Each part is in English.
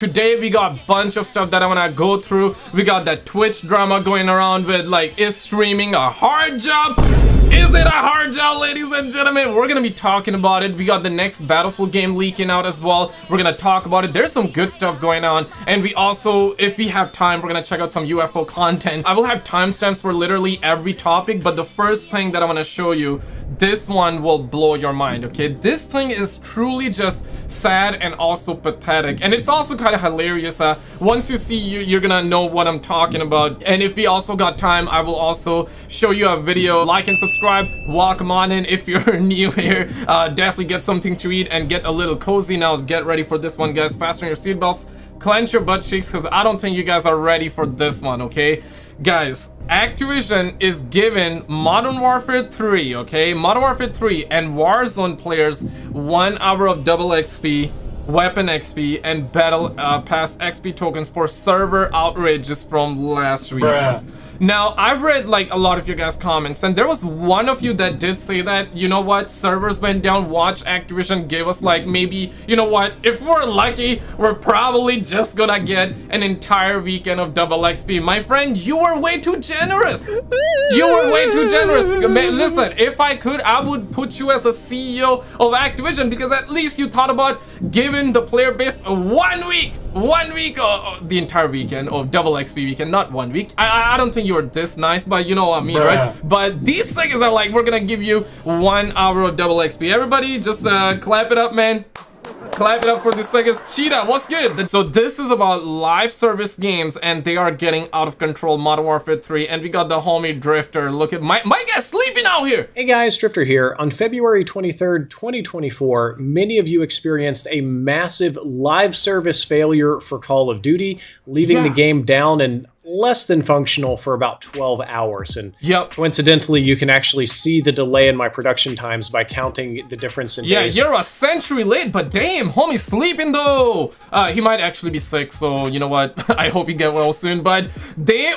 Today we got a bunch of stuff that I want to go through. We got that Twitch drama going around with like, is streaming a hard job? Is it a hard job, ladies and gentlemen? We're gonna be talking about it. We got the next Battlefield game leaking out as well. We're gonna talk about it. There's some good stuff going on, and we also, if we have time, we're gonna check out some UFO content. I will have timestamps for literally every topic, but the first thing that I want to show you, this one will blow your mind. Okay, this thing is truly just sad and also pathetic, and it's also kind of hilarious. Once you see, you're gonna know what I'm talking about. And if we also got time, I will also show you a video. Like and subscribe. Welcome on in if you're new here. Definitely get something to eat and get a little cozy. Now get ready for this one, guys. Fasten your seatbelts, clench your butt cheeks, because I don't think you guys are ready for this one. Okay, guys, Activision is giving Modern Warfare 3, okay, Modern Warfare 3 and Warzone players 1 hour of double XP, weapon XP, and battle pass XP tokens for server outrages from last week. Bruh. Now, I've read like a lot of your guys' comments, and there was one of you that did say that, you know what, servers went down, watch, Activision gave us like, maybe, you know what, if we're lucky, we're probably just gonna get an entire weekend of double XP. My friend, you were way too generous. You were way too generous. Listen, if I could, I would put you as a CEO of Activision, because at least you thought about giving the player base the entire weekend of double XP weekend, not 1 week. I don't think you were this nice, but you know what I mean, right? But these things are like, we're gonna give you 1 hour of double XP. Everybody just clap it up, man. Clap it up for this second. Cheetah, what's good? So this is about live service games, and they are getting out of control. Modern Warfare 3, and we got the homie Drift0r. Look at my guy's sleeping out here. Hey guys, Drift0r here. On February 23rd, 2024, many of you experienced a massive live service failure for Call of Duty, leaving the game down and less than functional for about 12 hours. And coincidentally, you can actually see the delay in my production times by counting the difference in days. Yeah, you're a century late, but damn, homie's sleeping though. He might actually be sick, so you know what? I hope you get well soon. But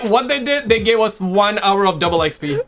what they did, they gave us 1 hour of double XP.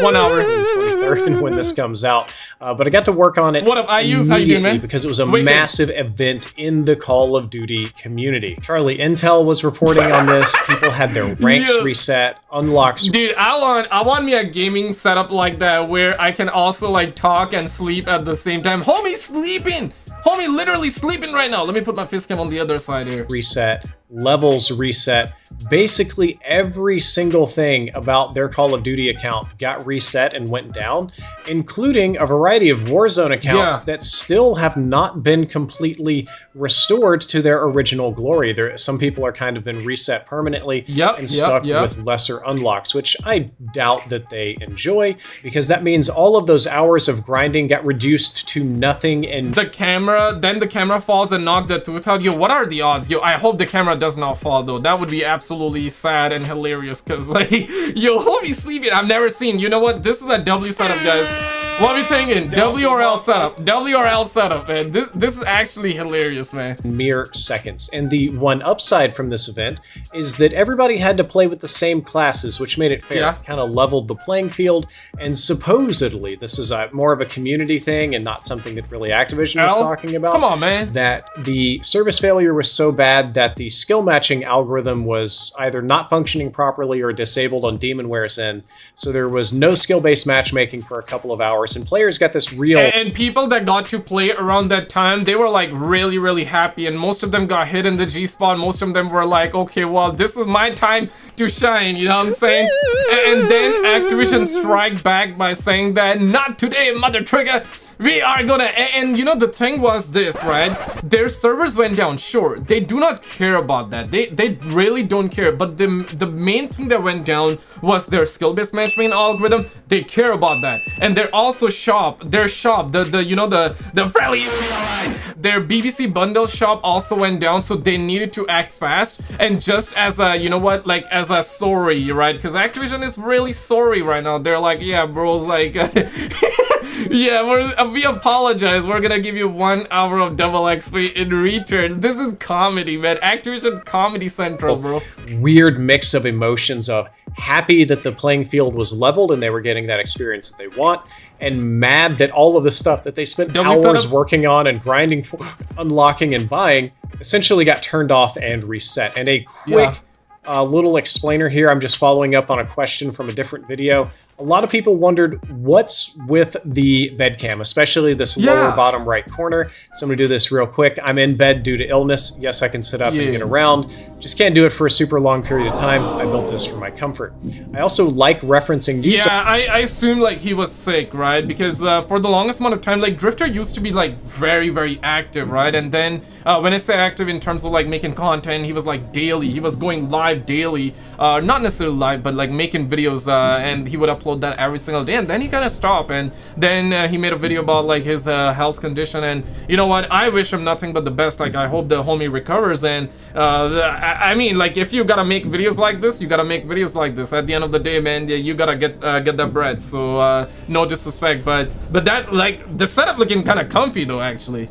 1 hour. 23rd when this comes out. But I got to work on it. What up, IUs? How you doing, man? Because it was a massive event in the Call of Duty community. Charlie Intel was reporting on this. People had their ranks reset, unlocks. Dude, I want me a gaming setup like that where I can also like talk and sleep at the same time. Homie's sleeping. Homie literally sleeping right now. Let me put my fist cam on the other side here. Reset. Levels reset. Basically every single thing about their Call of Duty account got reset and went down, including a variety of Warzone accounts that still have not been completely restored to their original glory. Some people are kind of been reset permanently and stuck with lesser unlocks, which I doubt that they enjoy, because that means all of those hours of grinding got reduced to nothing. And the camera, then the camera falls and knocked the tooth out. Yo, what are the odds? Yo, I hope the camera does not fall though. That would be absolutely sad and hilarious, because like, yo, homie sleeping. I've never seen, you know what, this is a W setup, guys. What are we thinking? WRL setup. WRL setup, man. This is actually hilarious, man. Mere seconds. And the one upside from this event is that everybody had to play with the same classes, which made it fair. Kind of leveled the playing field. And supposedly, this is more of a community thing and not something that really Activision was talking about. Come on, man. That the service failure was so bad that the skill matching algorithm was either not functioning properly or disabled on Demonware's end. So there was no skill-based matchmaking for a couple of hours. And players got this real... And people that got to play around that time, they were like really, really happy. And most of them got hit in the G-spawn. Most of them were like, okay, well, this is my time to shine. You know what I'm saying? And then Activision strike back by saying that, not today, mother trigger. We are gonna, and you know, the thing was this, right? Their servers went down, sure. They do not care about that. They really don't care. But the main thing that went down was their skill-based matchmaking algorithm. They care about that. And they're also their shop, their BBC bundle shop also went down, so they needed to act fast. And just as a, you know what, like as a sorry, right? Because Activision is really sorry right now. They're like, yeah, bros, like Yeah, we apologize. We're gonna give you 1 hour of double XP in return. This is comedy, man. Activision Comedy Central, bro. Weird mix of emotions of happy that the playing field was leveled and they were getting that experience that they want, and mad that all of the stuff that they spent hours working on and grinding for, unlocking and buying, essentially got turned off and reset. And a quick... Yeah. A little explainer here. I'm just following up on a question from a different video. A lot of people wondered what's with the bed cam, especially this lower bottom right corner. So I'm gonna do this real quick. I'm in bed due to illness. Yes, I can sit up and get around. Just can't do it for a super long period of time. I built this for my comfort. I also like referencing... I assume like he was sick, right? Because for the longest amount of time, like Drift0r used to be like very, very active, right? And then when I say active in terms of like making content, he was like daily. He was going live daily. Not necessarily live, but like making videos and he would upload that every single day, and then he kind of stopped, and then he made a video about like his health condition, and you know what, I wish him nothing but the best. Like I hope the homie recovers, and I mean, like, if you gotta make videos like this, you gotta make videos like this. At the end of the day, man, you gotta get that bread. So no disrespect, but that, like, the setup looking kind of comfy though, actually.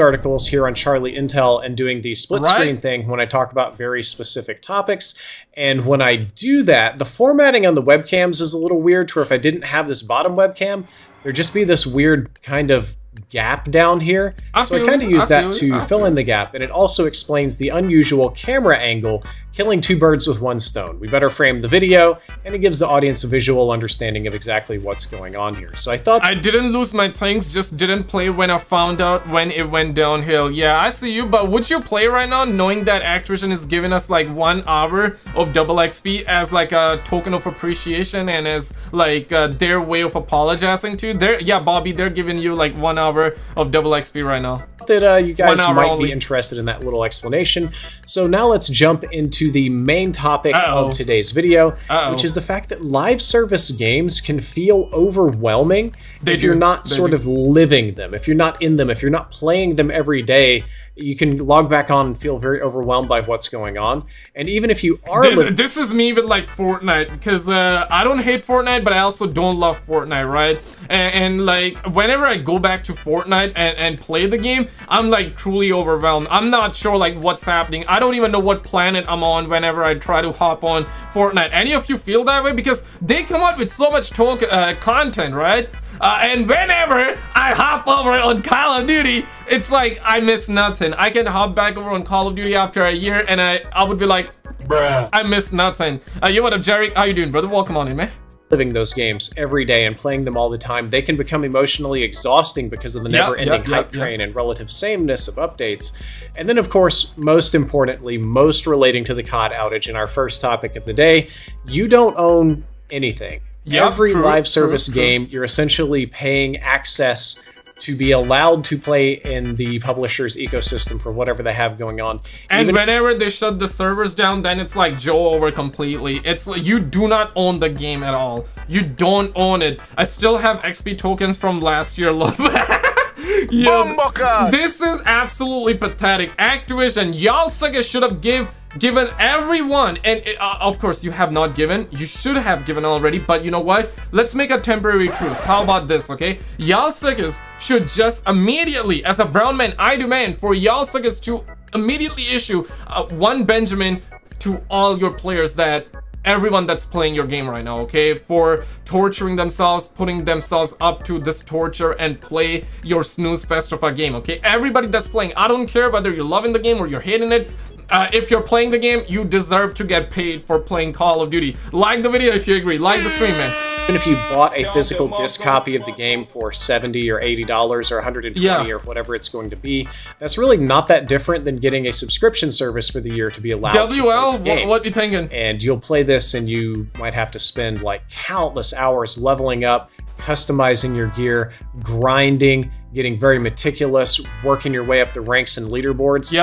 Articles here on Charlie Intel and doing the split screen thing when I talk about very specific topics. And when I do that, the formatting on the webcams is a little weird, to where if I didn't have this bottom webcam, there'd just be this weird kind of gap down here. So I kind of use that to fill in the gap, and it also explains the unusual camera angle, killing two birds with one stone. We better frame the video, and it gives the audience a visual understanding of exactly what's going on here. So I thought I didn't lose my things, just didn't play when I found out when it went downhill. Yeah, I see you, but would you play right now knowing that Activision is giving us like 1 hour of double XP as like a token of appreciation, and as like their way of apologizing to their... Yeah, Bobby, they're giving you like 1 hour of double XP right now. That you guys might be interested in that little explanation. So now let's jump into the main topic of today's video, which is the fact that live service games can feel overwhelming if you're not sort of living them, if you're not in them, if you're not playing them every day. You can log back on and feel very overwhelmed by what's going on. And even if you are... This is me with like Fortnite, because I don't hate Fortnite, but I also don't love Fortnite, right? And like whenever I go back to Fortnite and play the game, I'm like truly overwhelmed. I'm not sure like what's happening. I don't even know what planet I'm on whenever I try to hop on Fortnite. Any of you feel that way? Because they come out with so much content, right? And whenever I hop over on Call of Duty, it's like I miss nothing. I can hop back over on Call of Duty after a year, and I would be like, bruh, I miss nothing. Yo, what up, Jerry? How you doing, brother? Welcome on in, man. Living those games every day and playing them all the time, they can become emotionally exhausting because of the never-ending hype train and relative sameness of updates. And then, of course, most importantly, most relating to the COD outage in our first topic of the day, you don't own anything. Every live service game, you're essentially paying access to be allowed to play in the publisher's ecosystem for whatever they have going on. And even whenever they shut the servers down, then it's like Joe over completely. It's like you do not own the game at all. You don't own it. I still have XP tokens from last year, love. Yo, this is absolutely pathetic. Activision, y'all suckers should have given everyone, and of course you have not given. You should have given already, but you know what, let's make a temporary truce. How about this? Okay, y'all suckers should just immediately, as a brown man, I demand for y'all suckers to immediately issue one Benjamin to all your players, that everyone that's playing your game right now, okay, for torturing themselves, putting themselves up to this torture and play your snooze fest of a game. Okay, everybody that's playing, I don't care whether you're loving the game or you're hating it. If you're playing the game, you deserve to get paid for playing Call of Duty. Like the video if you agree. Like the stream, man. Even if you bought a physical disc copy of the game for $70 or $80 or $120 or whatever it's going to be, that's really not that different than getting a subscription service for the year to be allowed to play the game. What you thinking? And you'll play this, and you might have to spend like countless hours leveling up, customizing your gear, grinding, getting very meticulous, working your way up the ranks and leaderboards,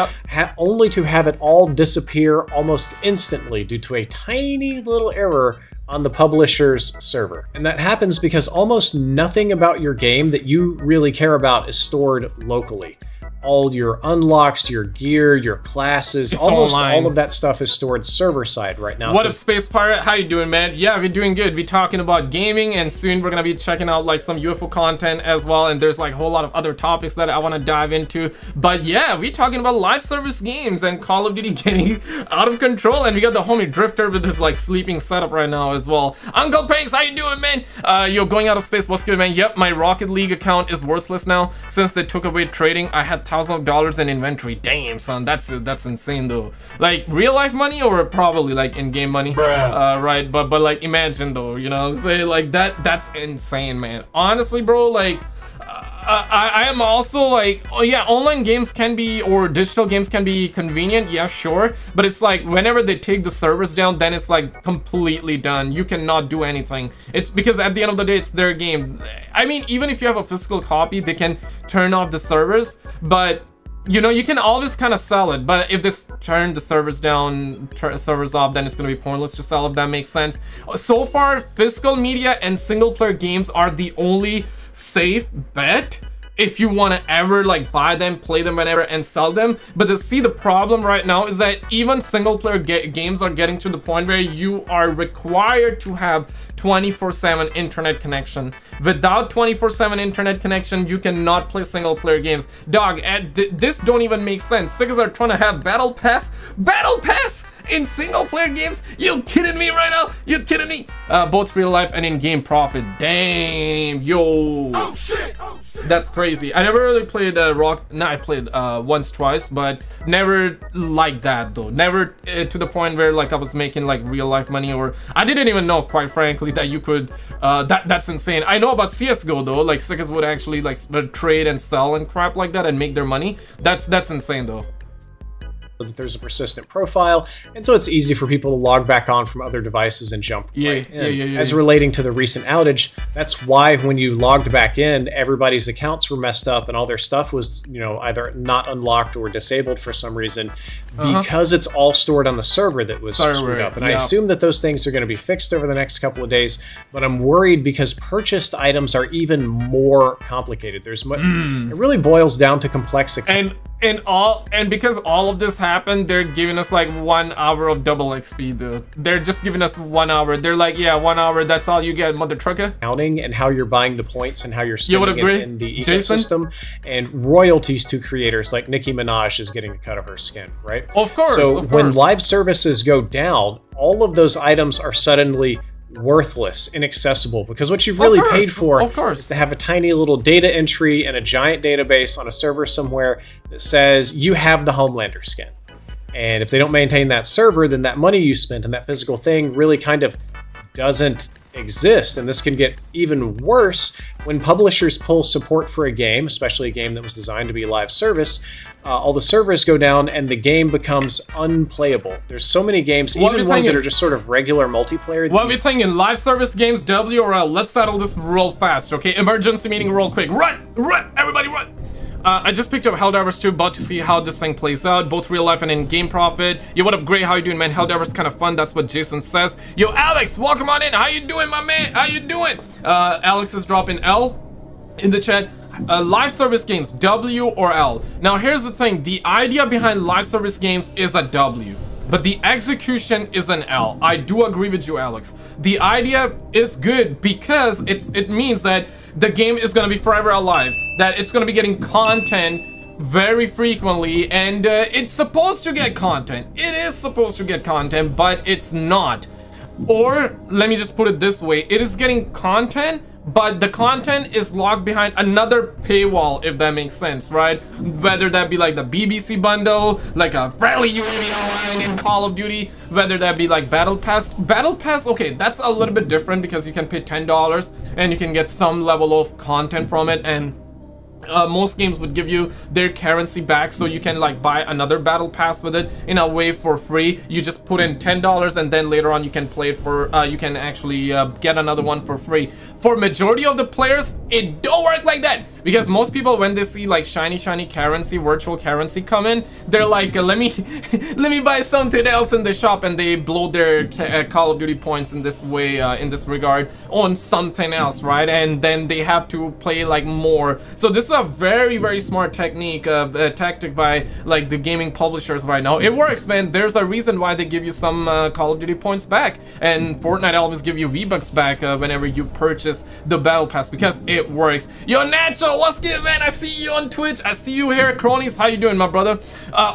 only to have it all disappear almost instantly due to a tiny little error on the publisher's server. And that happens because almost nothing about your game that you really care about is stored locally. all your unlocks, your gear, your classes, it's almost online. All of that stuff is stored server side right now. What up, Space Pirate? How you doing, man? Yeah, we're doing good. We're talking about gaming, and soon we're gonna be checking out like some UFO content as well, and there's like a whole lot of other topics that I want to dive into. But yeah, we're talking about live service games and Call of Duty getting out of control, and we got the homie Drift0r with his like sleeping setup right now as well. Uncle Pigs, how you doing, man? You're going out of space, what's good, man? Yep, my Rocket League account is worthless now since they took away trading. I had $1,000 in inventory. Damn, son, that's insane though. Like real life money or probably like in-game money, right? But like imagine though, you know, say like that's insane, man. Honestly, bro, like I am also like, oh yeah, online games can be, or digital games can be convenient, yeah, sure, but it's like whenever they take the servers down, then it's like completely done. You cannot do anything. It's because at the end of the day, it's their game. I mean, even if you have a physical copy, they can turn off the servers, but you know, you can always kind of sell it. But if this turn the servers down, servers off, then it's going to be pointless to sell, if that makes sense. So far, physical media and single player games are the only safe bet if you want to ever like buy them, play them whenever, and sell them. But to see, the problem right now is that even single player games are getting to the point where you are required to have 24/7 internet connection. Without 24/7 internet connection, you cannot play single player games, dog. This don't even make sense. Sickers are trying to have battle pass in single player games. You kidding me right now? You kidding me? Both real life and in-game profit. Damn, yo. Oh shit. Oh shit. That's crazy. I never really played I played once, twice, but never like that though. Never to the point where like I was making like real life money, or I didn't even know, quite frankly, that you could. That's insane. I know about CS:GO though. Like sickers would actually like trade and sell and crap like that and make their money. That's insane though. That there's a persistent profile, and so it's easy for people to log back on from other devices and jump right in. As relating to the recent outage, that's why when you logged back in, everybody's accounts were messed up and all their stuff was, you know, either not unlocked or disabled for some reason, because it's all stored on the server that was screwed up. And I assume that those things are going to be fixed over the next couple of days, but I'm worried because purchased items are even more complicated. It really boils down to complex accounts. And because all of this happened, they're giving us like 1 hour of double XP, dude. They're just giving us 1 hour. They're like, yeah, 1 hour, that's all you get, mother trucker. Counting and how you're buying the points and how you're spending it in the ecosystem, and royalties to creators, like Nicki Minaj is getting a cut of her skin, right? Of course. So when live services go down, all of those items are suddenly worthless, inaccessible, because what you've really paid for is to have a tiny little data entry and a giant database on a server somewhere that says you have the Homelander skin. And if they don't maintain that server, then that money you spent and that physical thing really kind of doesn't exist. And this can get even worse when publishers pull support for a game, especially a game that was designed to be live service. All the servers go down and the game becomes unplayable. There's so many games, even ones that are just sort of regular multiplayer. What we're playing in live service games, WRL. Let's settle this real fast, okay? Emergency meeting real quick. Run! Run! Everybody run! I just picked up Helldivers 2, about to see how this thing plays out, both real life and in-game profit. Yo, what up, Gray? How you doing, man? Helldivers kind of fun, that's what Jason says. Yo, Alex, welcome on in. How you doing, my man? How you doing? Alex is dropping L in the chat. Live service games, W or L. Now, here's the thing. The idea behind live service games is a W, but the execution is an L. I do agree with you, Alex. The idea is good because it means that the game is going to be forever alive, that it's going to be getting content very frequently, and it's supposed to get content. It is supposed to get content, but it's not. Or let me just put it this way. It is getting content, but the content is locked behind another paywall, if that makes sense, right? Whether that be like the BBC bundle, like a friendly unity online in Call of Duty, whether that be like Battle Pass, okay, that's a little bit different because you can pay $10 and you can get some level of content from it, and most games would give you their currency back, so you can like buy another battle pass with it in a way for free. You just put in $10 and then later on you can play it for you can actually get another one for free. For majority of the players, it don't work like that, because most people, when they see like shiny currency, virtual currency come in, they're like, let me buy something else in the shop, and they blow their Call of Duty points in this way, in this regard, on something else, right? And then they have to play like more. So this is a very smart technique, tactic by like the gaming publishers right now. It works, man. There's a reason why they give you some Call of Duty points back, and Fortnite always give you V-Bucks back whenever you purchase the Battle Pass, because it works. Yo, Nacho, what's good, man? I see you on Twitch. I see you here, cronies. How you doing, my brother?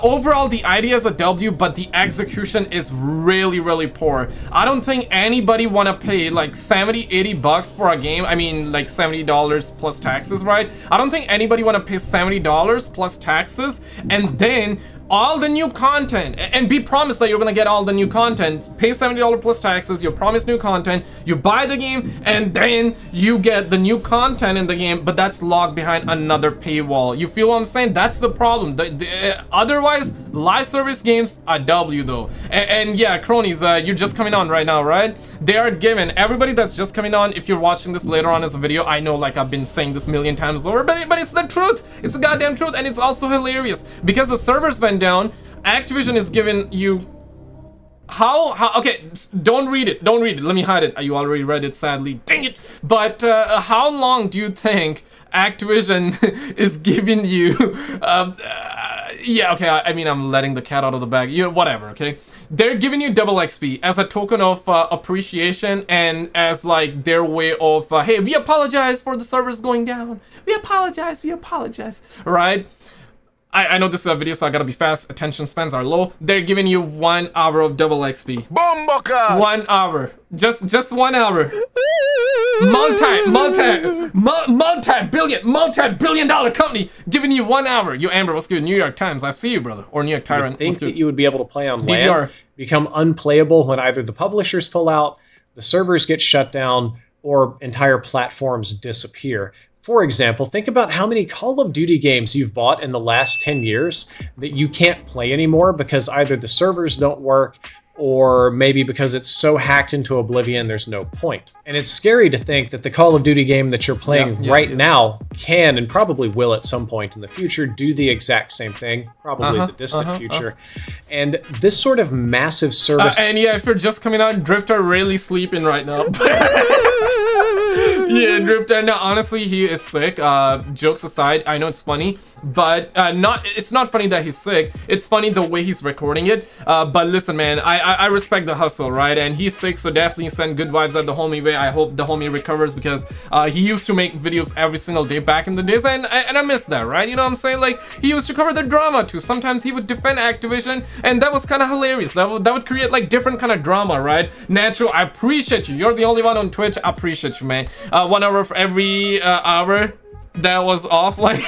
Overall, the idea is a W, but the execution is really poor. I don't think anybody want to pay like $70-80 for a game. I mean, like $70 plus taxes, right? I don't think anybody want to pay $70 plus taxes and then all the new content, and be promised that you're gonna get all the new content. Pay $70 plus taxes, you're promised new content, you buy the game, and then you get the new content in the game, but that's locked behind another paywall. You feel what I'm saying? That's the problem. Otherwise, live service games are W though. And yeah, cronies, you're just coming on right now, right? They are given, everybody that's just coming on, if you're watching this later on as a video, I know like I've been saying this a million times over, but it's the truth. It's the goddamn truth, and it's also hilarious because the servers went down. Activision is giving you how okay, don't read it, let me hide it. You already read it, sadly, dang it. But how long do you think Activision is giving you yeah, okay, I mean, I'm letting the cat out of the bag, you know, whatever. Okay, they're giving you double XP as a token of appreciation, and as like their way of hey, we apologize for the servers going down, we apologize, right? I know this is a video, so I gotta be fast. Attention spans are low. They're giving you 1 hour of double XP. Bomboka! 1 hour. Just 1 hour. Multi-billion dollar company giving you 1 hour. You, Amber, what's good? New York Times, I see you, brother. Or New York Tyrant. I think that you would be able to play on DDR. LAN, become unplayable when either the publishers pull out, the servers get shut down, or entire platforms disappear. For example, think about how many Call of Duty games you've bought in the last 10 years that you can't play anymore because either the servers don't work, or maybe because it's so hacked into oblivion there's no point. And it's scary to think that the Call of Duty game that you're playing right now can, and probably will at some point in the future, do the exact same thing, probably in the distant future. And this sort of massive service... and yeah, if you're just coming out, Drift0r really sleeping right now. Yeah, Drift0r, no, honestly, he is sick. Jokes aside, I know it's funny, but it's not funny that he's sick. It's funny the way he's recording it. But listen, man, I respect the hustle, right? And he's sick, so definitely send good vibes at the homie way. I hope the homie recovers, because he used to make videos every single day back in the days, and I miss that, right? You know what I'm saying? Like, he used to cover the drama too. Sometimes he would defend Activision, and that was kind of hilarious. That would create like different kind of drama, right? Nacho, I appreciate you. You're the only one on Twitch. I appreciate you, man. 1 hour for every hour that was off, like.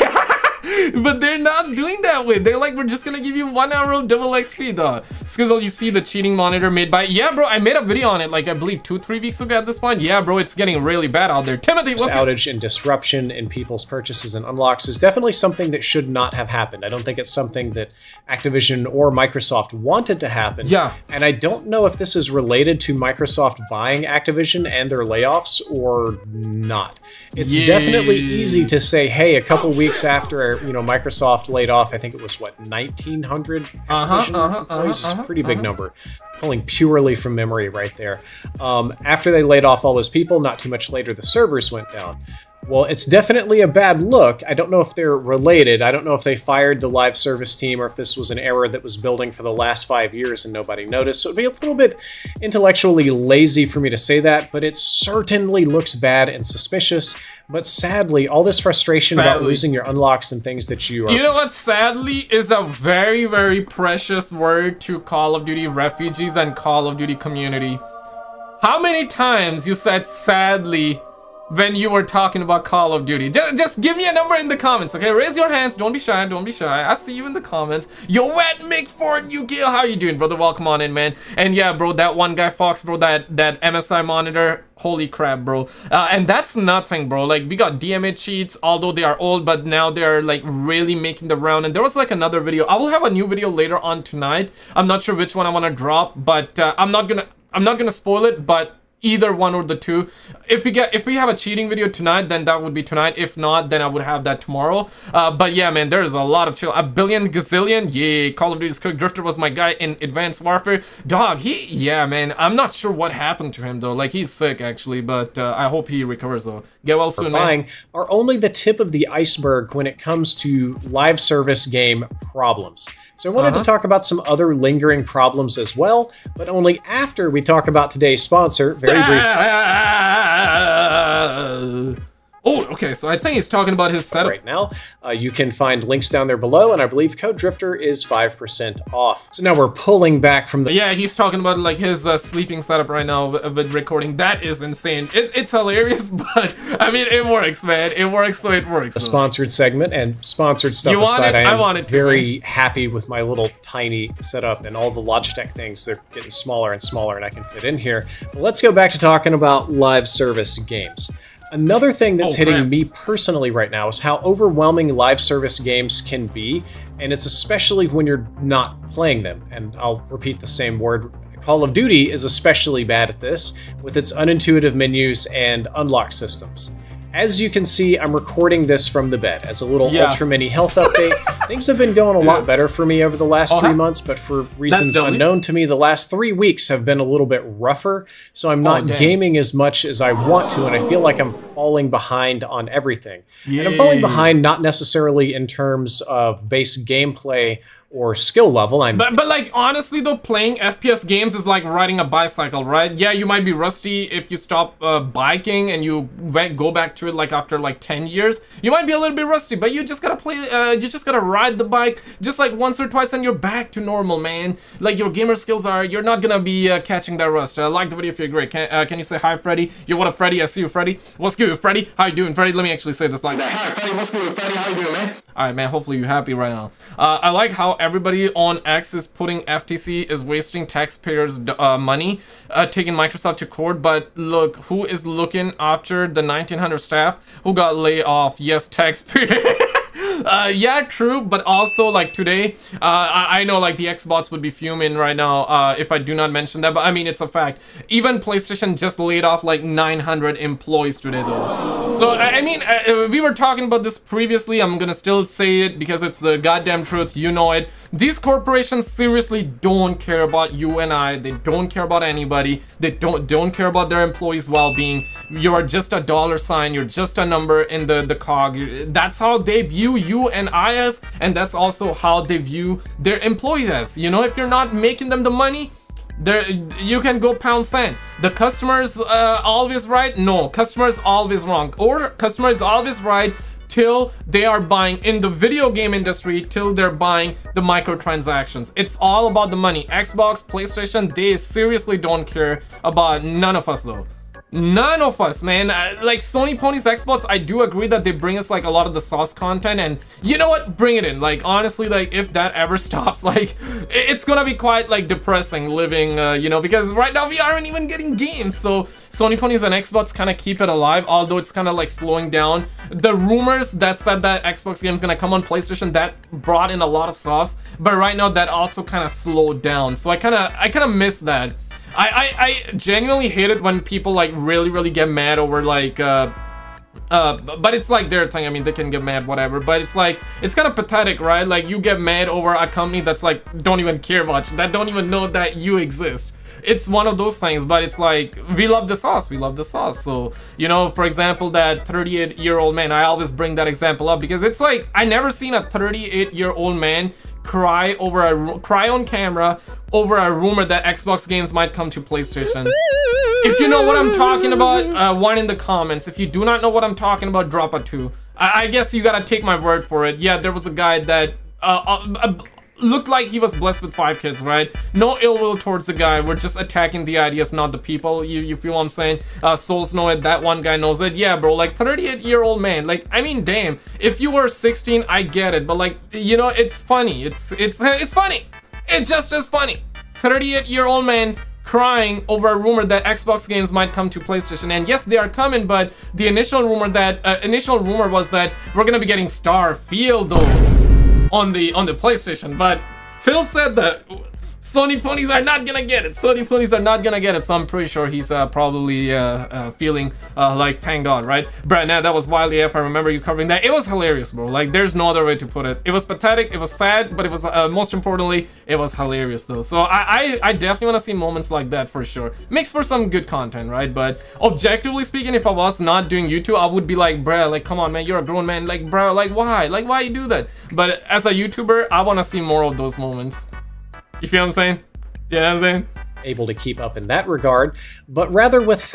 But they're not doing that way. They're like, we're just gonna give you 1 hour of double XP, dog. Skizzle, you see the cheating monitor made by... Yeah, bro, I made a video on it, like, I believe 2-3 weeks ago at this point. Yeah, bro, it's getting really bad out there. Timothy, what's... Outage and disruption in people's purchases and unlocks is definitely something that should not have happened. I don't think it's something that Activision or Microsoft wanted to happen. Yeah. And I don't know if this is related to Microsoft buying Activision and their layoffs or not. It's definitely easy to say, hey, a couple weeks after... You know, Microsoft laid off, I think it was, what, 1,900 employees? It's a pretty big number. Pulling purely from memory right there. After they laid off all those people, not too much later, the servers went down. Well, it's definitely a bad look. I don't know if they're related. I don't know if they fired the live service team or if this was an error that was building for the last 5 years and nobody noticed. So it'd be a little bit intellectually lazy for me to say that, but it certainly looks bad and suspicious. But sadly, all this frustration about losing your unlocks and things that you are... You know what? Sadly is a very precious word to Call of Duty refugees and Call of Duty community. How many times you said sadly when you were talking about Call of Duty? Just give me a number in the comments, okay? Raise your hands, don't be shy. I see you in the comments. Yo, Wet Mick4, you Gil, how you doing, brother? Welcome on in, man. And yeah, bro, that one guy, Fox, bro, that MSI monitor, holy crap, bro. And that's nothing, bro. Like, we got DMA cheats, although they are old, but now they're like really making the round. And there was like another video. I will have a new video later on tonight. I'm not sure which one I want to drop, but I'm not gonna spoil it, but either one or the two. If we have a cheating video tonight, then that would be tonight. If not, then I would have that tomorrow. But yeah, man, there is a lot of chill. A billion gazillion. Yeah, Call of Duty's cook. Drift0r was my guy in Advanced Warfare. Dog, he, yeah, man. I'm not sure what happened to him though. Like, he's sick actually, but I hope he recovers though. Get well soon, man. Are only the tip of the iceberg when it comes to live service game problems. So I wanted to talk about some other lingering problems as well, but only after we talk about today's sponsor, very briefly. Oh, okay, so I think he's talking about his setup. Right now, you can find links down there below, and I believe code Drift0r is 5% off. So now we're pulling back from the... Yeah, he's talking about like his sleeping setup right now with recording. That is insane. It's hilarious, but I mean, it works, man. It works, so it works. A sponsored segment and sponsored stuff aside, I want it very happy with my little tiny setup and all the Logitech things. They're getting smaller and smaller, and I can fit in here. But let's go back to talking about live service games. Another thing that's hitting me personally right now is how overwhelming live service games can be, and it's especially when you're not playing them. And I'll repeat the same word. Call of Duty is especially bad at this with its unintuitive menus and unlock systems. As you can see, I'm recording this from the bed as a little ultra mini health update. Things have been going a lot better for me over the last 3 months, but for reasons unknown to me, the last 3 weeks have been a little bit rougher, so I'm not gaming as much as I want to, and I feel like I'm falling behind on everything. And I'm falling behind not necessarily in terms of base gameplay or skill level. But like, honestly though, playing FPS games is like riding a bicycle, right? Yeah, you might be rusty if you stop biking and you go back to it like after like 10 years. You might be a little bit rusty, but you just gotta play, you just gotta ride the bike just like once or twice and you're back to normal, man. Like, your gamer skills are, you're not gonna be catching that rust. Like the video if you're great. Can you say hi, Freddy? Yo, what up, Freddy? I see you, Freddy. What's good, Freddy? How you doing, Freddy? Let me actually say this like that. Hi, Freddy. What's good, Freddy? How you doing, man? Alright, man, hopefully you're happy right now. I like how everybody on X is putting FTC is wasting taxpayers' money, taking Microsoft to court. But look, who is looking after the 1,900 staff who got laid off? Yes, taxpayers. Yeah, true, but also like today, I know like the Xbox would be fuming right now if I do not mention that, but I mean, it's a fact. Even PlayStation just laid off like 900 employees today though. So I mean, we were talking about this previously. I'm gonna still say it because it's the goddamn truth, you know it. These corporations seriously don't care about you and I. They don't care about anybody. They don't care about their employees' well-being. You are just a dollar sign. You're just a number in the cog. That's how they view you and I as, and that's also how they view their employees as. You know, if you're not making them the money, there you can go pound sand. The customer's always right? No, customer's always wrong. Or customer is always right till they are buying in the video game industry, till they're buying the microtransactions. It's all about the money. Xbox, PlayStation, they seriously don't care about none of us though. None of us, man. Like Sony Pony's Xbox, I do agree that they bring us like a lot of the sauce content, and you know what, bring it in. Like honestly, like if that ever stops, like it's gonna be quite like depressing living, you know, because right now we aren't even getting games. So Sony Pony's and Xbox kind of keep it alive, although it's kind of like slowing down. The rumors that said that Xbox game is gonna come on PlayStation, that brought in a lot of sauce, but right now that also kind of slowed down. So I kind of miss that. I genuinely hate it when people like really get mad over like but it's like their thing. I mean, they can get mad, whatever, but it's like, it's kind of pathetic, right? Like, you get mad over a company that's like don't even care much, that don't even know that you exist. It's one of those things, but it's like, we love the sauce, we love the sauce. So, you know, for example, that 38-year-old man, I always bring that example up because it's like, I never seen a 38-year-old man cry on camera over a rumor that Xbox games might come to PlayStation. If you know what I'm talking about, one in the comments. If you do not know what I'm talking about, drop a two. I guess you gotta take my word for it. Yeah, there was a guy that looked like he was blessed with 5 kids, right? No ill will towards the guy. We're just attacking the ideas, not the people. You feel what I'm saying? Souls know it. That one guy knows it. Yeah, bro. Like 38-year-old man. Like, I mean, damn. If you were 16, I get it. But like, you know, it's funny. It's funny. It just is funny. 38-year-old man crying over a rumor that Xbox games might come to PlayStation, and yes, they are coming. But the initial rumor that was that we're gonna be getting Starfield though on the PlayStation, but Phil said that Sony ponies are not gonna get it. Sony ponies are not gonna get it. So I'm pretty sure he's probably feeling like, thank God, right? Brad, nah, that was wild AF. I remember you covering that. It was hilarious, bro. Like, there's no other way to put it. It was pathetic. It was sad, but it was most importantly, it was hilarious though. So I definitely want to see moments like that for sure. Makes for some good content, right? But objectively speaking, if I was not doing YouTube, I would be like, bruh, like, come on, man, you're a grown man. Like, bruh, like, why? Like, why you do that? But as a YouTuber, I want to see more of those moments. You feel what I'm saying? Yeah, you know what I'm saying? Able to keep up in that regard, but rather with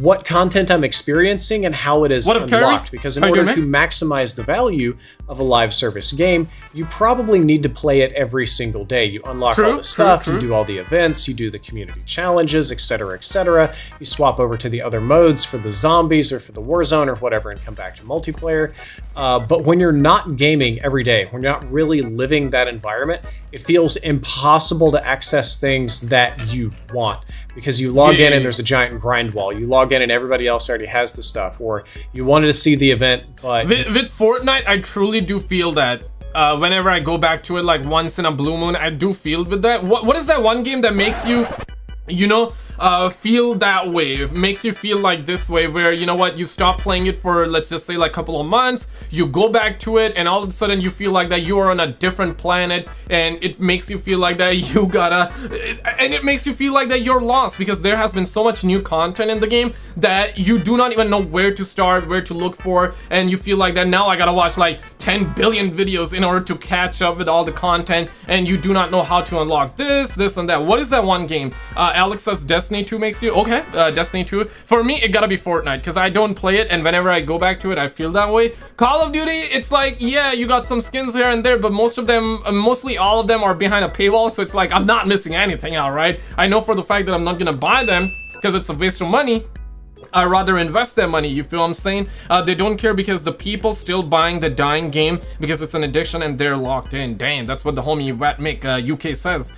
what content I'm experiencing and how it is unlocked. Because in order to maximize the value of a live service game, you probably need to play it every single day. You unlock all the stuff, you do all the events, you do the community challenges, etc., etc. You swap over to the other modes for the zombies or for the Warzone or whatever, and come back to multiplayer. But when you're not gaming every day, when you're not really living that environment, it feels impossible to access things that you want, because you log in and there's a giant grind wall. You log in and everybody else already has the stuff, or you wanted to see the event. But with Fortnite, I truly do feel that whenever I go back to it, like once in a blue moon, I do feel with that. What is that one game that makes you, you know, feel that way? It makes you feel like this way, where, you know what, you stop playing it for, let's just say, like a couple of months, you go back to it, and all of a sudden you feel like that you are on a different planet, and it makes you feel like that you gotta, and it makes you feel like that you're lost, because there has been so much new content in the game that you do not even know where to start, where to look for, and you feel like that now I gotta watch like 10 billion videos in order to catch up with all the content, and you do not know how to unlock this and that. What is that one game? Alex says Destiny 2 makes you, okay, Destiny 2. For me, it gotta be Fortnite, because I don't play it, and whenever I go back to it, I feel that way. Call of Duty, it's like, yeah, you got some skins here and there, but most of them, mostly all of them, are behind a paywall, so it's like, I'm not missing anything out, right? I know for the fact that I'm not gonna buy them, because it's a waste of money. I'd rather invest that money, you feel what I'm saying? They don't care, because the people still buying the dying game because it's an addiction and they're locked in. Damn, that's what the homie Watmick UK says.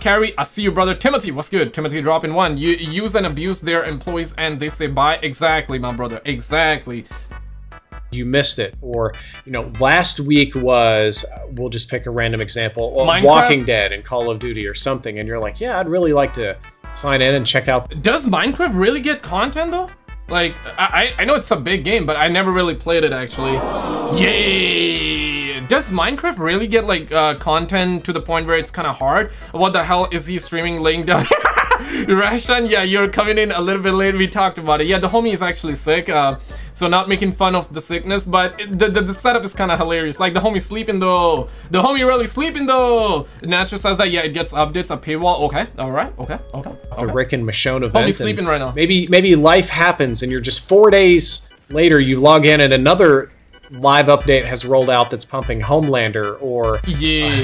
Carrie, I see you, brother. Timothy, what's good? Timothy dropping one. You use and abuse their employees and they say bye. Exactly, my brother. Exactly. You missed it. Or, you know, last week was, we'll just pick a random example, Minecraft? Walking Dead and Call of Duty or something, and you're like, yeah, I'd really like to sign in and check out. Does Minecraft really get content though? Like, I know it's a big game, but I never really played it actually. Yay! Does Minecraft really get like content to the point where it's kind of hard? What the hell is he streaming laying down? Rashan, yeah, you're coming in a little bit late. We talked about it. Yeah, the homie is actually sick, so not making fun of the sickness, but the setup is kind of hilarious. Like, the homie sleeping though. The homie really sleeping though. Nacho says that, yeah, it gets updates, a paywall. Okay, all right, okay. The Rick and Michonne event. Homie sleeping right now. Maybe life happens, and you're just 4 days later. You log in, and another live update has rolled out that's pumping Homelander or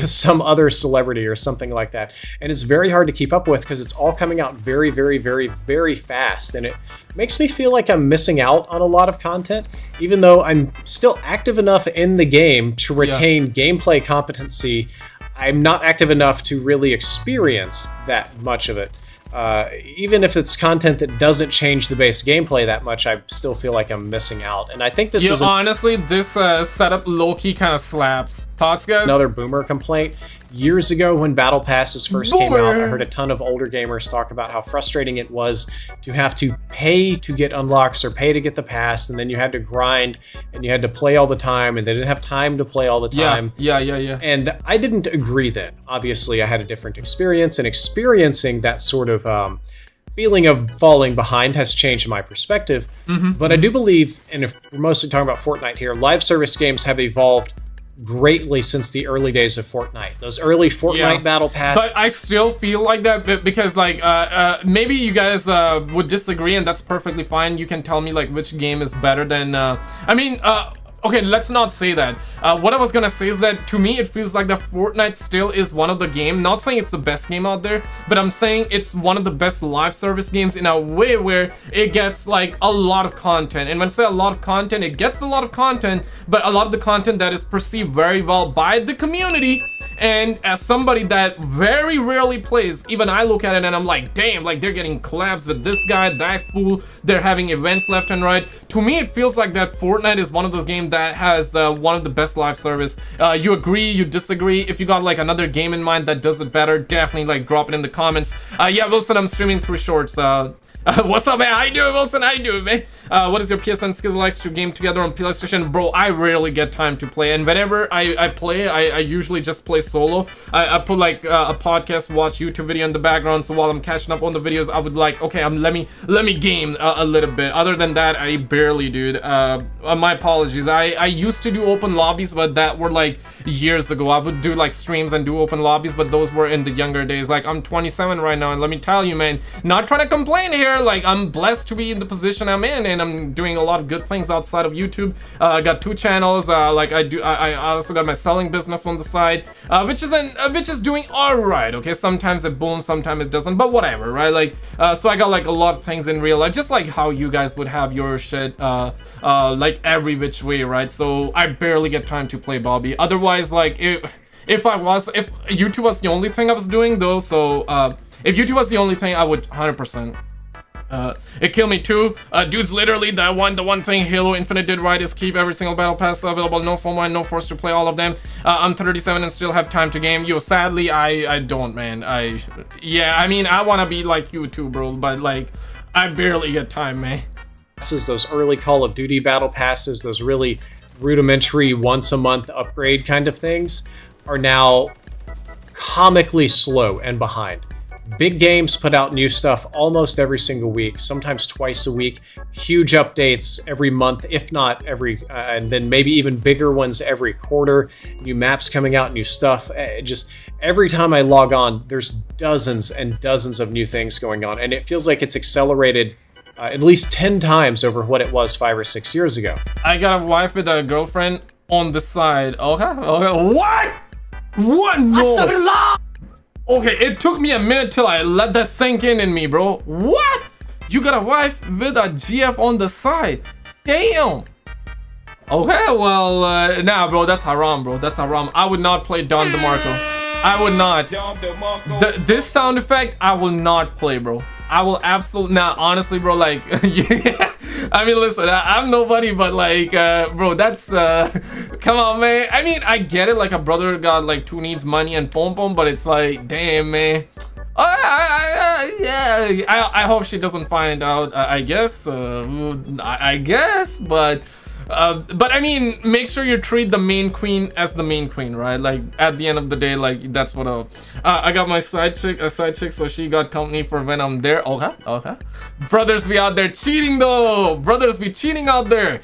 some other celebrity or something like that, and it's very hard to keep up with because it's all coming out very, very, very, very fast, and it makes me feel like I'm missing out on a lot of content, even though I'm still active enough in the game to retain gameplay competency. I'm not active enough to really experience that much of it. Even if it's content that doesn't change the base gameplay that much, I still feel like I'm missing out. And I think this is honestly, this setup low-key kind of slaps. Thoughts, guys? Another boomer complaint. Years ago, when Battle Passes first came out, I heard a ton of older gamers talk about how frustrating it was to have to pay to get unlocks or pay to get the pass, and then you had to grind and you had to play all the time, and they didn't have time to play all the time. Yeah. And I didn't agree then. Obviously, I had a different experience, and experiencing that sort of feeling of falling behind has changed my perspective. But I do believe, and if we're mostly talking about Fortnite here, live service games have evolved greatly since the early days of Fortnite. Those early Fortnite battle pass. But I still feel like that, because like maybe you guys would disagree, and that's perfectly fine. You can tell me like which game is better than okay, let's not say that. What I was gonna say is that to me, it feels like that Fortnite still is one of the game. Not saying it's the best game out there, but I'm saying it's one of the best live service games in a way where it gets like a lot of content. And when I say a lot of content, it gets a lot of content, but a lot of the content that is perceived very well by the community. And as somebody that very rarely plays, even I look at it and I'm like, damn, like they're getting collabs with this guy, that fool, they're having events left and right. To me, it feels like that Fortnite is one of those games that has one of the best live service. You agree, you disagree. If you got like another game in mind that does it better, definitely like drop it in the comments. Yeah, Wilson, I'm streaming through shorts. What's up, man? How you doing, Wilson? How you doing, man? What is your PSN skills likes to game together on PlayStation? Bro, I rarely get time to play, and whenever I play, I usually just play solo. I put like a podcast, watch YouTube video in the background, so while I'm catching up on the videos, I would like, okay, let me game a little bit. Other than that, I barely, dude. My apologies. I used to do open lobbies, but that were like years ago. I would do like streams and do open lobbies, but those were in the younger days. Like, I'm 27 right now, and let me tell you, man, not trying to complain here. Like, I'm blessed to be in the position I'm in, and I'm doing a lot of good things outside of YouTube. I got 2 channels. Like, I also got my selling business on the side, which is doing all right. Okay, sometimes it booms, sometimes it doesn't, but whatever, right? Like, so I got like a lot of things in real life, just like how you guys would have your shit, like every which way, right? So I barely get time to play, Bobby. Otherwise, like, if YouTube was the only thing I was doing, though, so if YouTube was the only thing, I would 100%. It killed me too. Dudes, literally the one thing Halo Infinite did right is keep every single battle pass available, no FOMO and no force to play all of them. I'm 37 and still have time to game. Yo, sadly, I don't, man. Yeah, I mean, I want to be like you too, bro, but like, I barely get time, man. Those early Call of Duty battle passes, those really rudimentary once a month upgrade kind of things are now comically slow and behind. Big games put out new stuff almost every single week, sometimes twice a week, huge updates every month, if not every, and then maybe even bigger ones every quarter, new maps coming out, new stuff. Just every time I log on, there's dozens and dozens of new things going on, and it feels like it's accelerated at least 10 times over what it was 5 or 6 years ago. I got a wife with a girlfriend on the side. Okay, okay. What? What more? Okay, it took me a minute till I let that sink in me, bro. What? You got a wife with a GF on the side? Damn. Okay, well, nah, bro, that's haram, bro. That's haram. I would not play Don DeMarco. I would not. This sound effect, I will not play, bro. I will absolutely not. Nah, honestly, bro, like, yeah. I mean, listen, I'm nobody, but like, bro, that's, come on, man. I mean, I get it, like a brother got like 2 needs, money and pom pom, but it's like, damn, man. Yeah, I hope she doesn't find out. I guess, I guess, but I mean, make sure you treat the main queen as the main queen, right? Like, at the end of the day, like, that's what I got my side chick, so she got company for when I'm there. Okay, okay. Brothers be out there cheating, though. Brothers be cheating out there.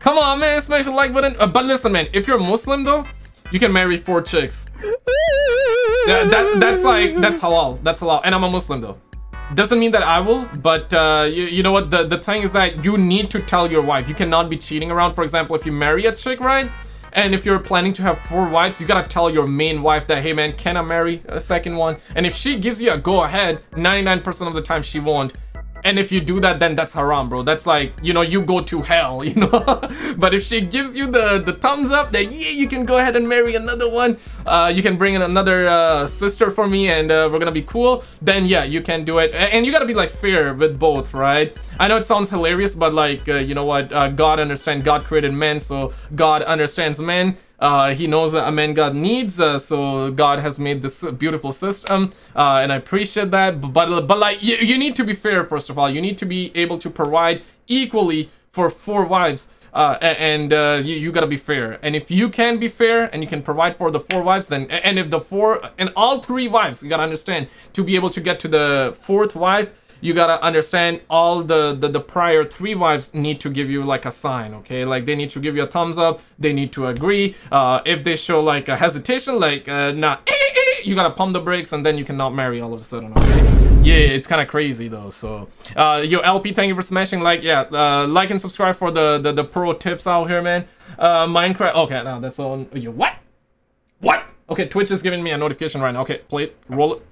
Come on, man, smash the like button. But listen, man, if you're Muslim, though, you can marry 4 chicks. That's like, that's halal. That's halal. And I'm a Muslim, though. Doesn't mean that I will, but you know what, the thing is that you need to tell your wife. You cannot be cheating around. For example, if you marry a chick, right, and if you're planning to have 4 wives, you gotta tell your main wife that, hey man, can I marry a second one? And if she gives you a go ahead, 99% of the time she won't. And if you do that, then that's haram, bro. That's like, you know, you go to hell, you know. But if she gives you the thumbs up that, yeah, you can go ahead and marry another one, you can bring in another sister for me, and we're gonna be cool, then yeah, you can do it. And you gotta be like fair with both, right? I know it sounds hilarious, but like, you know what, God understands. God created men, so God understands men. He knows that a man God needs, so God has made this beautiful system, and I appreciate that, but like, you need to be fair. First of all, you need to be able to provide equally for 4 wives, and you gotta be fair. And if you can be fair and you can provide for the 4 wives, then, and if the 4 and all 3 wives, you gotta understand, to be able to get to the 4th wife, you gotta understand all the prior 3 wives need to give you like a sign, okay? Like, they need to give you a thumbs up, they need to agree. If they show like a hesitation, like nah, you gotta pump the brakes, and then you cannot marry all of a sudden, okay? Yeah, it's kind of crazy though. So yo, LP, thank you for smashing like. Yeah, like and subscribe for the pro tips out here, man. Minecraft, okay, now that's on you. What? Okay, Twitch is giving me a notification right now. Okay, play it, roll it.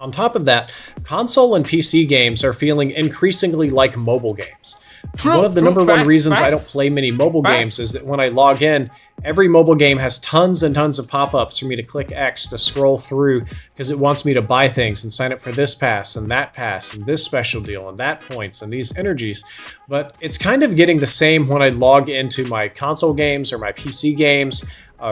On top of that, console and PC games are feeling increasingly like mobile games. One of the number one reasons I don't play many mobile games is that when I log in, every mobile game has tons and tons of pop-ups for me to click X to scroll through because it wants me to buy things and sign up for this pass and this special deal and that points and these energies. But it's kind of getting the same when I log into my console games or my PC games.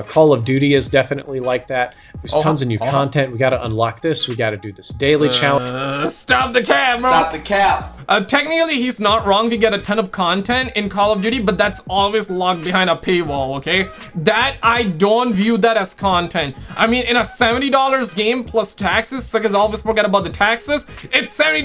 Call of Duty is definitely like that. There's tons of new content. We got to unlock this. We got to do this daily challenge. Stop the cap, bro. Stop the cap. Technically, he's not wrong. We get a ton of content in Call of Duty, but that's always locked behind a paywall, okay? That, I don't view that as content. I mean, in a $70 game plus taxes, because I always forget about the taxes, it's $70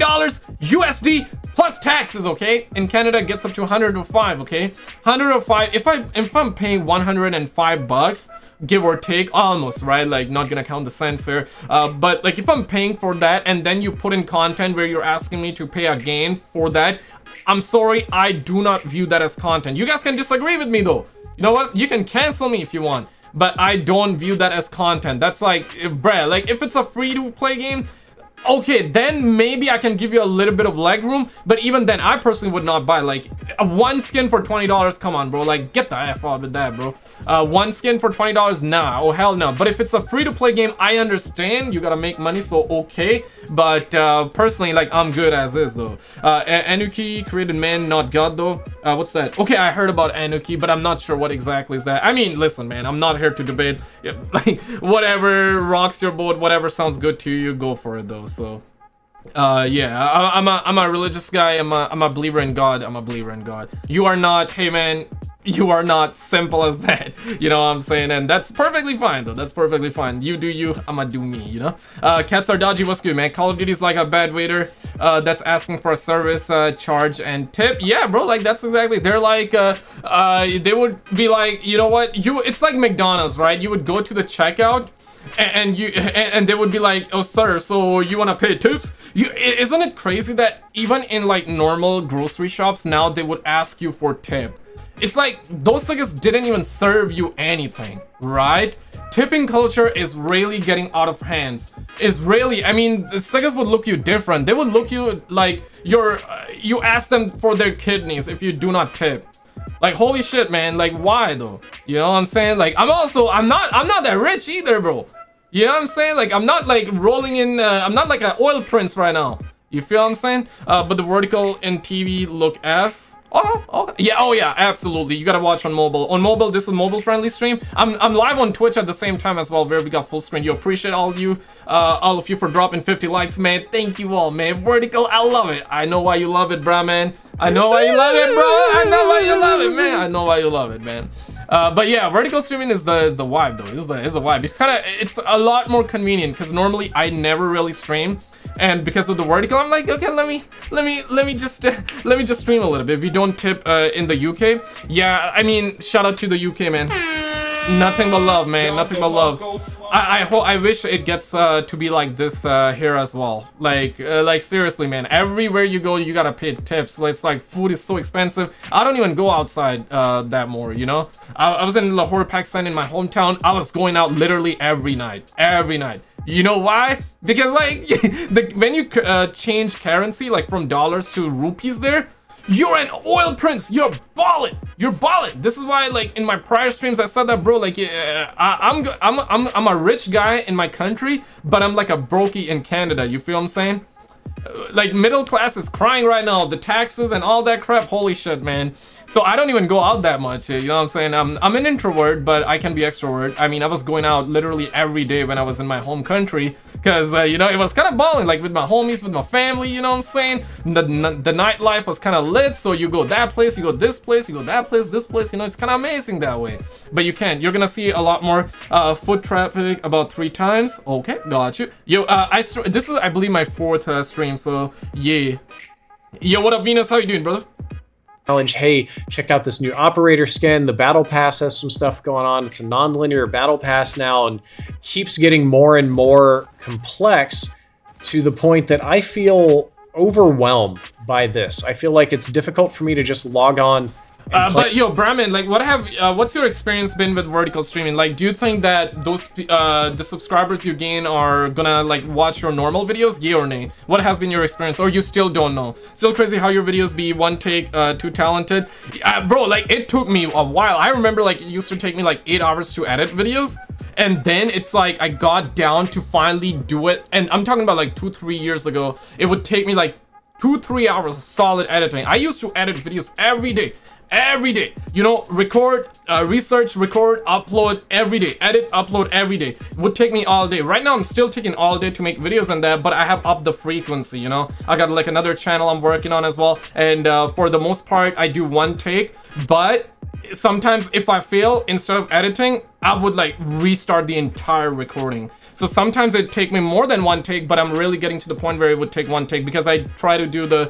USD plus taxes, okay? In Canada, it gets up to 105, okay? 105, if I'm paying 105 bucks, give or take, almost, right? Like, not gonna count the cents here, but like if I'm paying for that and then you put in content where you're asking me to pay again for that, I'm sorry, I do not view that as content. You guys can disagree with me though. You know what? You can cancel me if you want, but I don't view that as content. That's like, bruh, like if it's a free-to-play game, okay, then maybe I can give you a little bit of leg room, but even then, I personally would not buy, like, one skin for $20, come on, bro, like, get the F out of that, bro. One skin for $20, nah, oh, hell no. But if it's a free-to-play game, I understand, you gotta make money, so okay, but personally, like, I'm good as is, though. Anuki, created man, not God, though. What's that? Okay, I heard about Anuki, but I'm not sure what exactly is that. I mean, listen, man, I'm not here to debate, like, whatever rocks your boat, whatever sounds good to you, go for it, though. So, yeah, I'm a religious guy. I'm a believer in God. I'm a believer in God. You are not, hey man, you are not simple as that. You know what I'm saying? And that's perfectly fine though. That's perfectly fine. You do you, I'ma do me, you know? Cats are dodgy, what's good, man? Call of Duty's like a bad waiter that's asking for a service charge and tip. Yeah, bro, like that's exactly, they're like, they would be like, you know what? It's like McDonald's, right? You would go to the checkout and they would be like, oh sir, so you want to pay tips? Isn't it crazy that even in like normal grocery shops now they would ask you for tip? It's like those suckers didn't even serve you anything, right? Tipping culture is really getting out of hands. Is really, I mean, the suckers would look you different. They would look you like you're, you ask them for their kidneys if you do not tip. Like, holy shit, man, like why though? You know what I'm saying? Like, I'm not that rich either, bro. You know what I'm saying? Like, I'm not like rolling in, I'm not like an oil prince right now. You feel what I'm saying? But the vertical in TV look ass. Oh, yeah, oh yeah, absolutely. You gotta watch on mobile. On mobile, this is mobile friendly stream. I'm live on Twitch at the same time as well, where we got full screen. You appreciate all of you for dropping 50 likes, man. Thank you all, man. Vertical, I love it. I know why you love it, bruh, man. I know why you love it, bro. I know why you love it, man. I know why you love it, man. But yeah, vertical streaming is the vibe though. It's the vibe. It's kind of, it's a lot more convenient because normally I never really stream, and because of the vertical, I'm like, okay, let me just stream a little bit. If you don't tip in the UK, yeah, I mean, shout out to the UK, man. Nothing but love, man. Nothing but love. I wish it gets to be like this here as well. Like seriously, man. Everywhere you go, you gotta pay tips. It's like food is so expensive. I don't even go outside that more, you know. I was in Lahore, Pakistan, in my hometown. I was going out literally every night. Every night. You know why? Because like when you change currency, like from dollars to rupees, there. You're an oil prince. You're ballin'. You're ballin'. This is why, like in my prior streams, I said that, bro. Like, I'm a rich guy in my country, but I'm like a brokey in Canada. You feel what I'm saying? Like middle class is crying right now. The taxes and all that crap. Holy shit, man. So I don't even go out that much. You know what I'm saying? I'm an introvert, but I can be extrovert. I mean, I was going out literally every day when I was in my home country. Because, you know, it was kind of balling. Like with my homies, with my family, you know what I'm saying? The nightlife was kind of lit. So you go that place, you go this place, you go that place, this place. You know, it's kind of amazing that way. But you can't. You're going to see a lot more foot traffic about 3 times. Okay, got you. Yo, this is, I believe, my 4th stream. So yeah. Yo, what up, Venus? How you doing, brother? Challenge, hey, check out this new operator skin. The battle pass has some stuff going on. It's a non-linear battle pass now and keeps getting more and more complex to the point that I feel overwhelmed by this. I feel like it's difficult for me to just log on But yo, Brahmin, like, what's your experience been with vertical streaming? Like, do you think that those the subscribers you gain are gonna like watch your normal videos? Yeah or nay? What has been your experience, or you still don't know? Still crazy how your videos be one take, too talented, bro. Like, it took me a while. I remember like it used to take me like 8 hours to edit videos, and then it's like I got down to finally do it, and I'm talking about like 2-3 years ago. It would take me like 2-3 hours of solid editing. I used to edit videos every day. Every day, you know, record, research, record, upload every day, edit, upload every day. It would take me all day. Right now, I'm still taking all day to make videos and that, but I have upped the frequency, you know. I got like another channel I'm working on as well, and for the most part, I do one take. But sometimes if I fail, instead of editing, I would like restart the entire recording. So sometimes it take me more than one take, but I'm really getting to the point where it would take one take because I try to do the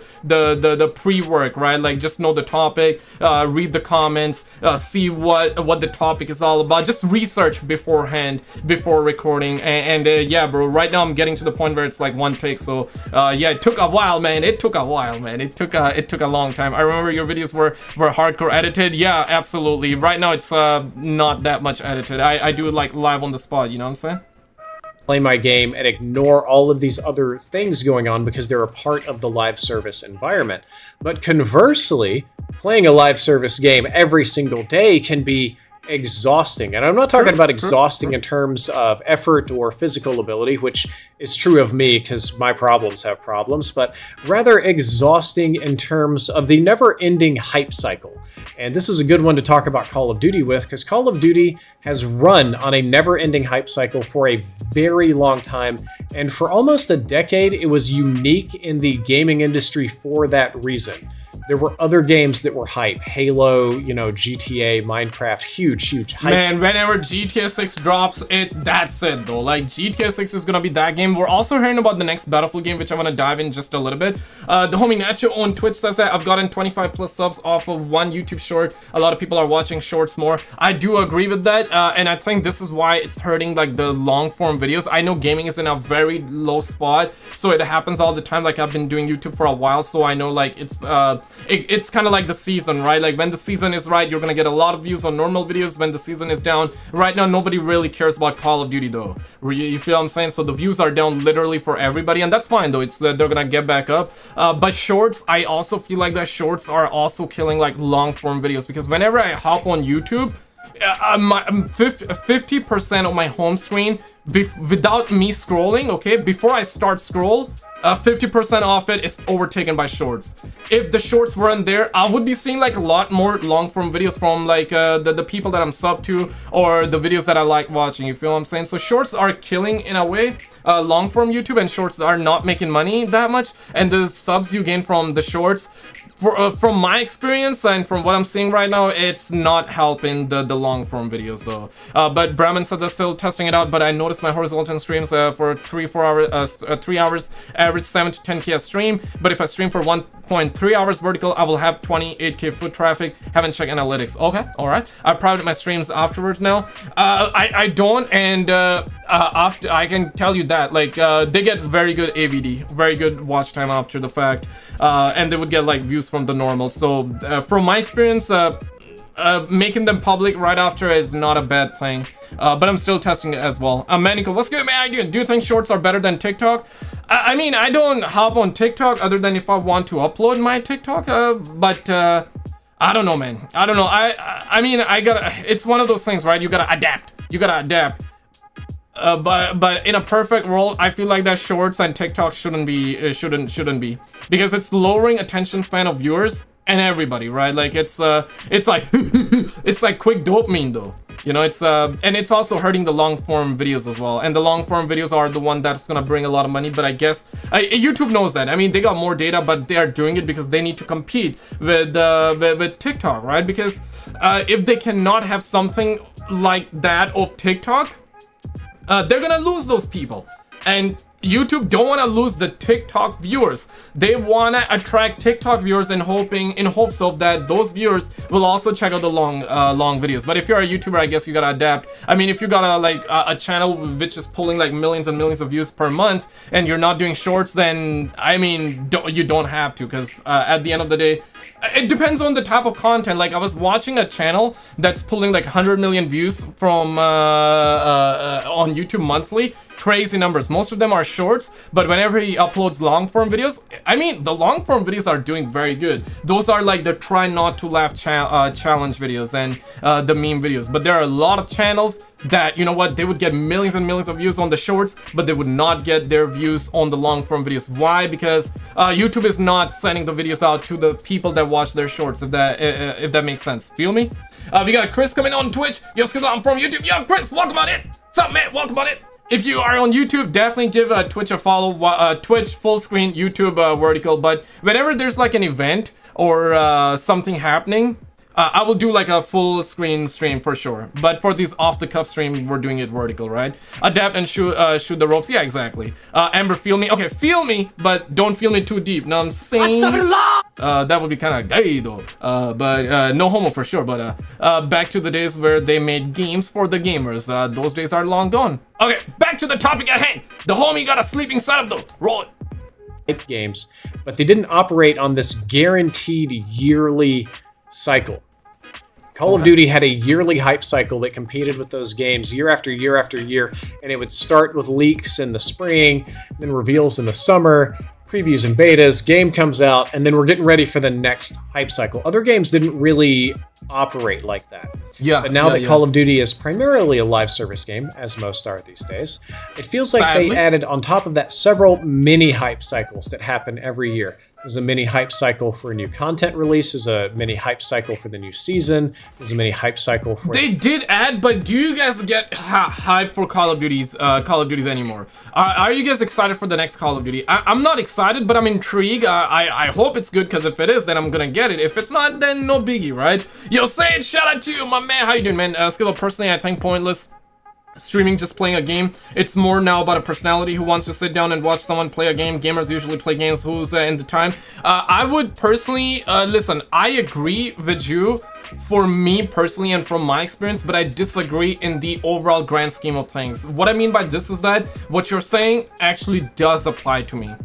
pre-work, right? Like, just know the topic, read the comments, see what the topic is all about, just research beforehand before recording. And yeah, bro, right now I'm getting to the point where it's like one take. So yeah, it took a while, man. It took a while, man. It took a long time. I remember your videos were hardcore edited. Yeah, absolutely. Right now it's not that much edited. I do it like live on the spot. You know what I'm saying? Play my game and ignore all of these other things going on because they're a part of the live service environment. But conversely, playing a live service game every single day can be exhausting. And I'm not talking about exhausting in terms of effort or physical ability, which is true of me because my problems have problems, but rather exhausting in terms of the never-ending hype cycle. And this is a good one to talk about Call of Duty with, because Call of Duty has run on a never-ending hype cycle for a very long time. And for almost a decade, it was unique in the gaming industry for that reason. There were other games that were hype. Halo, you know, GTA, Minecraft, huge hype. Man, whenever GTA 6 drops, that's it though. Like, GTA 6 is gonna be that game. We're also hearing about the next Battlefield game, which I want to dive in just a little bit. The homie Nacho on Twitch says that I've gotten 25+ subs off of one YouTube short. A lot of people are watching shorts more. I do agree with that, and I think this is why it's hurting like the long form videos. I know gaming is in a very low spot, so it happens all the time. Like, I've been doing YouTube for a while, so I know like it's kind of like the season, right? Like, when the season is right, you're gonna get a lot of views on normal videos. When the season is down, right now nobody really cares about Call of Duty though, you feel what I'm saying? So the views are down literally for everybody, and that's fine though. It's they're gonna get back up, but shorts, I also feel like that shorts are also killing like long form videos, because whenever I hop on YouTube, 50% of my home screen, without me scrolling, okay, before I start scroll, 50% of it is overtaken by shorts. If the shorts weren't there, I would be seeing like a lot more long form videos from like the people that I'm sub to, or the videos that I like watching, you feel what I'm saying? So shorts are killing, in a way, long form YouTube, and shorts are not making money that much, and the subs you gain from the shorts, from my experience and from what I'm seeing right now, it's not helping the long form videos though. But Brahmin says they're still testing it out, but I noticed my horizontal streams for 3 hours average 7 to 10K a stream, but if I stream for 1.3 hours vertical, I will have 28K foot traffic. Haven't checked analytics. Okay, all right. I private my streams afterwards now. I don't, and after, I can tell you that like they get very good AVD, very good watch time after the fact, and they would get like views from the normal. So from my experience, making them public right after is not a bad thing, but I'm still testing it as well. Manico, what's good, man? Do you think shorts are better than TikTok? I mean, I don't hop on TikTok other than if I want to upload my TikTok, but I don't know, man. I don't know. I mean, I gotta, it's one of those things, right? You gotta adapt, you gotta adapt. But in a perfect world, I feel like that shorts and TikTok shouldn't be, because it's lowering attention span of viewers and everybody, right? Like, it's like it's like quick dopamine though, you know. It's and it's also hurting the long form videos as well, and the long form videos are the one that's gonna bring a lot of money. But I guess YouTube knows that. I mean, they got more data, but they are doing it because they need to compete with TikTok, right? Because if they cannot have something like that of TikTok, they're gonna lose those people. And YouTube don't want to lose the TikTok viewers. They want to attract TikTok viewers and in hopes of that those viewers will also check out the long videos. But if you're a YouTuber, I guess you gotta adapt. I mean, if you got a channel which is pulling like millions and millions of views per month and you're not doing shorts, then I mean, you don't have to, because at the end of the day, it depends on the type of content. Like, I was watching a channel that's pulling like 100 million views from on YouTube monthly. Crazy numbers. Most of them are shorts, but whenever he uploads long form videos, I mean, the long form videos are doing very good. Those are like the try not to laugh challenge videos and the meme videos. But there are a lot of channels that, you know what, they would get millions and millions of views on the shorts, but they would not get their views on the long form videos. Why? Because YouTube is not sending the videos out to the people that watch their shorts, if that makes sense. Feel me? We got Chris coming on Twitch. Yo, I'm from YouTube. Yo, Chris, welcome on it. What's up, man? Welcome on it. If you are on YouTube, definitely give Twitch a follow. Twitch full screen, YouTube vertical. But whenever there's like an event or something happening, I will do like a full screen stream for sure. But for these off the cuff stream, we're doing it vertical, right? Adapt and shoot the ropes. Yeah, exactly. Amber, feel me. Okay, feel me, but don't feel me too deep. Know what I'm saying? That would be kind of gay though. But no homo for sure. But back to the days where they made games for the gamers. Those days are long gone. Okay, back to the topic at hand. The homie got a sleeping setup though. Roll it. Games, but they didn't operate on this guaranteed yearly cycle. Call of Duty had a yearly hype cycle that competed with those games year after year after year, and it would start with leaks in the spring, then reveals in the summer, previews and betas, game comes out, and then we're getting ready for the next hype cycle. Other games didn't really operate like that. Yeah. But now that Call of Duty is primarily a live service game, as most are these days, it feels like they added on top of that several mini hype cycles that happen every year. There's a mini hype cycle for new content release. There's a mini hype cycle for the new season. There's a mini hype cycle for... They did add, but do you guys get hype for Call of Duties anymore? Are you guys excited for the next Call of Duty? I'm not excited, but I'm intrigued. I hope it's good, because if it is, then I'm gonna get it. If it's not, then no biggie, right? Yo, say it, shout out to you, my man. How you doing, man? Skill, personally, I think pointless streaming just playing a game. It's more now about a personality who wants to sit down and watch someone play a game. Gamers usually play games who's in the time. I would personally listen, I agree with you for me personally and from my experience, but I disagree in the overall grand scheme of things. What I mean by this is that what you're saying actually does apply to me.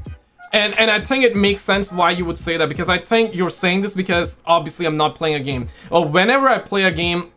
And I think it makes sense why you would say that, because I think you're saying this because obviously I'm not playing a game. Whenever I play a game,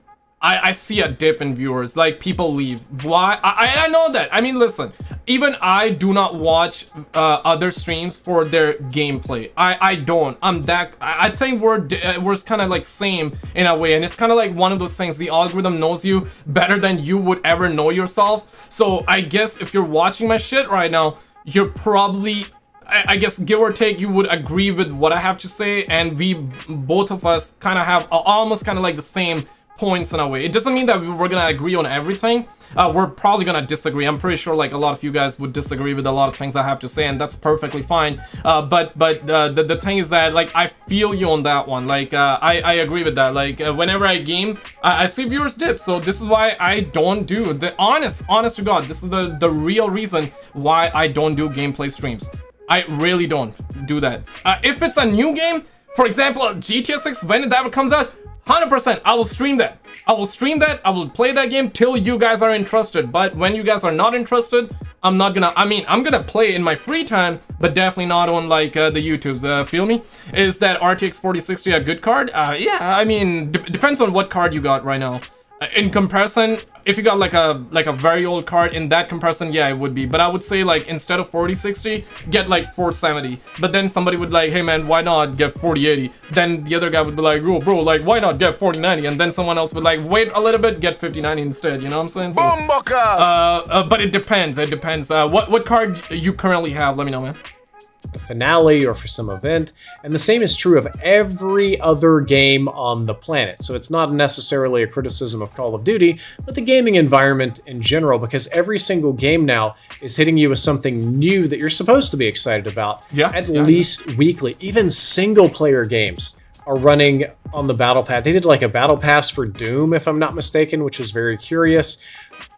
I see a dip in viewers, like people leave. Why? I know that. I mean, listen, even I do not watch other streams for their gameplay. I don't. I think we're kind of like same in a way, and it's kind of like one of those things. The algorithm knows you better than you would ever know yourself. So I guess if you're watching my shit right now, you're probably... I guess, give or take, you would agree with what I have to say, and we both of us kind of have almost kind of like the same points in a way. It doesn't mean that we're gonna agree on everything. We're probably gonna disagree. I'm pretty sure like a lot of you guys would disagree with a lot of things I have to say, and that's perfectly fine. But the thing is that, like, I feel you on that one. Like I agree with that. Like whenever I game, I see viewers dip. So this is why I don't do the honest to God, this is the real reason why I don't do gameplay streams. I really don't do that. If it's a new game, for example, GTA 6, when that comes out, 100% I will stream that. I will play that game till you guys are interested. But when you guys are not interested, I'm not gonna... I mean, I'm gonna play in my free time, but definitely not on like the YouTubes. Feel me? Is that RTX 4060 a good card? Yeah, I mean, depends on what card you got right now. In comparison, if you got like a very old card, in that comparison, yeah, it would be. But I would say, like, instead of 4060, get like 470. But then somebody would like, hey man, why not get 4080? Then the other guy would be like, oh bro, like, why not get 4090? And then someone else would like, wait a little bit, get 5090 instead. You know what I'm saying? So, but it depends. It depends. What card you currently have? Let me know, man. The finale or for some event, and the same is true of every other game on the planet. So it's not necessarily a criticism of Call of Duty, but the gaming environment in general, because every single game now is hitting you with something new that you're supposed to be excited about, at least weekly. Even single player games are running on the battle pass. They did like a battle pass for Doom, if I'm not mistaken, which was very curious.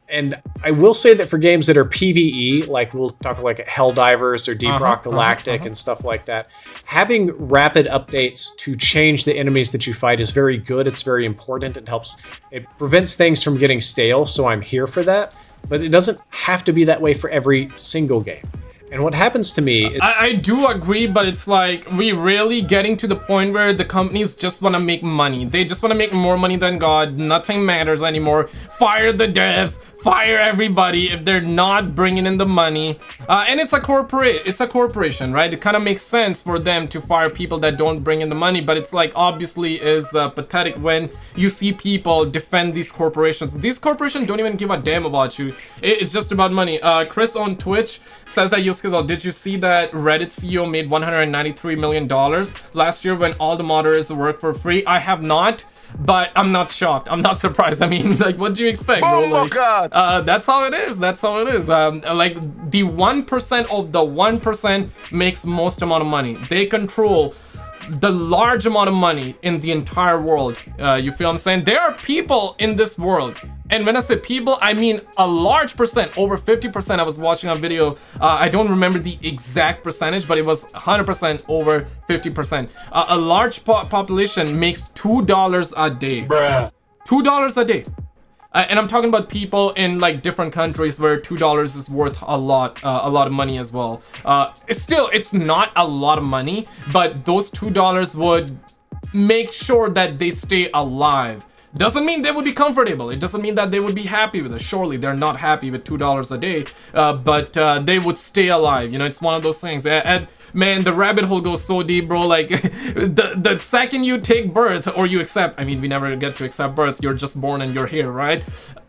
And I will say that for games that are PvE, like we'll talk like Helldivers or Deep Rock Galactic and stuff like that, having rapid updates to change the enemies that you fight is very good. It's very important. It helps. It prevents things from getting stale, so I'm here for that. But it doesn't have to be that way for every single game. And what happens to me is I do agree, but it's like we really getting to the point where the companies just want to make money. They just want to make more money than God. Nothing matters anymore. Fire the devs, fire everybody if they're not bringing in the money. And it's a corporation, right? It kind of makes sense for them to fire people that don't bring in the money. But it's like obviously is pathetic when you see people defend these corporations. These corporations don't even give a damn about you. It's just about money. Chris on Twitch says that you'll did you see that Reddit CEO made $193 million last year when all the moderators work for free? I have not, but I'm not shocked. I'm not surprised. I mean, like, what do you expect, bro? Oh my God. That's how it is. That's how it is. Like, the 1% of the 1% makes most amount of money. They control the large amount of money in the entire world. You feel what I'm saying? There are people in this world. And when I say people, I mean a large percent, over 50%. I was watching a video, I don't remember the exact percentage, but it was 100% over 50%. A large population makes $2 a day. Bruh. $2 a day. And I'm talking about people in like different countries where $2 is worth a lot of money as well. Still, it's not a lot of money, but those $2 would make sure that they stay alive. Doesn't mean they would be comfortable. It doesn't mean that they would be happy with it. Surely they're not happy with $2 a day, but they would stay alive. You know, it's one of those things. And man, the rabbit hole goes so deep, bro. Like the second you take birth or you accept, I mean, we never get to accept birth. You're just born and you're here, right?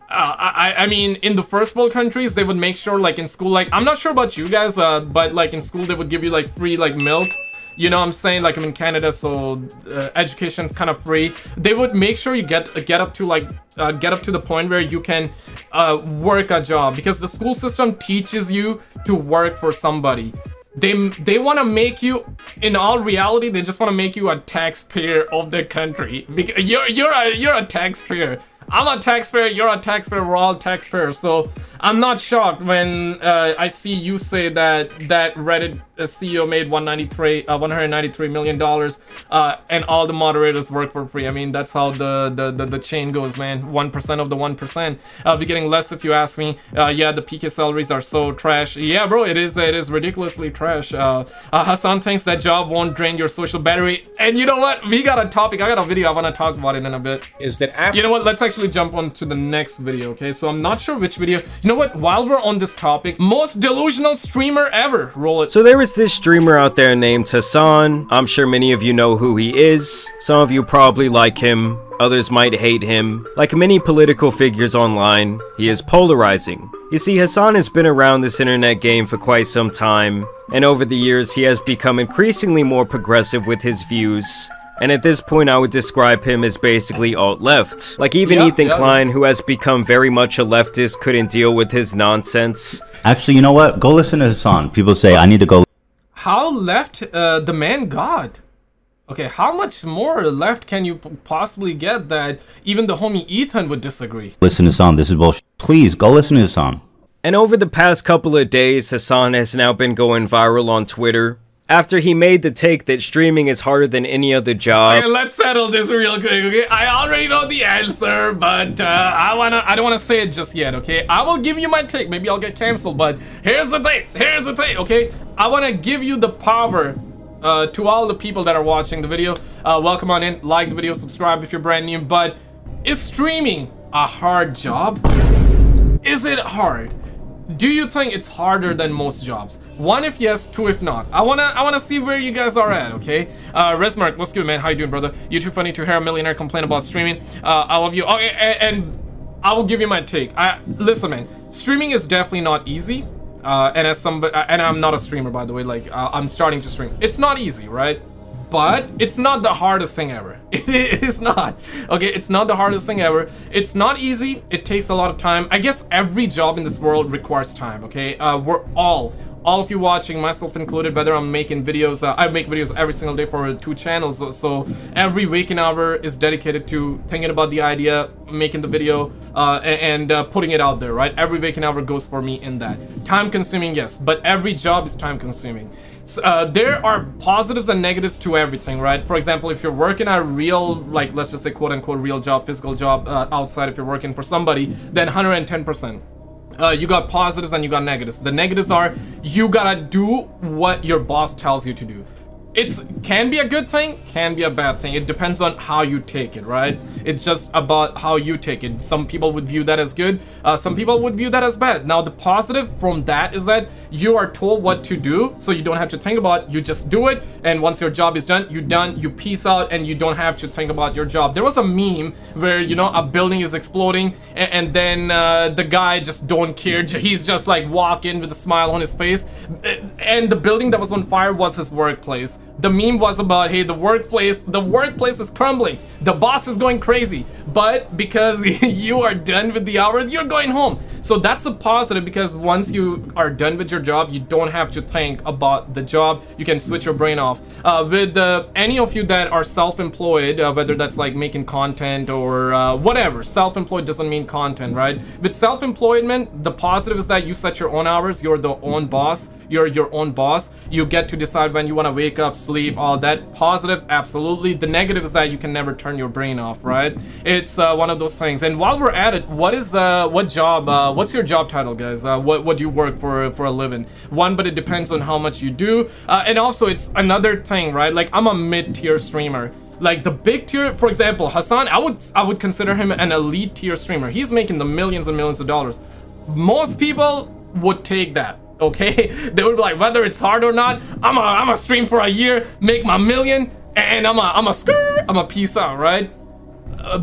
I mean, in the first world countries, they would make sure like in school, like I'm not sure about you guys, but like in school, they would give you like free like milk. You know what I'm saying? Like I'm in Canada, so education's kind of free. They would make sure you get up to like get up to the point where you can work a job, because the school system teaches you to work for somebody. They want to make you, in all reality, they just want to make you a taxpayer of their country. Because you're a taxpayer. I'm a taxpayer, you're a taxpayer, we're all taxpayers. So I'm not shocked when I see you say that Reddit CEO made $193 million and all the moderators work for free. I mean, that's how the chain goes, man. 1% of the 1%. I'll be getting less if you ask me. Yeah, the PK salaries are so trash. Yeah, bro, it is ridiculously trash. Hassan thinks that job won't drain your social battery. And you know what? We got a topic. I got a video. I want to talk about it in a bit. Is that after? You know what? Let's actually jump on to the next video. Okay, so I'm not sure which video. You know what, while we're on this topic, most delusional streamer ever. Roll it. So there is this streamer out there named Hassan. I'm sure many of you know who he is. Some of you probably like him, others might hate him. Like many political figures online, he is polarizing. You see, Hassan has been around this internet game for quite some time, and over the years he has become increasingly more progressive with his views. And at this point, I would describe him as basically alt-left. Like, even Ethan Klein, who has become very much a leftist, couldn't deal with his nonsense. Actually, you know what? Go listen to Hassan. People say, I need to go. How left the man got? Okay, how much more left can you possibly get that even the homie Ethan would disagree? Listen to Hassan. This is bullshit. Please, go listen to Hassan. And over the past couple of days, Hassan has now been going viral on Twitter. After he made the take that streaming is harder than any other job. Okay, let's settle this real quick, okay? I already know the answer, but I don't wanna say it just yet, okay? I will give you my take. Maybe I'll get canceled, but here's the take, okay? I wanna give you the power to all the people that are watching the video. Welcome on in, like the video, subscribe if you're brand new, but is streaming a hard job? Is it hard? Do you think it's harder than most jobs? One if yes, two if not. I wanna see where you guys are at, okay? Resmark, what's good, man? How you doing, brother? You too funny to hear a millionaire complain about streaming. I love you. Oh, and I will give you my take. Listen, man. Streaming is definitely not easy. And as somebody, and I'm not a streamer, by the way. Like I'm starting to stream. It's not easy, right? But it's not the hardest thing ever. It is not. Okay, it's not the hardest thing ever. It's not easy. It takes a lot of time. I guess every job in this world requires time, okay? We're all all of you watching, myself included, whether I'm making videos, I make videos every single day for two channels, so every waking hour is dedicated to thinking about the idea, making the video, and putting it out there, right? Every waking hour goes for me in that. Time consuming, yes, but every job is time consuming. So, there are positives and negatives to everything, right? For example, if you're working a real, like, let's just say quote-unquote real job, physical job, outside, if you're working for somebody, then 110%. You got positives and you got negatives. The negatives are you gotta do what your boss tells you to do. It can be a good thing, can be a bad thing. It depends on how you take it, right? It's just about how you take it. Some people would view that as good. Some people would view that as bad. Now, the positive from that is that you are told what to do, so you don't have to think about it. You just do it, and once your job is done, you're done. You peace out, and you don't have to think about your job. There was a meme where, you know, a building is exploding, and then the guy just don't care. He's just like walking with a smile on his face, and the building that was on fire was his workplace. The meme was about, hey, the workplace is crumbling, the boss is going crazy, but because you are done with the hours, you're going home. So that's a positive, because once you are done with your job, you don't have to think about the job. You can switch your brain off. With any of you that are self-employed, whether that's like making content or whatever, self-employed doesn't mean content, right? With self-employment, the positive is that you set your own hours, you're the own boss, you're your own boss, you get to decide when you want to wake up, sleep, all that. Positives, absolutely. The negative is that you can never turn your brain off, right? It's one of those things. And while we're at it, what is what job, what's your job title, guys? What do you work for a living? One, but it depends on how much you do, and also it's another thing, right? Like, I'm a mid-tier streamer. Like, the big tier, for example, Hassan, I would consider him an elite tier streamer. He's making the millions and millions of dollars. Most people would take that. Okay, they would be like, whether it's hard or not, I'm a stream for a year, make my million, and I'm a peace out, right?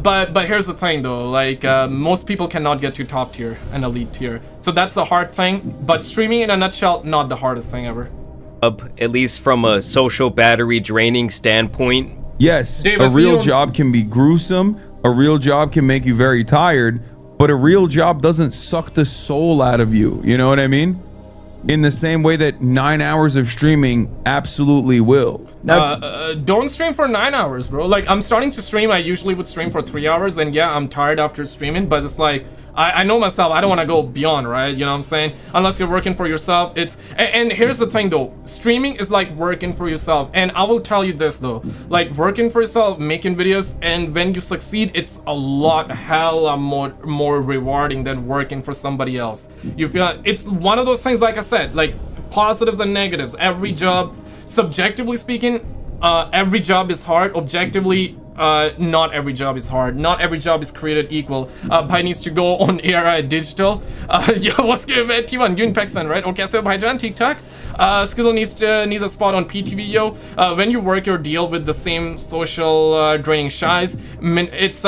But here's the thing though, like, most people cannot get to top tier and elite tier, so that's the hard thing. But streaming in a nutshell, not the hardest thing ever, at least from a social battery draining standpoint. Yes, Davis, a real job can be gruesome, a real job can make you very tired, but a real job doesn't suck the soul out of you, you know what I mean? In the same way that 9 hours of streaming absolutely will. Now, don't stream for 9 hours, bro. Like, I'm starting to stream. I usually would stream for 3 hours, and yeah, I'm tired after streaming, but it's like, I know myself, I don't want to go beyond, right? You know what I'm saying? Unless you're working for yourself, it's... And here's the thing though, streaming is like working for yourself. And I will tell you this though, like, working for yourself, making videos, and when you succeed, it's a lot, hella more rewarding than working for somebody else. You feel? It's one of those things, like I said, like, positives and negatives. Every job, subjectively speaking, every job is hard. Objectively, not every job is hard. Not every job is created equal. Bhai needs to go on ARI Digital. Yeah, what's good, man? T1, you in Pakistan, right? Okay, so Bhaijan, Tik Tak. Skizzle needs a spot on PTV, yo. When you work your deal with the same social draining shies, it's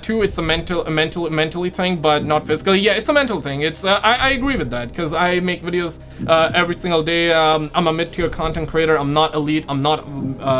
two. It's a mentally thing, but not physically. Yeah, it's a mental thing. It's I agree with that, because I make videos every single day. I'm a mid-tier content creator. I'm not elite. I'm not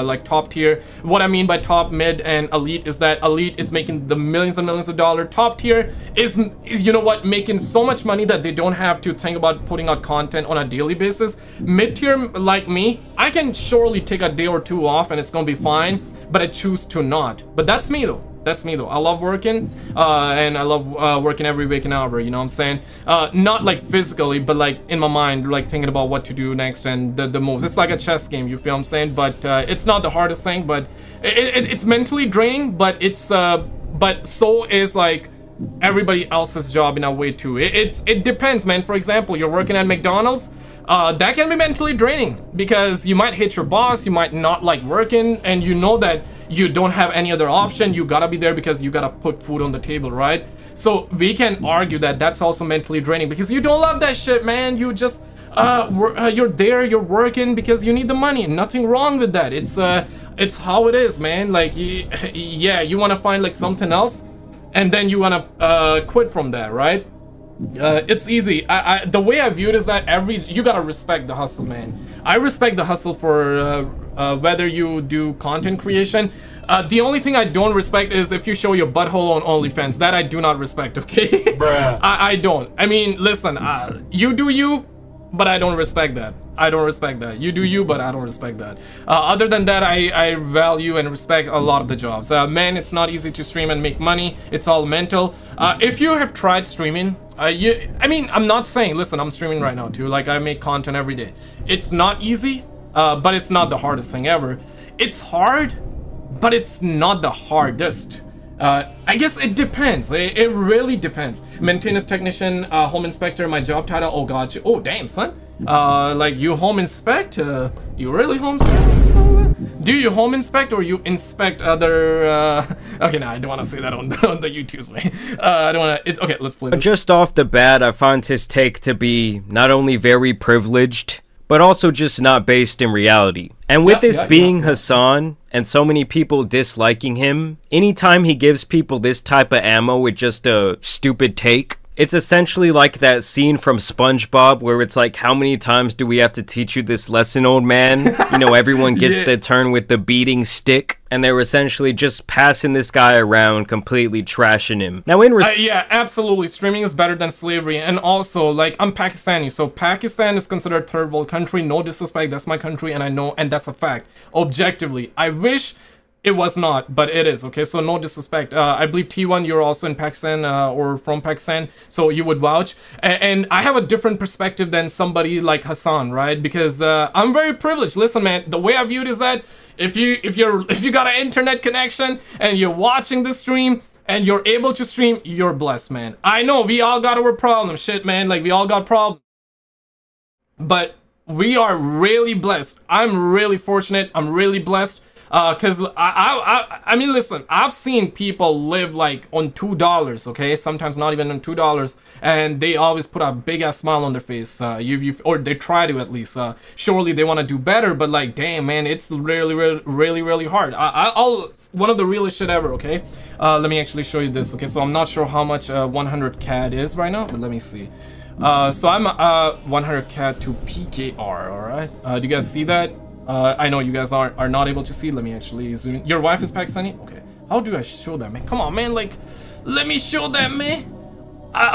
like top tier. What I mean by top, mid, and elite is that elite is making the millions and millions of dollars. Top tier is, you know what, making so much money that they don't have to think about putting out content on a daily basis. Mid tier, like me, I can surely take a day or two off and it's gonna be fine, but I choose to not. But that's me though. That's me though. I love working, and I love working every waking hour, you know what I'm saying? Not like physically, but like in my mind, like thinking about what to do next and the moves. It's like a chess game, you feel what I'm saying? But it's not the hardest thing, but it's mentally draining, but it's but so is like everybody else's job in a way too. It depends, man. For example, you're working at McDonald's, that can be mentally draining because you might hate your boss, you might not like working, and you know that you don't have any other option. You gotta be there because you gotta put food on the table, right? So we can argue that that's also mentally draining because you don't love that shit, man. You just you're there, you're working because you need the money. Nothing wrong with that. It's how it is, man. Like, yeah, you want to find like something else, and then you want to quit from that, right? It's easy. I the way I view it is that you gotta respect the hustle, man. I respect the hustle for whether you do content creation. The only thing I don't respect is if you show your butthole on OnlyFans. That I do not respect, okay? Bruh. I don't. I mean, listen, you do you. But I don't respect that. I don't respect that. You do you, but I don't respect that. Other than that, I value and respect a lot of the jobs. Man, it's not easy to stream and make money. It's all mental. If you have tried streaming, I mean, I'm not saying, listen, I'm streaming right now too. Like, I make content every day. It's not easy, but it's not the hardest thing ever. It's hard, but it's not the hardest. I guess it depends. It really depends. Maintenance technician, home inspector, my job title. Oh, gotcha. Oh, damn, son. Like, you home inspect? You really home inspect? Do you home inspect or you inspect other... Okay, no, I don't want to say that on the YouTube's way. I don't want to... Okay, let's play this. Just off the bat, I found his take to be not only very privileged, but also just not based in reality. And with this being Hassan and so many people disliking him, anytime he gives people this type of ammo with just a stupid take, it's essentially like that scene from SpongeBob where it's like, how many times do we have to teach you this lesson, old man? You know, everyone gets their turn with the beating stick. And they were essentially just passing this guy around, completely trashing him. Now, in yeah, absolutely. Streaming is better than slavery. And also, like, I'm Pakistani, so Pakistan is considered third world country. No disrespect, that's my country, and I know, and that's a fact. Objectively, I wish it was not, but it is, okay? So no disrespect. I believe T1, you're also in Pakistan or from Pakistan, so you would vouch. And I have a different perspective than somebody like Hassan, right? Because I'm very privileged. Listen, man, the way I view it is that if you got an internet connection and you're watching this stream and you're able to stream, you're blessed, man. I know we all got our problems, shit, man. Like, we all got problems. But we are really blessed. I'm really fortunate. I'm really blessed. Because I mean, listen, I've seen people live like on $2, okay, sometimes not even on $2, and they always put a big ass smile on their face, or they try to, at least. Surely they want to do better, but like, damn, man, it's really hard. One of the realest shit ever, okay. Let me actually show you this, okay. So I'm not sure how much 100 CAD is right now, but let me see. So I'm 100 CAD to PKR, all right. Do you guys see that? I know you guys are not able to see. Let me actually zoom in. Your wife is Pakistani? Okay. How do I show that, man? Come on, man. Like, let me show that, man.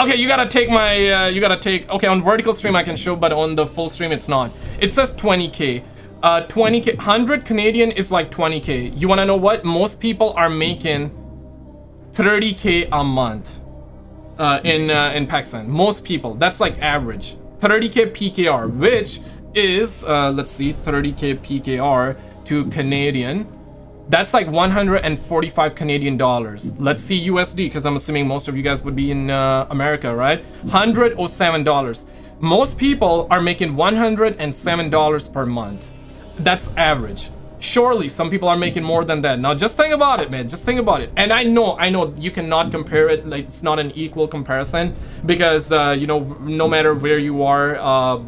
Okay, you gotta take my, okay, on vertical stream I can show, but on the full stream it's not. It says 20K. 20K, 100 Canadian is like 20K. You wanna know what? Most people are making 30K a month in Pakistan. Most people. That's like average. 30K PKR, which is let's see, 30k PKR to Canadian, that's like 145 Canadian dollars. Let's see USD, because I'm assuming most of you guys would be in America, right? $107. Most people are making $107 per month. That's average. Surely some people are making more than that. Now just think about it, man. Just think about it. And I know you cannot compare it, like, it's not an equal comparison, because you know, no matter where you are,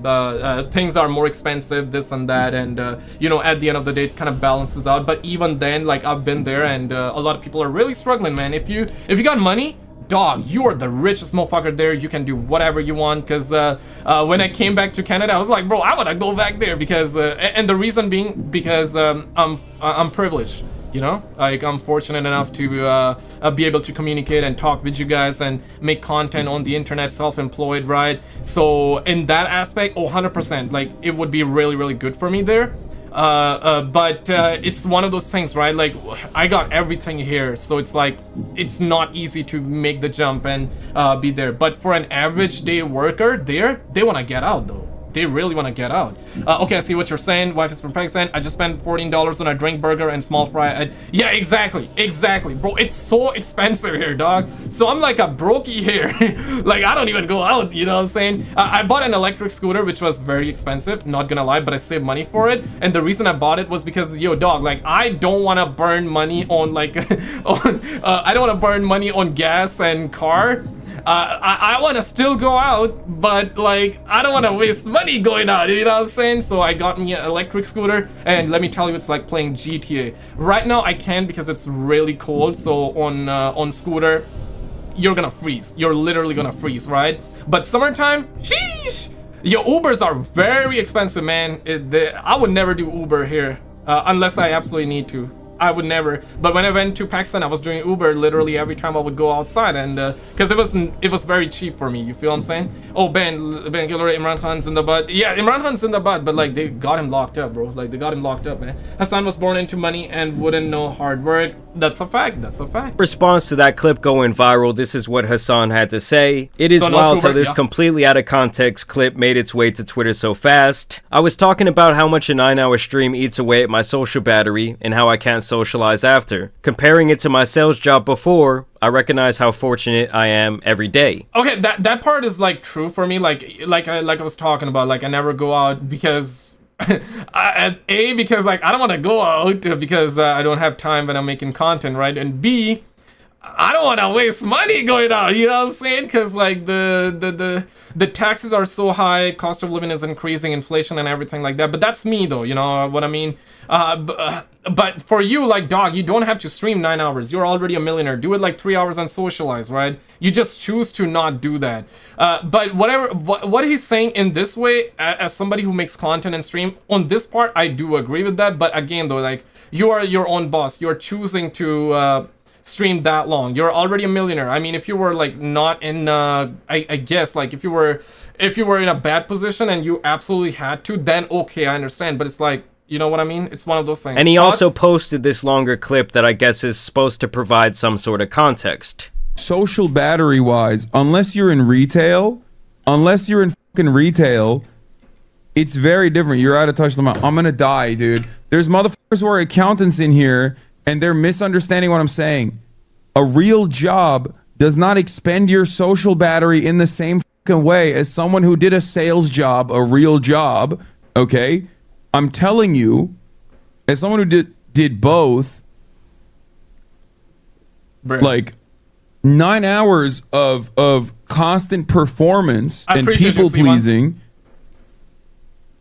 things are more expensive, this and that, and you know, at the end of the day it kind of balances out. But even then, like, I've been there, and a lot of people are really struggling, man. If you got money, dog, you are the richest motherfucker there. You can do whatever you want, because when I came back to Canada, I was like, bro, I want to go back there, because and the reason being because I'm privileged, you know, like, I'm fortunate enough to be able to communicate and talk with you guys and make content on the internet, self-employed, right? So in that aspect, 100%, like, it would be really good for me there. But it's one of those things, right? Like, I got everything here, so it's like, it's not easy to make the jump and be there. But for an average day worker there, they want to get out, though. They really want to get out. Okay, I see what you're saying. Wife is from Pakistan. I just spent $14 on a drink, burger, and small fry. Yeah, exactly, bro. It's so expensive here, dog. So I'm like a brokey here. Like, I don't even go out, you know what I'm saying? I bought an electric scooter, which was very expensive, not gonna lie, but I saved money for it. And the reason I bought it was because, yo, dog, like, I don't want to burn money on, like, I don't want to burn money on gas and car. I want to still go out, but, like, I don't want to waste money going out, you know what I'm saying? So I got me an electric scooter, and let me tell you, it's like playing GTA. Right now I can't, because it's really cold, so on scooter, you're gonna freeze. You're literally gonna freeze, right? But summertime, sheesh! Your Ubers are very expensive, man. I would never do Uber here, unless I absolutely need to. I would never. But when I went to Pakistan, I was doing Uber literally every time I would go outside, and because it was very cheap for me. You feel what I'm saying? Oh, Ben Gilroy, Imran Khan's in the butt. Yeah, Imran Khan's in the butt, but like they got him locked up, bro. Like they got him locked up, man. Hassan was born into money and wouldn't know hard work. That's a fact. That's a fact. Response to that clip going viral. This is what Hassan had to say. It is wild how this completely out of context clip made its way to Twitter so fast. I was talking about how much a 9-hour stream eats away at my social battery and how I can't socialize after. Comparing it to my sales job before, I recognize how fortunate I am every day. Okay, that part is like true for me. Like I was talking about, like I never go out because because like I don't want to go out because I don't have time when I'm making content, right? And B, I don't want to waste money going out, you know what I'm saying? Because like the taxes are so high, cost of living is increasing, inflation and everything like that. But that's me though, you know what I mean? But for you, like, dog, you don't have to stream 9 hours. You're already a millionaire. Do it like 3 hours and socialize, right? You just choose to not do that. But whatever, what he's saying in this way, as somebody who makes content and stream, on this part, I do agree with that. But again, though, like, you are your own boss. You're choosing to stream that long. You're already a millionaire. I mean, if you were like not in I guess like if you were in a bad position and you absolutely had to, then okay, I understand. But it's like, you know what I mean? It's one of those things. And he also posted this longer clip that I guess is supposed to provide some sort of context. Social battery wise, unless you're in fucking retail, it's very different. You're out of touch. I'm gonna die, dude. There's motherfuckers who are accountants in here and they're misunderstanding what I'm saying. A real job does not expend your social battery in the same fucking way as someone who did a sales job, a real job, okay? I'm telling you, as someone who did both, Brent, like 9 hours of constant performance and people pleasing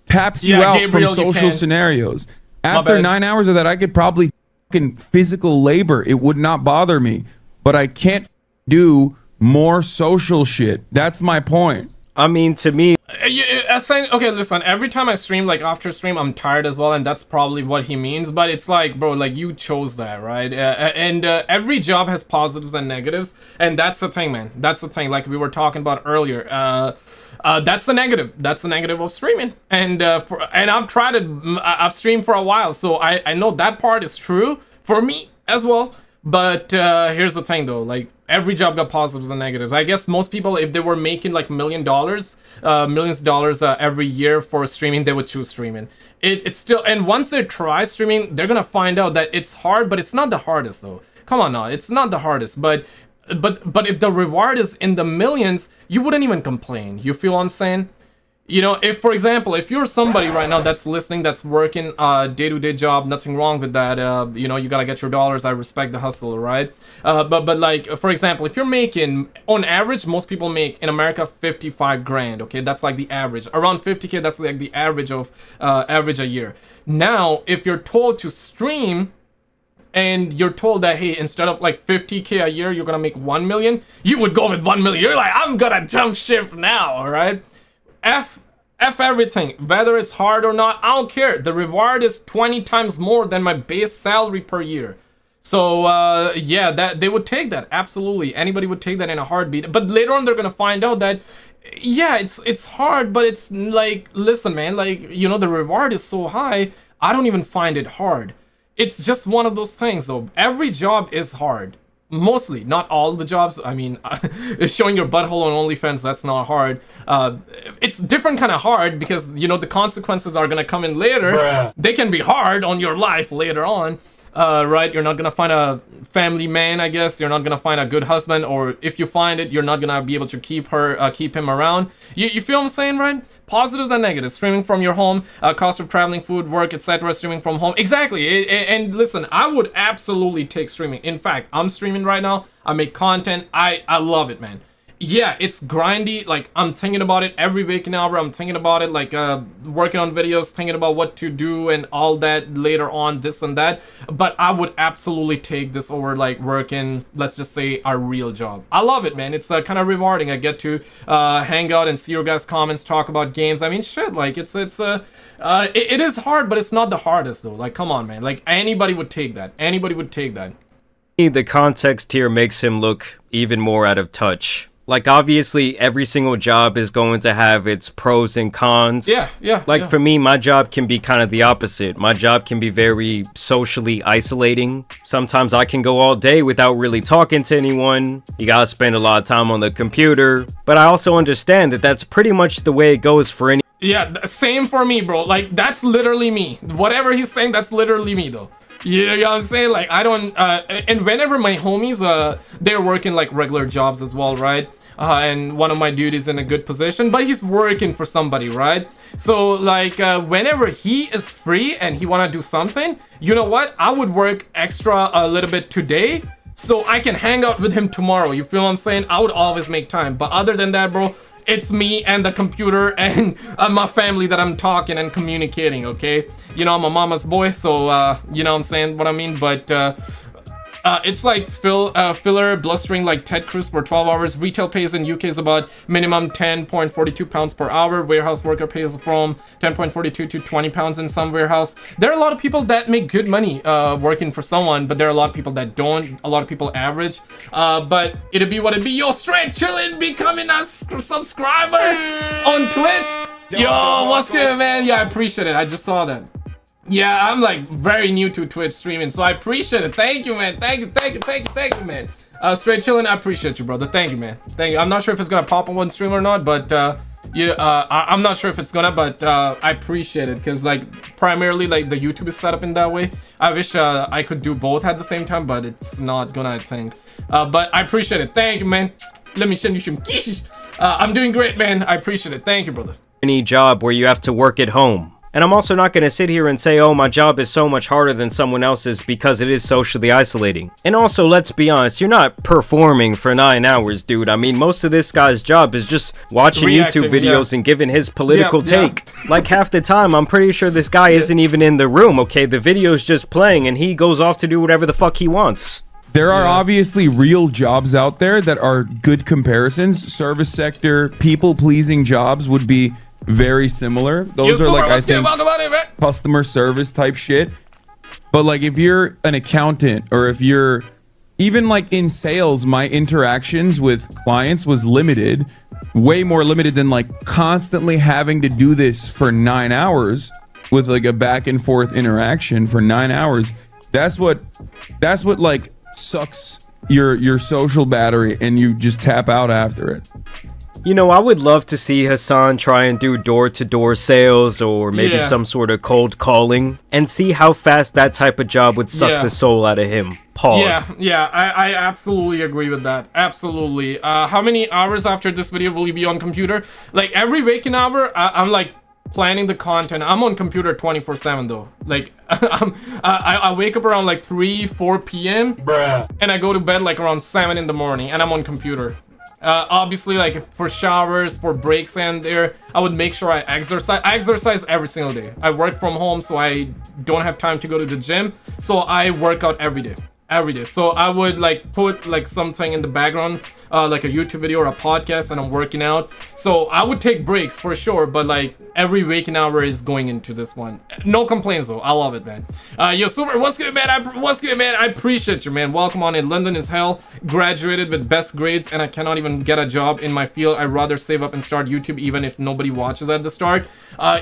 taps you out Gabriel, from social scenarios. After 9 hours of that, I could probably physical labor, it would not bother me, but I can't do more social shit. That's my point. I mean, to me, okay, listen, every time I stream, like after stream, I'm tired as well, and that's probably what he means. But it's like, bro, like you chose that, right? And every job has positives and negatives, and that's the thing, man. That's the thing, like we were talking about earlier. That's the negative. That's the negative of streaming. And I've tried it. I've streamed for a while, so I know that part is true for me as well. But here's the thing though, like every job got positives and negatives. I guess most people, if they were making like millions of dollars every year for streaming, they would choose streaming. It's still, and once they try streaming, they're gonna find out that it's hard, but it's not the hardest though. Come on now, it's not the hardest, but if the reward is in the millions, you wouldn't even complain. You feel what I'm saying? You know, if, for example, if you're somebody right now that's listening, that's working a day-to-day job, nothing wrong with that. You know, you gotta get your dollars. I respect the hustle, right? But like, for example, if you're making, on average, most people make in America 55 grand, okay? That's like the average. Around 50K, that's like the average of, average a year. Now, if you're told to stream, and you're told that, hey, instead of like 50K a year, you're gonna make 1 million, you would go with 1 million. You're like, I'm gonna jump ship now, all right? F everything, whether it's hard or not, I don't care. The reward is 20 times more than my base salary per year. So yeah, that they would take that, absolutely. Anybody would take that in a heartbeat. But later on, they're gonna find out that, yeah, it's hard, but it's like, listen, man, like, you know, the reward is so high, I don't even find it hard. It's just one of those things though. Every job is hard. Mostly, not all the jobs. I mean, showing your butthole on OnlyFans, that's not hard. It's different kind of hard because, you know, the consequences are going to come in later. Bruh. They can be hard on your life later on, right? You're not going to find a family man, I guess. You're not going to find a good husband, or if you find it, you're not going to be able to keep him around. You feel what I'm saying, right? Positives and negatives. Streaming from your home, cost of traveling, food, work, etc. Streaming from home. Exactly. And listen, I would absolutely take streaming. In fact, I'm streaming right now. I make content. I love it, man. yeah, it's grindy. Like, I'm thinking about it every waking hour. I'm thinking about it, like, working on videos, thinking about what to do and all that later on, this and that. But I would absolutely take this over, like, working, let's just say, our real job. I love it, man. It's kind of rewarding. I get to hang out and see your guys' comments, talk about games. I mean, shit, like, it is hard, but it's not the hardest, though. Like, come on, man. Like, anybody would take that. Anybody would take that. The context here makes him look even more out of touch. Like, obviously, every single job is going to have its pros and cons. Like, for me, my job can be kind of the opposite. My job can be very socially isolating. Sometimes I can go all day without really talking to anyone. You gotta spend a lot of time on the computer. But I also understand that that's pretty much the way it goes for any... Yeah, same for me, bro. Like, that's literally me. Whatever he's saying, that's literally me, though. You know what I'm saying? Like, I don't... and whenever my homies, they're working, like, regular jobs as well, right? And one of my dude is in a good position, but he's working for somebody, right? So, like, whenever he is free and he wanna do something, you know what? I would work extra a little bit today, so I can hang out with him tomorrow. You feel what I'm saying? I would always make time. But other than that, bro, it's me and the computer and my family that I'm talking and communicating, okay? You know, I'm a mama's boy, so you know what I'm saying, what I mean? But it's like filler blustering like Ted Cruz for 12 hours. Retail pays in UK is about minimum £10.42 per hour. Warehouse worker pays from £10.42 to £20 in some warehouse. There are a lot of people that make good money working for someone, but there are a lot of people that don't. A lot of people average. But it'll be what it be. Yo, straight chillin', becoming a subscriber on Twitch. Yo, what's good, man? Yeah, I appreciate it. I just saw that. Yeah, I'm like very new to Twitch streaming, so I appreciate it. Thank you, man. Thank you, man. Straight chilling, I appreciate you, brother. Thank you, man. Thank you. I'm not sure if it's gonna pop on one stream or not, but I'm not sure if it's gonna, but I appreciate it, because like primarily like the YouTube is set up in that way. I wish I could do both at the same time, but it's not gonna, I think. But I appreciate it. Thank you, man. Let me send you some kisses. I'm doing great, man. I appreciate it. Thank you, brother. Any job where you have to work at home. And I'm also not going to sit here and say, oh, my job is so much harder than someone else's because it is socially isolating. And also, let's be honest, you're not performing for 9 hours, dude. I mean, most of this guy's job is just watching YouTube videos and giving his political take. Like, half the time, I'm pretty sure this guy isn't even in the room, okay? The video's just playing, and he goes off to do whatever the fuck he wants. There are obviously real jobs out there that are good comparisons. Service sector, people-pleasing jobs would be... very similar. Those are like, I think, customer service type shit. But like, if you're an accountant, or if you're even like in sales, my interactions with clients was limited, way more limited than like constantly having to do this for 9 hours with like a back and forth interaction for 9 hours. That's what like sucks your social battery, and you just tap out after it. You know, I would love to see Hassan try and do door-to-door sales, or maybe some sort of cold calling, and see how fast that type of job would suck the soul out of him. Pause. I absolutely agree with that. Absolutely. How many hours after this video will you be on computer? Like, every waking hour, I'm like... planning the content. I'm on computer 24/7 though. Like I wake up around like 3-4 p.m. Bruh. And I go to bed like around 7 in the morning, and I'm on computer. Obviously, like for showers, for breaks and there, I would make sure I exercise. I exercise every single day. I work from home, so I don't have time to go to the gym, so I work out every day. So I would like put like something in the background, like a YouTube video or a podcast, and I'm working out. So I would take breaks for sure, but like every waking hour is going into this one. No complaints though. I love it, man. Yo, Super, what's good, man? What's good, man? I appreciate you, man. Welcome on in. London is hell. Graduated with best grades, and I cannot even get a job in my field. I'd rather save up and start YouTube, even if nobody watches at the start.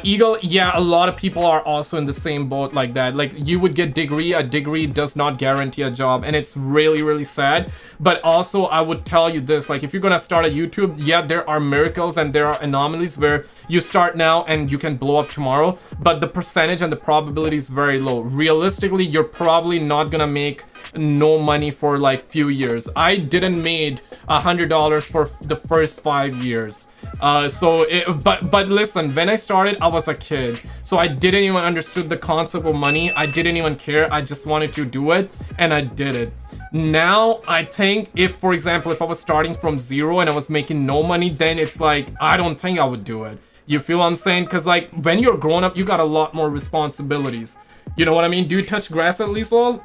Eagle, yeah, a lot of people are also in the same boat like that. Like, you would get degree. A degree does not guarantee a job, and it's really sad. But also, I would tell you this, like, if you're gonna start a YouTube, yeah, there are miracles and there are anomalies where you start now and you can blow up tomorrow, but the percentage and the probability is very low. Realistically, you're probably not gonna make no money for like few years. I didn't made $100 for the first 5 years. But listen, when I started, I was a kid, so I didn't even understood the concept of money. I didn't even care. I just wanted to do it, and I did it. Now I think if, for example, if I was starting from zero and I was making no money, then it's like I don't think I would do it. You feel what I'm saying? Because like when you're grown up, you got a lot more responsibilities. You know what I mean? Do you touch grass at least, lol?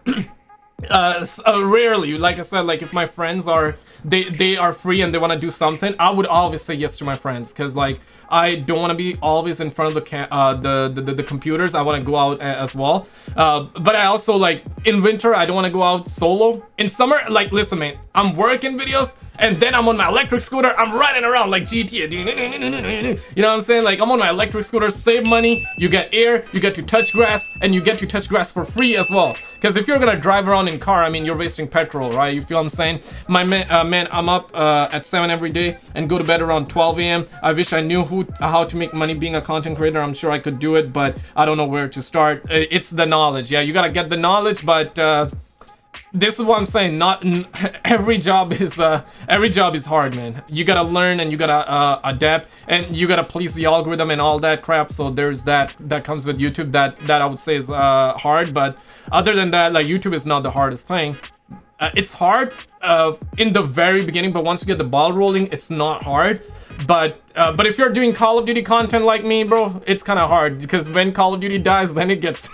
Rarely. Like I said, like if my friends are they are free and they want to do something, I would always say yes to my friends, because like I don't want to be always in front of the computers. I want to go out as well, but I also, like, in winter I don't want to go out solo. In summer, like, listen man, I'm working videos and then I'm on my electric scooter, I'm riding around like GTA. You know what I'm saying? Like, I'm on my electric scooter, save money, you get air, you get to touch grass, and you get to touch grass for free as well. Because if you're gonna drive around in car, I mean, you're wasting petrol, right? You feel what I'm saying? My man, I'm up at 7 every day and go to bed around 12 a.m. I wish I knew how to make money being a content creator. I'm sure I could do it, but I don't know where to start. It's the knowledge. Yeah, you gotta get the knowledge, but this is what I'm saying. Not every job is hard, man. You gotta learn and you gotta adapt and you gotta please the algorithm and all that crap. So there's that comes with YouTube. That I would say is hard, but other than that, like, YouTube is not the hardest thing. It's hard in the very beginning, but once you get the ball rolling, it's not hard. But if you're doing Call of Duty content like me, bro, it's kind of hard, because when Call of Duty dies, then it gets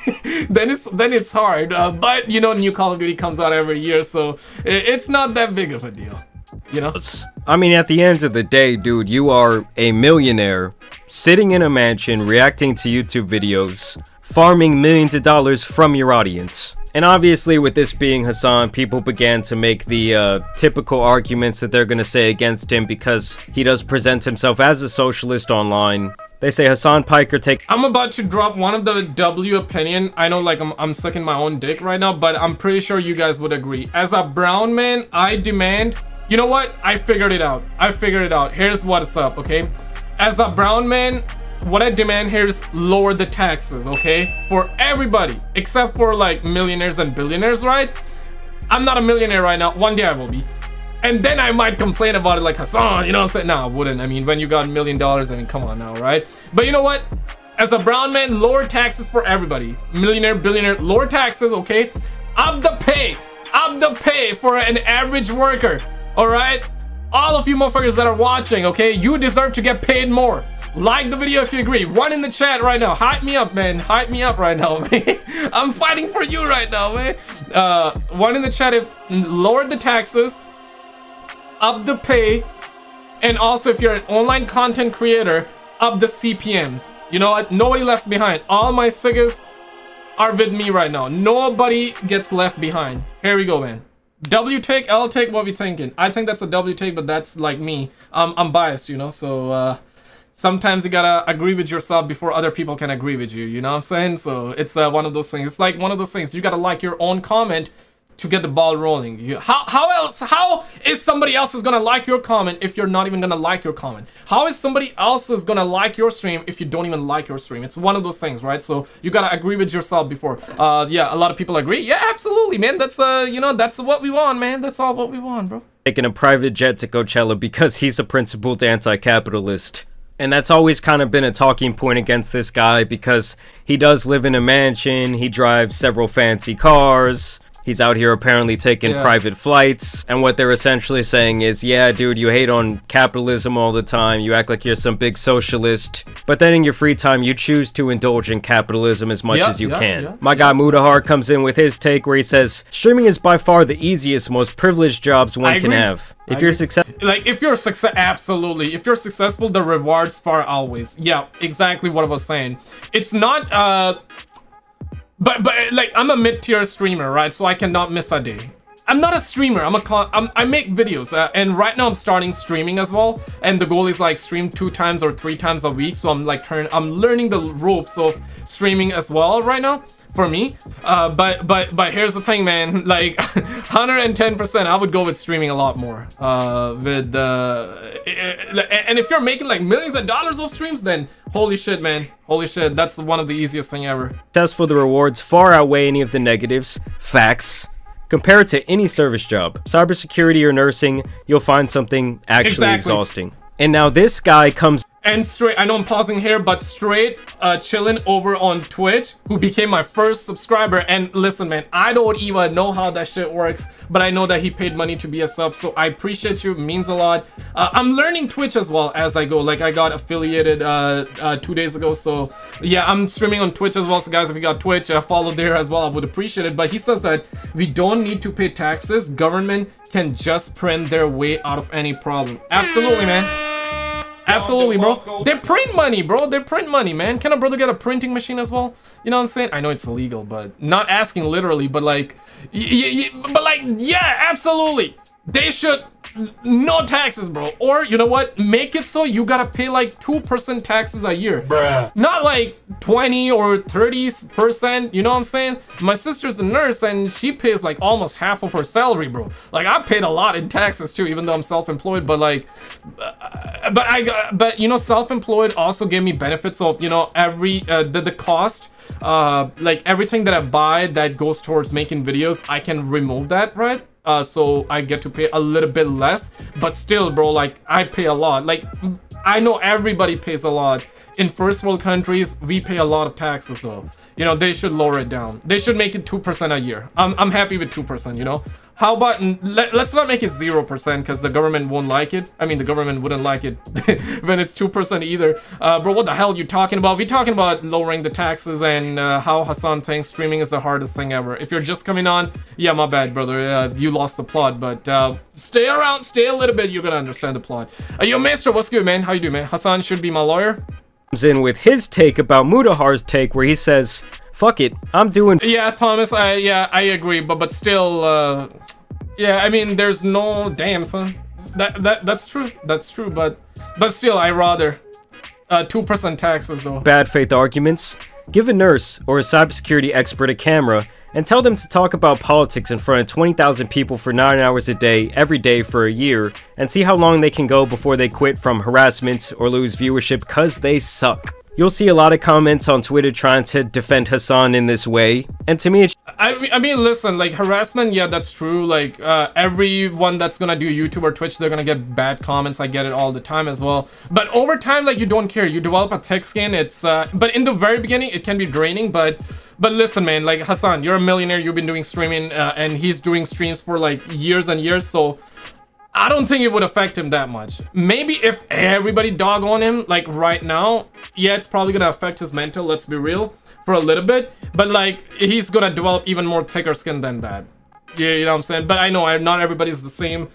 then it's hard. But you know, new Call of Duty comes out every year, so it's not that big of a deal, you know. I mean, at the end of the day, dude, you are a millionaire sitting in a mansion reacting to YouTube videos, farming millions of dollars from your audience. And obviously, with this being Hassan, people began to make the typical arguments that they're going to say against him, because he does present himself as a socialist online. They say Hassan Piker take... I'm about to drop one of the W opinion. I know, like, I'm sucking my own dick right now, but I'm pretty sure you guys would agree. As a brown man, I demand... You know what? I figured it out. I figured it out. Here's what's up, okay? As a brown man... What I demand here is lower the taxes, okay? For everybody, except for like millionaires and billionaires, right? I'm not a millionaire right now. One day I will be. And then I might complain about it like Hassan, you know what I'm saying? Nah, I wouldn't. I mean, when you got $1 million, I mean, come on now, right? But you know what? As a brown man, lower taxes for everybody. Millionaire, billionaire, lower taxes, okay? Up the pay. Up the pay for an average worker, all right? All of you motherfuckers that are watching, okay? You deserve to get paid more. Like the video if you agree. One in the chat right now. Hype me up, man. Hype me up right now, man. I'm fighting for you right now, man. One in the chat if lower the taxes, up the pay, and also if you're an online content creator, up the CPMs. You know what? Nobody left behind. All my siggers are with me right now. Nobody gets left behind. Here we go, man. W take, L take, what we thinking? I think that's a W take, but that's like me. I'm biased, you know, so... Sometimes you gotta agree with yourself before other people can agree with you, you know what I'm saying? So it's one of those things. It's like one of those things. You gotta like your own comment to get the ball rolling. How is somebody else is gonna like your comment if you're not even gonna like your comment? How is somebody else is gonna like your stream if you don't even like your stream? It's one of those things, right? So you gotta agree with yourself before. Yeah, a lot of people agree. Yeah, absolutely, man. That's you know, that's what we want, man. That's all what we want, bro. Taking a private jet to Coachella because he's a principled anti-capitalist. And that's always kind of been a talking point against this guy, because he does live in a mansion, he drives several fancy cars, he's out here apparently taking private flights, and what they're essentially saying is, yeah, dude, you hate on capitalism all the time, you act like you're some big socialist, but then in your free time, you choose to indulge in capitalism as much as you can. My guy Mudahar comes in with his take where he says, streaming is by far the easiest, most privileged jobs one can have. If you're successful, like, if you're success, absolutely, if you're successful, the rewards far outweighs. Yeah, exactly what I was saying. It's not but like, I'm a mid-tier streamer, right? So I cannot miss a day. I'm not a streamer, I make videos, and right now I'm starting streaming as well, and the goal is like stream 2 times or 3 times a week. So I'm like I'm learning the ropes of streaming as well right now for me. But here's the thing, man, like 110% I would go with streaming a lot more. And if you're making like millions of dollars of streams, then holy shit, man, holy shit, that's one of the easiest thing ever. That's for the rewards far outweigh any of the negatives. Facts. Compare it to any service job, cybersecurity or nursing, you'll find something actually exhausting. And now this guy comes and straight, I know I'm pausing here, but straight chilling over on Twitch, who became my first subscriber. And listen, man, I don't even know how that shit works, but I know that he paid money to be a sub, so I appreciate you. It means a lot. I'm learning Twitch as well as I go. Like, I got affiliated 2 days ago, so yeah, I'm streaming on Twitch as well. So guys, if you got Twitch, follow there as well, I would appreciate it. But he says that we don't need to pay taxes, government can just print their way out of any problem. Absolutely, man. Absolutely, bro. They print money, bro. They print money, man. Can a brother get a printing machine as well? You know what I'm saying? I know it's illegal, but not asking literally, but like, yeah, absolutely. They should, no taxes, bro. Or you know what? Make it so you gotta pay like 2% taxes a year. Bruh. Not like 20 or 30%, you know what I'm saying? My sister's a nurse and she pays like almost half of her salary, bro. Like, I paid a lot in taxes too, even though I'm self-employed, but like, but you know, self-employed also gave me benefits of, you know, every, the cost, like everything that I buy that goes towards making videos, I can remove that, right? So I get to pay a little bit less, but still, bro, like, I pay a lot. Like, I know everybody pays a lot. In first world countries, we pay a lot of taxes, though. You know, they should lower it down. They should make it 2% a year. I'm happy with 2%, you know? How about, let's not make it 0%, because the government won't like it. I mean, the government wouldn't like it when it's 2% either. Bro, what the hell are you talking about? We're talking about lowering the taxes and how Hassan thinks streaming is the hardest thing ever. If you're just coming on, yeah, my bad, brother. You lost the plot, but stay around, stay a little bit. You're gonna understand the plot. Yo, Master, what's good, man? How you doing, man? Hassan should be my lawyer. In with his take about Mudahar's take, where he says, fuck it, I'm doing. Yeah, Thomas, I agree, but still, yeah, I mean, there's no, damn, son, that's true, but still, I rather 2% taxes, though. Bad faith arguments. Give a nurse or a cybersecurity expert a camera and tell them to talk about politics in front of 20,000 people for 9 hours a day, every day for a year, and see how long they can go before they quit from harassment or lose viewership cause they suck. You'll see a lot of comments on Twitter trying to defend Hassan in this way, and to me it's... I mean, listen, like, harassment, yeah, that's true. Like, everyone that's gonna do YouTube or Twitch, they're gonna get bad comments. I get it all the time as well. But over time, like, you don't care. You develop a thick skin. It's... but in the very beginning, it can be draining, but listen, man, like, Hassan, you're a millionaire. You've been doing streaming, and he's doing streams for, like, years and years, so... I don't think it would affect him that much. Maybe if everybody dog on him, like right now, yeah, it's probably gonna affect his mental, let's be real, for a little bit. But like, he's gonna develop even more thicker skin than that. Yeah, you know what I'm saying? But I know not everybody's the same.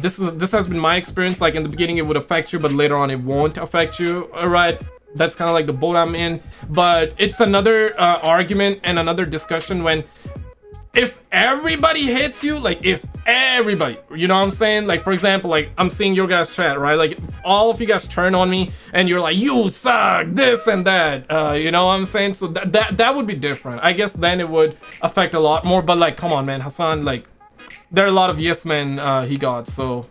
This has been my experience. Like, in the beginning, it would affect you, but later on, it won't affect you, all right? That's kind of like the boat I'm in. But it's another argument and another discussion when... if everybody hates you, like, if everybody, you know what I'm saying? Like, for example, like, I'm seeing your guys' chat, right? Like, if all of you guys turn on me and you're like, you suck, this and that, you know what I'm saying? So that would be different. I guess then it would affect a lot more, but like, come on, man, Hassan, like, there are a lot of yes men he got, so...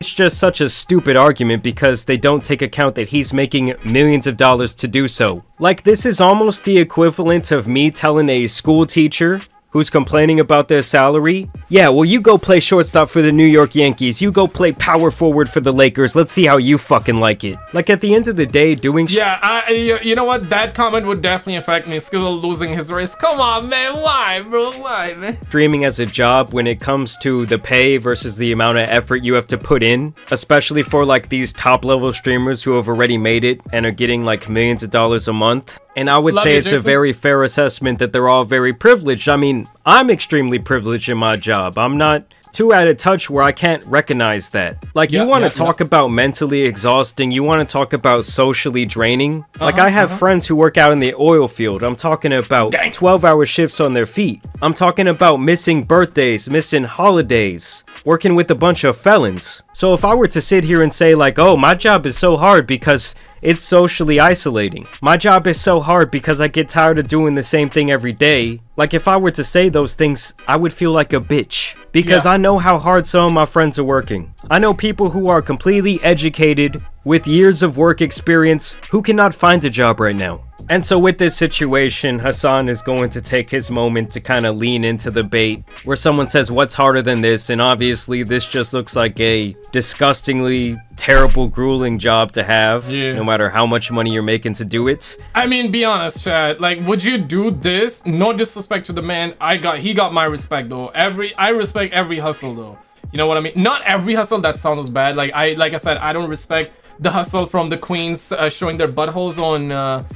It's just such a stupid argument because they don't take account that he's making millions of dollars to do so. Like, this is almost the equivalent of me telling a school teacher who's complaining about their salary, yeah, well, you go play shortstop for the New York Yankees, you go play power forward for the Lakers, let's see how you fucking like it. Like, at the end of the day, doing yeah, you know what, that comment would definitely affect me. Still losing his race, come on, man, why, bro, why, man? Streaming as a job, when it comes to the pay versus the amount of effort you have to put in, especially for like these top level streamers who have already made it and are getting like millions of dollars a month. And I would say it's a very fair assessment that they're all very privileged. I mean, I'm extremely privileged in my job. I'm not too out of touch where I can't recognize that. Like, you want to talk about mentally exhausting. You want to talk about socially draining. Like, I have friends who work out in the oil field. I'm talking about 12-hour shifts on their feet. I'm talking about missing birthdays, missing holidays, working with a bunch of felons. So if I were to sit here and say, like, oh, my job is so hard because... it's socially isolating. My job is so hard because I get tired of doing the same thing every day. Like, if I were to say those things, I would feel like a bitch. Because I know how hard some of my friends are working. I know people who are completely educated, with years of work experience, who cannot find a job right now. And so with this situation, Hassan is going to take his moment to kind of lean into the bait where someone says, what's harder than this? And obviously this just looks like a disgustingly terrible, grueling job to have, no matter how much money you're making to do it. I mean, be honest, Chad, like, would you do this? No disrespect to the man. He got my respect though. I respect every hustle though. You know what I mean? Not every hustle, that sounds bad. Like I said, I don't respect the hustle from the queens showing their buttholes on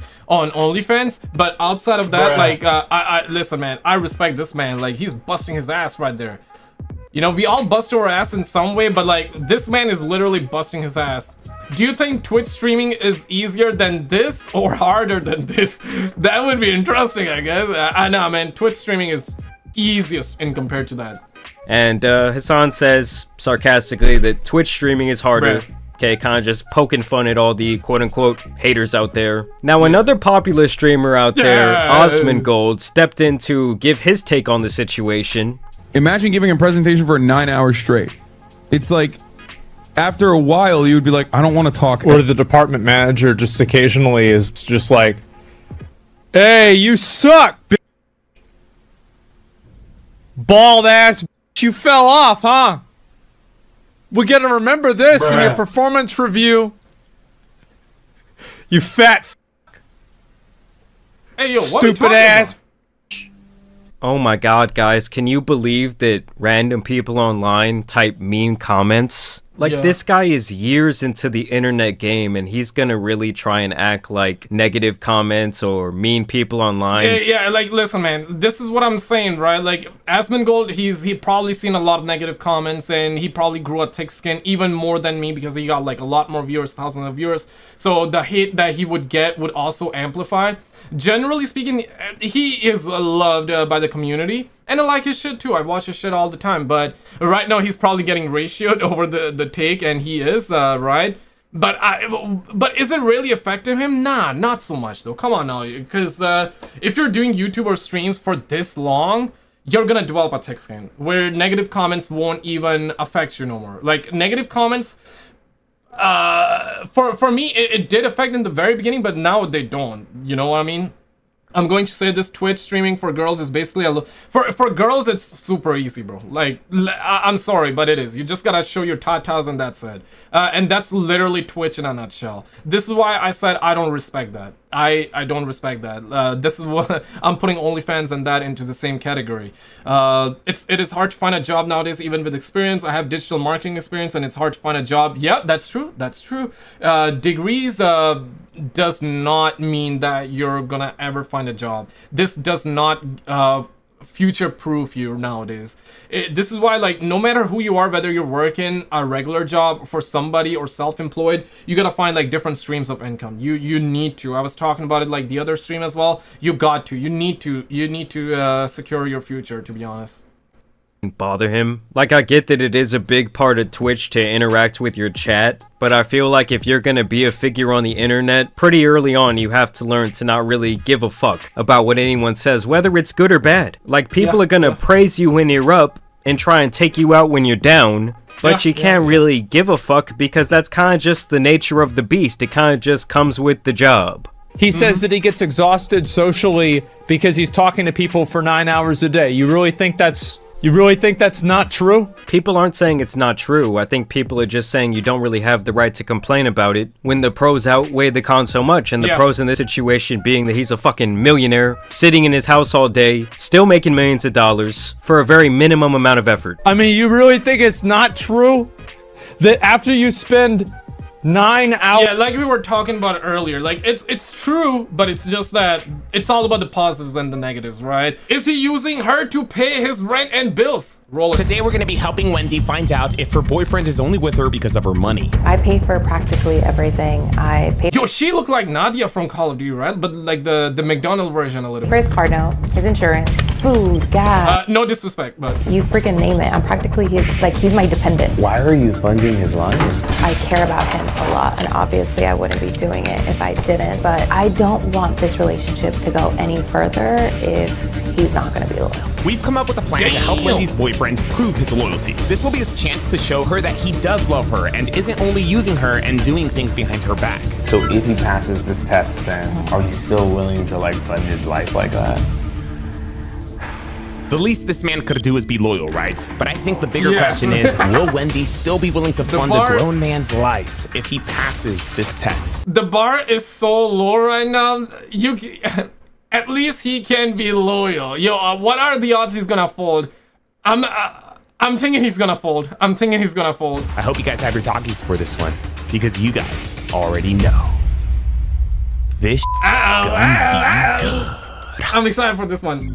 OnlyFans. But outside of that, I listen, man, I respect this man. Like, he's busting his ass right there. You know, we all bust our ass in some way, but like, this man is literally busting his ass. Do you think Twitch streaming is easier than this or harder than this? That would be interesting, I guess. I know, man, Twitch streaming is easiest in compared to that. And Hassan says sarcastically that Twitch streaming is harder. Bruh. Okay, kind of just poking fun at all the quote-unquote haters out there. Now, another popular streamer out there, Osman Gold, stepped in to give his take on the situation. Imagine giving a presentation for 9 hours straight. It's like, after a while, you would be like, I don't want to talk. Or the department manager just occasionally is just like, hey, you suck, bitch. Bald ass, bitch, you fell off, huh? We gotta remember this in your performance review. You fat f***. Hey, yo, stupid ass. Oh my god, guys. Can you believe that random people online type mean comments? Like, this guy is years into the internet game, and he's gonna really try and act like negative comments or mean people online. Yeah, like, listen, man, this is what I'm saying, right? Like, Asmongold, he probably seen a lot of negative comments, and he probably grew a thick skin even more than me because he got, like, a lot more viewers, thousands of viewers. So the hate that he would get would also amplify. Generally speaking, he is loved by the community, and I like his shit too. I watch his shit all the time, but right now he's probably getting ratioed over the take, and he is right. But is it really affecting him? Nah, not so much though. Come on now, because if you're doing YouTube or streams for this long, you're gonna develop a thick skin where negative comments won't even affect you no more. Like, negative comments, for me, it did affect in the very beginning, but now they don't. You know what I mean? I'm going to say this: Twitch streaming for girls is basically a for girls. It's super easy, bro. Like, I'm sorry, but it is. You just gotta show your tatas, and that's it. And that's literally Twitch in a nutshell. This is why I said I don't respect that. I don't respect that. This is what I'm putting OnlyFans and that into the same category. It is hard to find a job nowadays, even with experience. I have digital marketing experience, and it's hard to find a job. Yeah, that's true. That's true. Degrees does not mean that you're gonna ever find a job. This does not future-proof you nowadays. This is why, like, no matter who you are, whether you're working a regular job for somebody or self-employed, you gotta find, like, different streams of income. You need to. I was talking about it, like, the other stream as well. You need to secure your future, to be honest. Bother him. Like, I get that it is a big part of Twitch to interact with your chat, but I feel like if you're gonna be a figure on the internet, pretty early on you have to learn to not really give a fuck about what anyone says, whether it's good or bad. Like, people are gonna praise you when you're up and try and take you out when you're down, but you can't really give a fuck because that's kind of just the nature of the beast. It kind of just comes with the job. He says that he gets exhausted socially because he's talking to people for 9 hours a day. You really think that's not true? People aren't saying it's not true. I think people are just saying you don't really have the right to complain about it when the pros outweigh the cons so much. And the pros in this situation being that he's a fucking millionaire, sitting in his house all day, still making millions of dollars for a very minimum amount of effort. I mean, you really think it's not true that after you spend 9 hours? Yeah, like we were talking about earlier, like, it's true, but it's just that it's all about the positives and the negatives, right? Is he using her to pay his rent and bills? Roll it. Today we're going to be helping Wendy find out if her boyfriend is only with her because of her money. I pay for practically everything. I pay. Yo, she looked like Nadia from Call of Duty, right? But like the McDonald's version a little bit. For his car note, his insurance, food, gas. No disrespect, but you freaking name it. I'm practically he's my dependent. Why are you funding his life? I care about him a lot, and obviously I wouldn't be doing it if I didn't, but I don't want this relationship to go any further if he's not gonna be loyal. We've come up with a plan to help Lindsay's boyfriend prove his loyalty. This will be his chance to show her that he does love her and isn't only using her and doing things behind her back. So if he passes this test, then are you still willing to like fund his life like that? The least this man could do is be loyal, right? But I think the bigger question is, will Wendy still be willing to fund a grown man's life if he passes this test? The bar is so low right now. At least he can be loyal. Yo, what are the odds he's gonna fold? I'm thinking he's gonna fold. I'm thinking he's gonna fold. I hope you guys have your doggies for this one, because you guys already know. This is gonna be good. I'm excited for this one.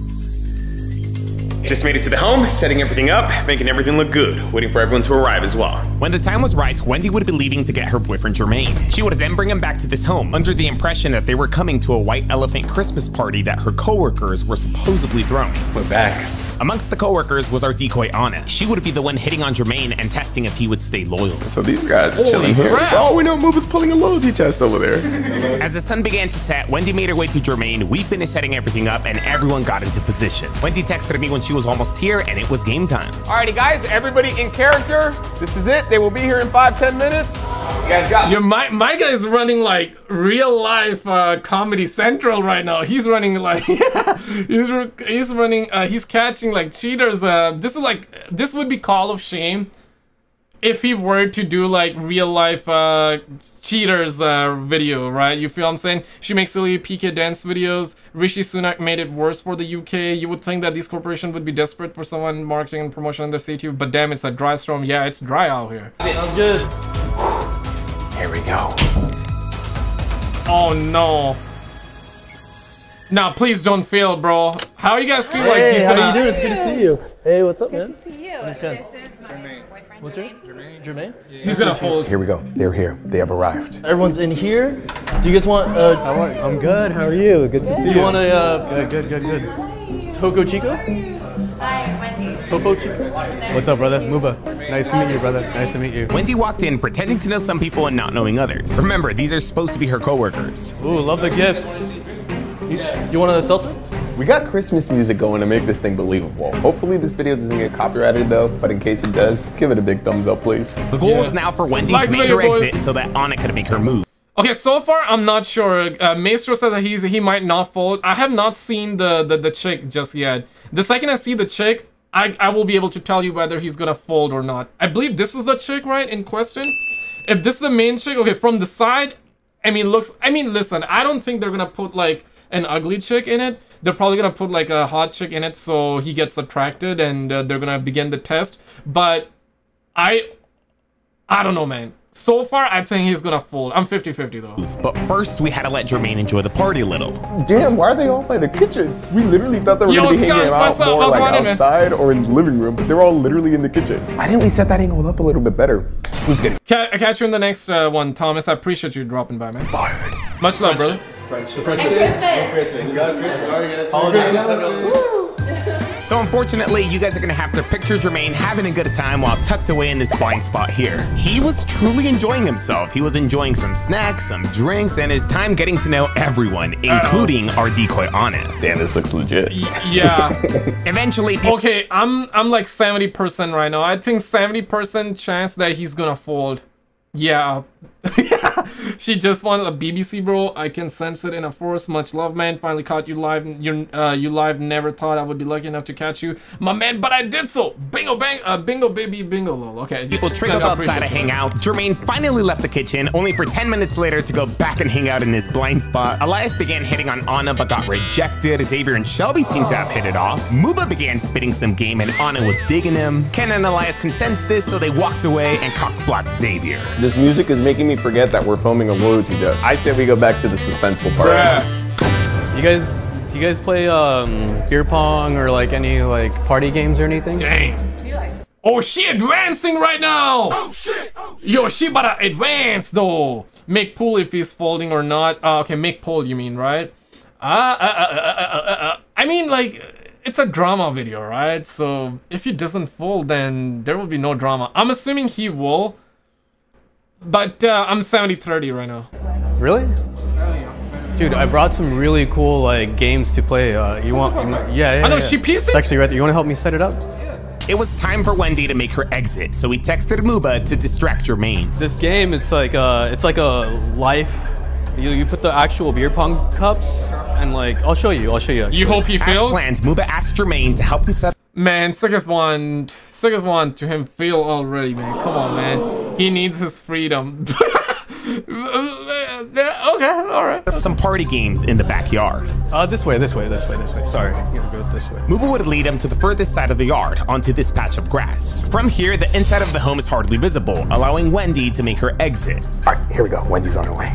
Just made it to the home, setting everything up, making everything look good, waiting for everyone to arrive as well. When the time was right, Wendy would be leaving to get her boyfriend Jermaine. She would then bring him back to this home, under the impression that they were coming to a white elephant Christmas party that her coworkers were supposedly throwing. We're back. Amongst the coworkers was our decoy Anna. She would be the one hitting on Jermaine and testing if he would stay loyal. So these guys are chilling here. Oh, we know Moob is pulling a loyalty test over there. As the sun began to set, Wendy made her way to Jermaine. We finished setting everything up and everyone got into position. Wendy texted me when she was almost here and it was game time. Alrighty guys, everybody in character. This is it. They will be here in 5–10 minutes. You guys got me. My guy is running like real life Comedy Central right now. He's running like he's catching like cheaters. This would be Call of Shame if he were to do like real life cheaters video, right? You feel what I'm saying? She makes silly PK dance videos. Rishi Sunak made it worse for the UK. You would think that these corporations would be desperate for someone marketing and promotion in their city, but damn, it's a dry storm. Yeah, it's dry out here. That's good. Here we go. Oh no. Nah, please don't fail, bro. How you guys feel like he's gonna... How you doing? It's good to see you. Hey, what's up, man? Good to see you. Nice guy. This is my boyfriend, what's your name? Jermaine. Jermaine? Yeah. He's gonna fold. Here we go. They're here. They have arrived. Everyone's in here. Do you guys want... how are you? I'm good. How are you? Good to see you. Do you want a... Good. Toco Chico? Hi, Wendy. Topo Chico? What's up, brother? Muba. Nice to meet you, brother. Nice to meet you. Wendy walked in pretending to know some people and not knowing others. Remember, these are supposed to be her coworkers. Ooh, love the gifts. You want another seltzer? We got Christmas music going to make this thing believable. Hopefully this video doesn't get copyrighted though, but in case it does, give it a big thumbs up, please. The goal is now for Wendy to make her exit so that Anna could make her move. Okay, so far I'm not sure. Maestro said that he might not fold. I have not seen the chick just yet. The second I see the chick, I will be able to tell you whether he's gonna fold or not. I believe this is the chick, right, in question? If this is the main chick, okay, from the side, I mean, looks, I mean, listen, I don't think they're gonna put like an ugly chick in it. They're probably gonna put like a hot chick in it so he gets attracted, and they're gonna begin the test. But I don't know, man. So far I think he's gonna fold. I'm 50-50 though. But first we had to let Jermaine enjoy the party a little. Damn, why are they all by the kitchen? We literally thought they were gonna be hanging out more like outside or in the living room, but they're all literally in the kitchen. Why didn't we set that angle up a little bit better? Who's getting? I catch you in the next one, Thomas. I appreciate you dropping by, man. Fired. Much love, brother. So unfortunately, you guys are gonna have to picture Jermaine having a good time while tucked away in this blind spot here. He was truly enjoying himself. He was enjoying some snacks, some drinks, and his time getting to know everyone, including our decoy Anna. Damn, this looks legit. Yeah. Eventually. Okay, I'm like 70% right now. I think 70% chance that he's gonna fold. Yeah. She just wanted a BBC, bro. I can sense it in a force. Much love, man. Finally caught you live. You live. Never thought I would be lucky enough to catch you, my man, but I did so. Bingo bang, bingo baby, bingo lol. Okay. People trickled outside to hang out. Jermaine finally left the kitchen, only for 10 minutes later to go back and hang out in his blind spot. Elias began hitting on Anna, but got rejected. Xavier and Shelby seemed to have hit it off. Muba began spitting some game, and Anna was digging him. Ken and Elias can sense this, so they walked away and cock-blocked Xavier. This music is making me forget that we're filming a loyalty test. I say we go back to the suspenseful part. Yeah. You guys, do you guys play beer pong or like any like party games or anything? Dang. Oh, she advancing right now. Oh shit. Oh, shit. Yo, she about to advance though. Make pool if he's folding or not. Okay, make poll you mean, right? I mean, like, it's a drama video, right? So if he doesn't fold, then there will be no drama. I'm assuming he will. But I'm 70-30 right now. Really? Dude, I brought some really cool like games to play. You want? Yeah. I know she pieced it. It's actually right there. You want to help me set it up? It was time for Wendy to make her exit, so we texted Muba to distract Jermaine. This game, it's like a life. You put the actual beer pong cups and like I'll show you. You hope he fails. As planned, Muba asked Jermaine to help him set. Man, sickest one to him, Phil already, man. Come on, man. He needs his freedom. Okay, all right. Some party games in the backyard. This way. Sorry, I'm gonna go this way. Muba would lead him to the furthest side of the yard, onto this patch of grass. From here, the inside of the home is hardly visible, allowing Wendy to make her exit. All right, here we go. Wendy's on her way.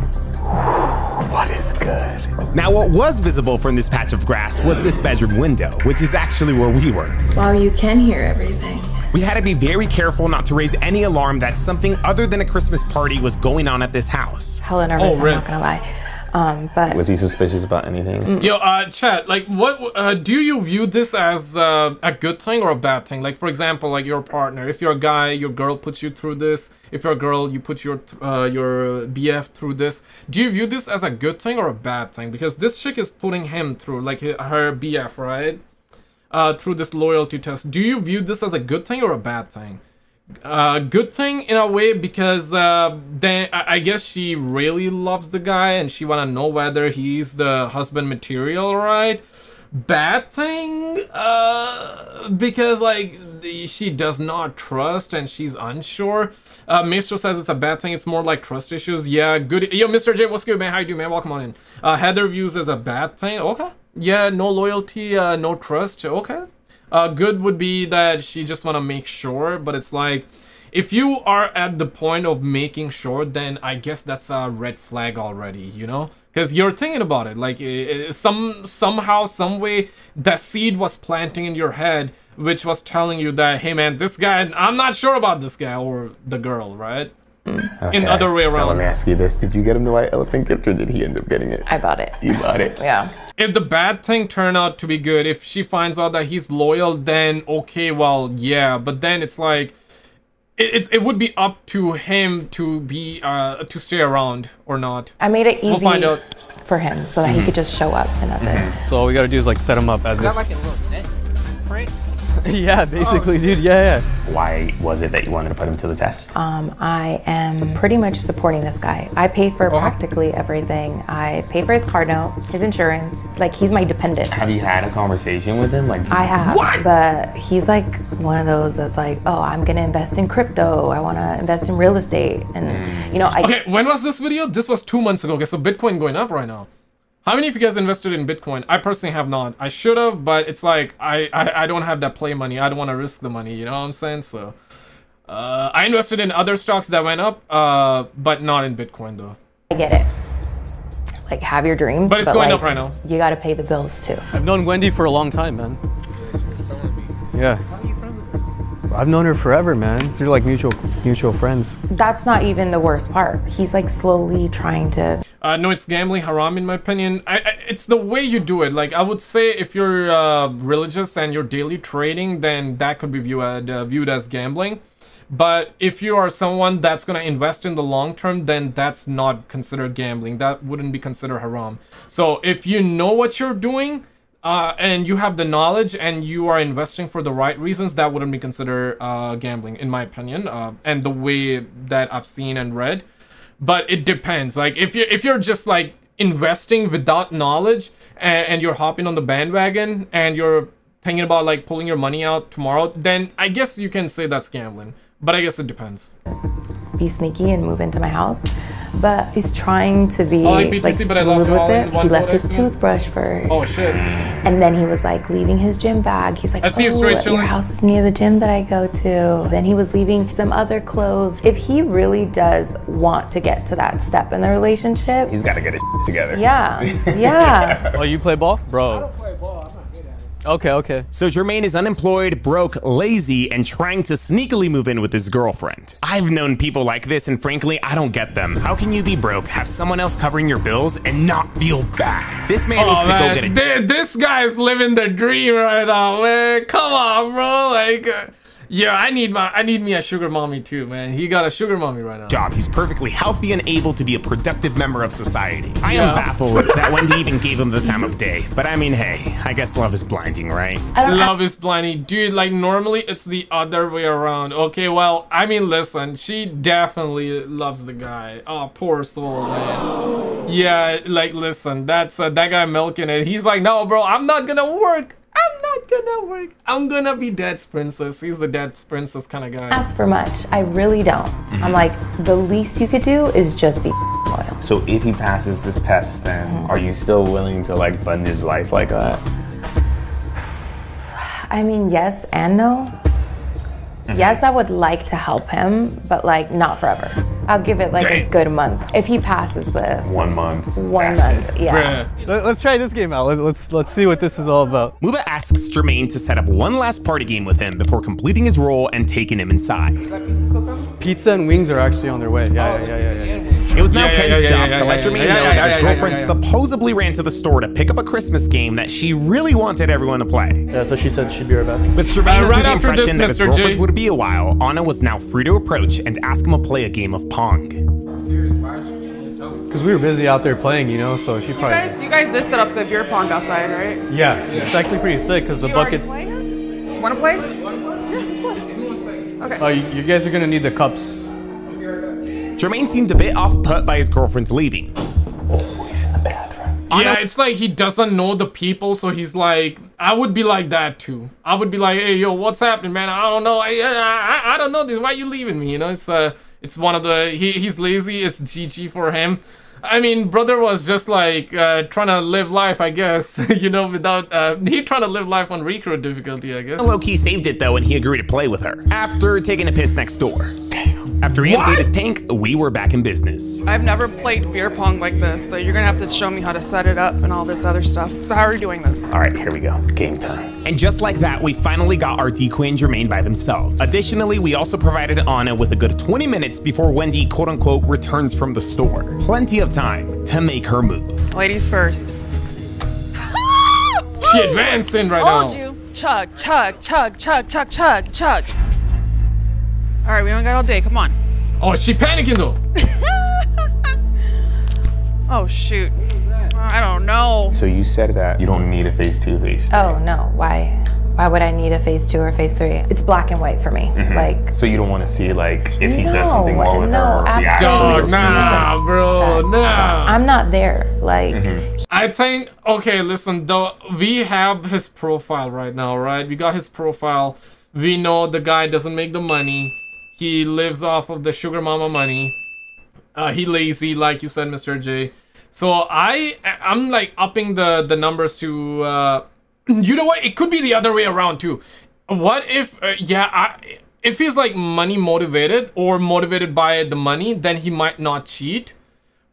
What is good? Now, what was visible from this patch of grass was this bedroom window, which is actually where we were. Wow, you can hear everything. We had to be very careful not to raise any alarm that something other than a Christmas party was going on at this house. Hella nervous, I'm not gonna lie. But was he suspicious about anything? Yo, chat, like, what do you view this as a good thing or a bad thing? Like, for example, like your partner. If you're a guy, your girl puts you through this. If you're a girl, you put your BF through this. Do you view this as a good thing or a bad thing? Because this chick is putting him through, like, her BF, right? Through this loyalty test. Do you view this as a good thing or a bad thing? Good thing in a way, because then I guess she really loves the guy and she wanna know whether he's the husband material, right? Bad thing, because like she does not trust and she's unsure. Maestro says it's a bad thing. It's more like trust issues. Yeah, good. Yo, Mr. J, what's good, man? How you doing, man? Welcome on in. Heather views as a bad thing. Okay. Yeah, no loyalty, no trust. Okay. Good would be that she just want to make sure, but it's like, if you are at the point of making sure, then I guess that's a red flag already, you know? Because you're thinking about it, like, somehow, some way, that seed was planting in your head, which was telling you that, hey man, this guy, I'm not sure about this guy or the girl, right? Okay. In other way around. Now let me ask you this, did you get him the white elephant gift or did he end up getting it? I bought it. You bought it? Yeah. If the bad thing turned out to be good, if she finds out that he's loyal, then okay, well, yeah. But then it's like, it would be up to him to be, to stay around or not. I made it easy for him so that he could just show up and that's it. So all we gotta do is like set him up as if. Like a little net, right? Yeah, basically, dude. Yeah. Why was it that you wanted to put him to the test? I am pretty much supporting this guy. I pay for practically everything. I pay for his car note, his insurance. Like, he's my dependent. Have you had a conversation with him? Like, I have. What? But he's like one of those that's like, oh, I'm gonna invest in crypto. I want to invest in real estate, and you know, Okay, when was this video? This was 2 months ago. Okay, so Bitcoin going up right now. How many of you guys invested in Bitcoin? I personally have not. I should have, but it's like, I don't have that play money. I don't want to risk the money, you know what I'm saying? So, I invested in other stocks that went up, but not in Bitcoin though. I get it. Like, have your dreams. But it's going up right now. You got to pay the bills too. I've known Wendy for a long time, man. Yeah. I've known her forever, man. They're like mutual friends. That's not even the worst part. He's like slowly trying to... no, it's gambling haram in my opinion. It's the way you do it. Like, I would say if you're religious and you're daily trading, then that could be viewed as gambling. But if you are someone that's going to invest in the long term, then that's not considered gambling. That wouldn't be considered haram. So if you know what you're doing, and you have the knowledge and you are investing for the right reasons, that wouldn't be considered gambling in my opinion, and the way that I've seen and read. But it depends, like if you're just like investing without knowledge and you're hopping on the bandwagon and you're thinking about like pulling your money out tomorrow, then I guess you can say that's gambling, but I guess it depends. Be sneaky and move into my house, but he's trying to be he left his toothbrush first. Oh shit. And then he was like leaving his gym bag. He's like, your house is near the gym that I go to. Then he was leaving some other clothes. If he really does want to get to that step in the relationship, he's got to get his shit together. Yeah. Yeah. Oh, you play ball? Bro, I don't play ball. Okay. So Jermaine is unemployed, broke, lazy, and trying to sneakily move in with his girlfriend. I've known people like this, and frankly, I don't get them. How can you be broke, have someone else covering your bills, and not feel bad? This man needs to go get it. This guy is living the dream right now, man. Come on, bro. Like, Yeah, I need me a sugar mommy too, man. He got a sugar mommy right now. Job. He's perfectly healthy and able to be a productive member of society. I am baffled that Wendy even gave him the time of day. But I mean, hey, I guess love is blinding, right? Love is blinding. Dude, like normally it's the other way around. Okay, well, I mean, listen, she definitely loves the guy. Oh, poor soul, man. Yeah, like listen, that's that guy milking it. He's like, no, bro, I'm not gonna work. I'm not gonna work. I'm gonna be dad's princess. He's the dad's princess kind of guy. Ask for much. I really don't. I'm like, the least you could do is just be loyal. So if he passes this test, then are you still willing to like fund his life like that? I mean, yes and no. Yes, I would like to help him, but like not forever. I'll give it like a good month if he passes this. 1 month. One month. Yeah. Let's try this game out. Let's see what this is all about. Muba asks Jermaine to set up one last party game with him before completing his role and taking him inside. Pizza and wings are actually on their way. Yeah. It was now Ken's job to let Jermaine know that his girlfriend supposedly ran to the store to pick up a Christmas game that she really wanted everyone to play. Yeah, so she said she'd be right back. With Jermaine right the impression that his girlfriend would be a while, Anna was now free to approach and ask him to play a game of Pong. Because we were busy out there playing, you know, so she probably... You guys just set up the beer pong outside, right? Yeah. It's actually pretty sick because the buckets... Want to play? Yeah, let's play. Okay. You guys are going to need the cups. Jermaine seemed a bit off-put by his girlfriend's leaving. Oh, he's in the bathroom. Yeah, it's like he doesn't know the people, so he's like, I would be like that too. I would be like, hey, yo, what's happening, man? I don't know. I don't know this. Why are you leaving me? You know, it's one of the, he's lazy. It's GG for him. I mean, brother was just like trying to live life, I guess, you know, without, he trying to live life on recruit difficulty, I guess. Low-key saved it though, and he agreed to play with her after taking a piss next door. Damn. After he emptied his tank, we were back in business. I've never played beer pong like this, so you're gonna have to show me how to set it up and all this other stuff. So how are you doing this? All right, here we go, game time. And just like that, we finally got our decoy and Jermaine by themselves. Additionally, we also provided Anna with a good 20 minutes before Wendy, quote unquote, returns from the store. Plenty of time to make her move. Ladies first. She advancing right now. Chug, chug, chug, chug, chug, chug, chug. All right, we don't got all day. Come on. Oh, she panicking though. Oh shoot. I don't know. So you said that you don't need a phase 2, phase 3. Oh no, why? Why would I need a phase 2 or phase 3? It's black and white for me. Like. So you don't want to see like if he does something wrong with her. Absolutely. Nah, bro, nah. I'm not there. Like. I think okay. Listen, though, we have his profile right now, right? We got his profile. We know the guy doesn't make the money. He lives off of the sugar mama money. He lazy, like you said, Mr. J. So I'm like upping the numbers to. You know what? It could be the other way around too. What if, if he's like money motivated or motivated by the money, then he might not cheat.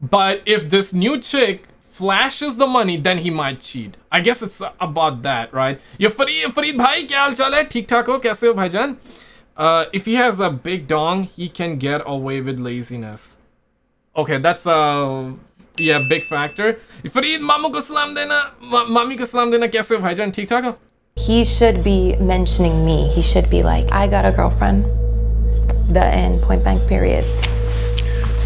But if this new chick flashes the money, then he might cheat. I guess it's about that, right? Yo, Farid bhai, kya hal chal hai? Theek thaak ho? Kaise ho, bhaijan? If he has a big dong, he can get away with laziness. Okay, that's yeah, big factor. Farid, mamu ko salam dena, mami ko salam dena, kaise ho bhaijan, theek thaak ho? He should be mentioning me. He should be like, I got a girlfriend. The end, point blank, period.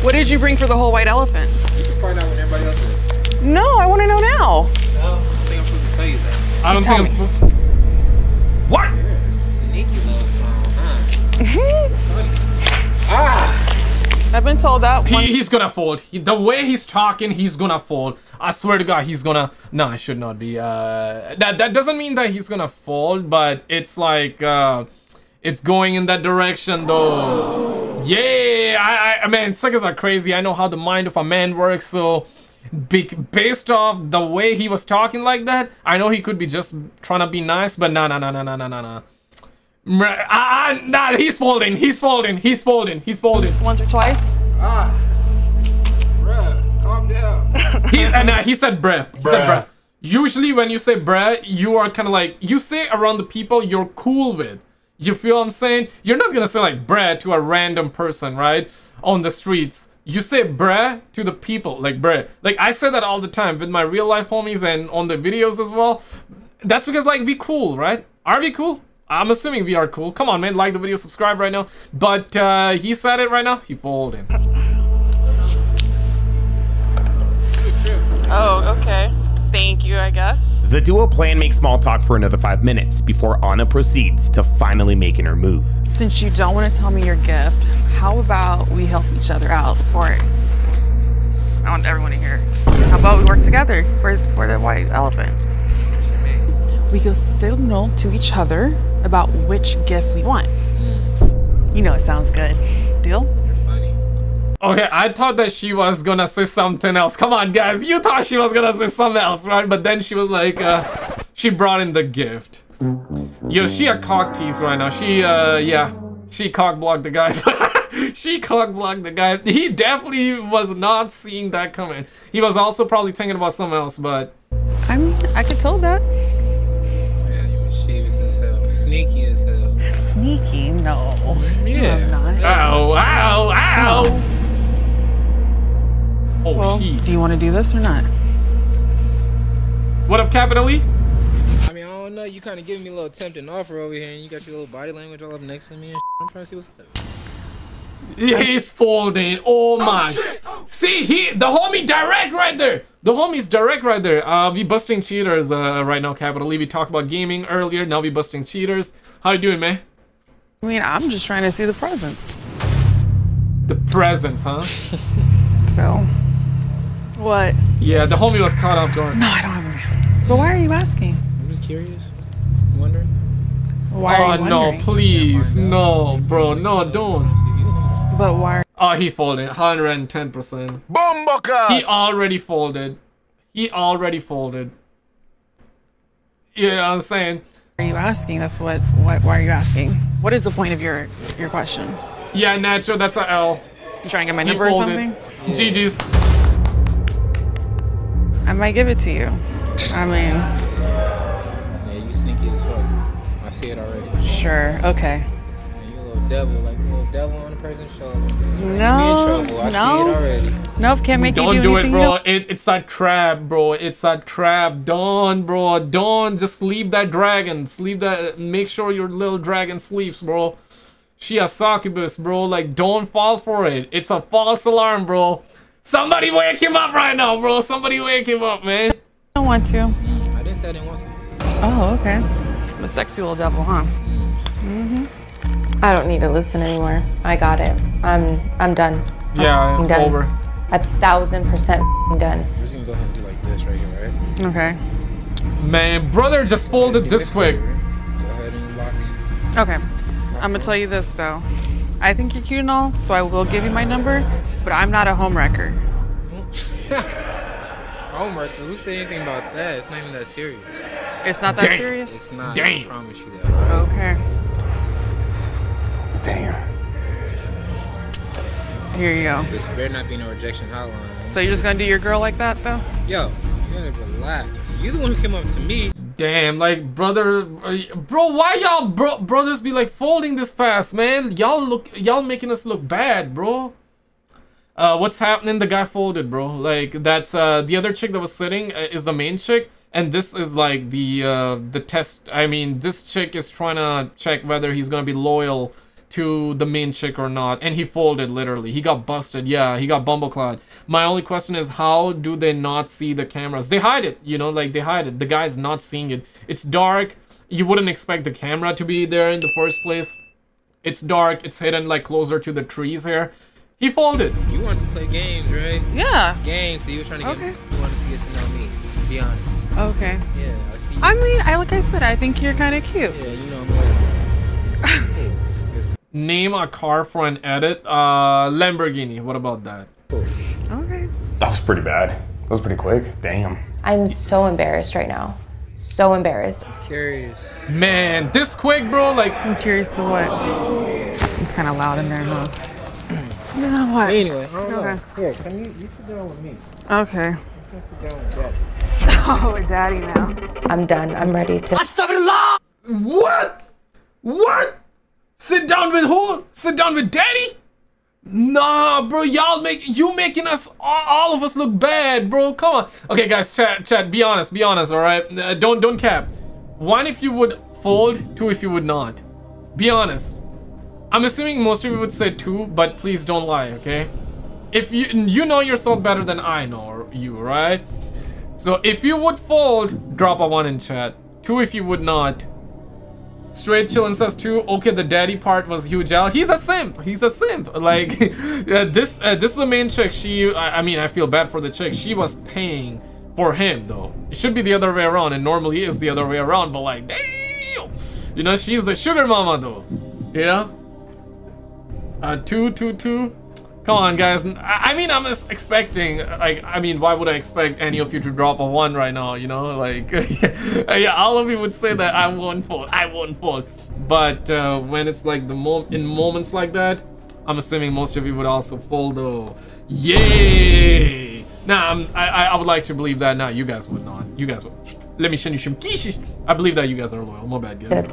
What did you bring for the whole white elephant? You can find out when everybody else is. No, I want to know now. No, I don't think I'm supposed to tell you that. I don't think I'm supposed to. What? You're a sneaky little son, huh? I've been told that he's gonna fold. The way he's talking, he's gonna fold. I swear to God, he's gonna. No, it should not be. That doesn't mean that he's gonna fold, but it's like it's going in that direction though. Yeah, I mean, suckers are crazy. I know how the mind of a man works. So, based off the way he was talking like that, I know he could be just trying to be nice, but no. Nah, he's folding. Once or twice? Bruh, calm down. He said bruh. Usually when you say bruh, you are kind of like, you say around the people you're cool with. You feel what I'm saying? You're not going to say like bruh to a random person, right? On the streets. You say bruh to the people, like bruh. Like I say that all the time with my real life homies and on the videos as well. That's because like we cool, right? Are we cool? I'm assuming we are cool. Come on, man, like the video, subscribe right now. But he said it right now, he folded. Oh, okay. Thank you, I guess. The duo plan makes small talk for another 5 minutes before Anna proceeds to finally making her move. Since you don't want to tell me your gift, how about we help each other out for it? I want everyone to hear. How about we work together for the white elephant? We can signal to each other about which gift we want. You know it sounds good. Deal? Okay, I thought that she was gonna say something else. Come on, guys, you thought she was gonna say something else, right? But then she was like, she brought in the gift. Yo, she a cock tease right now. She, yeah, she cock blocked the guy. She cock blocked the guy. He definitely was not seeing that coming. He was also probably thinking about something else, but... I mean, I could tell that. Yeah, you mischievous as hell. Sneaky as hell. Sneaky? No. Yeah. No, I'm not. Ow, ow, ow! No. Oh, well, shit. Do you want to do this or not? What up, Capital E? I mean, I don't know. You kind of giving me a little tempting offer over here, and you got your little body language all up next to me and shit. I'm trying to see what's up. He's folding. Oh, my. Oh, see, the homie direct right there. The homie's direct right there. We busting cheaters right now, Capital E. We talked about gaming earlier. Now we busting cheaters. How you doing, man? I mean, I'm just trying to see the presents. The presents, huh? So... What? Yeah, the homie was caught off guard. No, I don't have a... But why are you asking? I'm just curious. I'm wondering. Why are you wondering? No, please. Yeah, no, bro. No, don't. But why are... Oh, he folded. 110%. Bomboka! He already folded. He already folded. You know what I'm saying? Why are you asking? That's what... Why are you asking? What is the point of your question? Yeah, Nacho, that's an L. You trying to get my number or something? GG's. I might give it to you. I mean... Yeah, you sneaky as fuck. I see it already. Sure, okay. You a little devil on a person's shoulder. No, no. I see it already. Nope, can't make you do anything. Don't do it, bro. It's that crab, bro. It's that crab. Don't, bro. Don't. Just sleep that dragon. Sleep that... Make sure your little dragon sleeps, bro. She a succubus, bro. Like, don't fall for it. It's a false alarm, bro. Somebody wake him up right now, bro. Somebody wake him up, man. I don't want to. I didn't say I didn't want to. Oh, okay. I'm a sexy little devil, huh? Mm-hmm. I don't need to listen anymore. I got it. I'm done. Yeah, it's over. 1000% done. We're just gonna go ahead and do like this right here, right? Okay. Man, brother just folded this quick. Go ahead and lock it. Okay. I'm gonna tell you this though. I think you're cute and all, so I will give you my number, but I'm not a homewrecker. Homewrecker? Who said anything about that? It's not even that serious. It's not that serious? It's not. Damn. I promise you that. Okay. Damn. Here you go. This better not be no rejection hotline. So you're just gonna do your girl like that though? Yo, you gotta relax. You the one who came up to me. Damn, like, brother, bro, why y'all brothers be like folding this fast, man? Y'all making us look bad, bro. What's happening? The guy folded, bro. Like, that's the other chick that was sitting is the main chick, and this is like the test. I mean, this chick is trying to check whether he's gonna be loyal to the main chick or not, and he folded. Literally, he got busted. Yeah, he got bumbleclad. My only question is, how do they not see the cameras? They hide it, you know, like they hide it. The guy's not seeing it. It's dark. You wouldn't expect the camera to be there in the first place. It's dark. It's hidden like closer to the trees here. He folded. You want to play games, right? Yeah, games. So you were trying to get okay. You want to see us without me, to be honest. Okay. Yeah, I see you. I mean, like I said, I think you're kind of cute. Yeah, you know, I'm like name a car for an edit. Lamborghini. What about that? Okay. That was pretty bad. That was pretty quick. Damn. I'm so embarrassed right now. So embarrassed. I'm curious. Man, this quick, bro. Like, I'm curious to what? It's kind of loud in there, huh? You know what? Anyway. Okay. Here, can you sit down with me? Okay. You can sit down with Daddy. Oh, with Daddy now. I'm done. I'm ready to. What? What? Sit down with who? Sit down with Daddy? Nah, bro, y'all making us, all of us look bad, bro. Come on. Okay, guys, chat, be honest, all right? Don't cap. One, if you would Fold, two if you would not. Be honest. I'm assuming most of you would say two, but please don't lie, okay? If you know yourself better than I know you, right? So if you would fold, drop a one in chat. Two if you would not. Straight chillin' says two. Okay, the daddy part was huge. Al, he's a simp. He's a simp. Like this is the main chick. She, I mean, I feel bad for the chick. She was paying for him though. It should be the other way around, and normally is the other way around. But like, damn, you know, she's the sugar mama though. Yeah. Two. Come on, guys. I mean, I'm expecting. Like, I mean, why would I expect any of you to drop a one right now? You know, like, yeah, all of you would say that I won't fold. I won't fold. But when it's like in moments like that, I'm assuming most of you would also fold. Though, yay! Nah, I would like to believe that. Nah, you guys would not. You guys would. Let me show you some kisses. I believe that you guys are loyal. My bad, guys.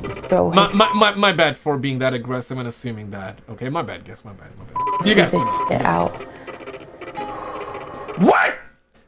My bad for being that aggressive and assuming that. Okay, my bad, guys. My bad. You guys would not. Get out. What?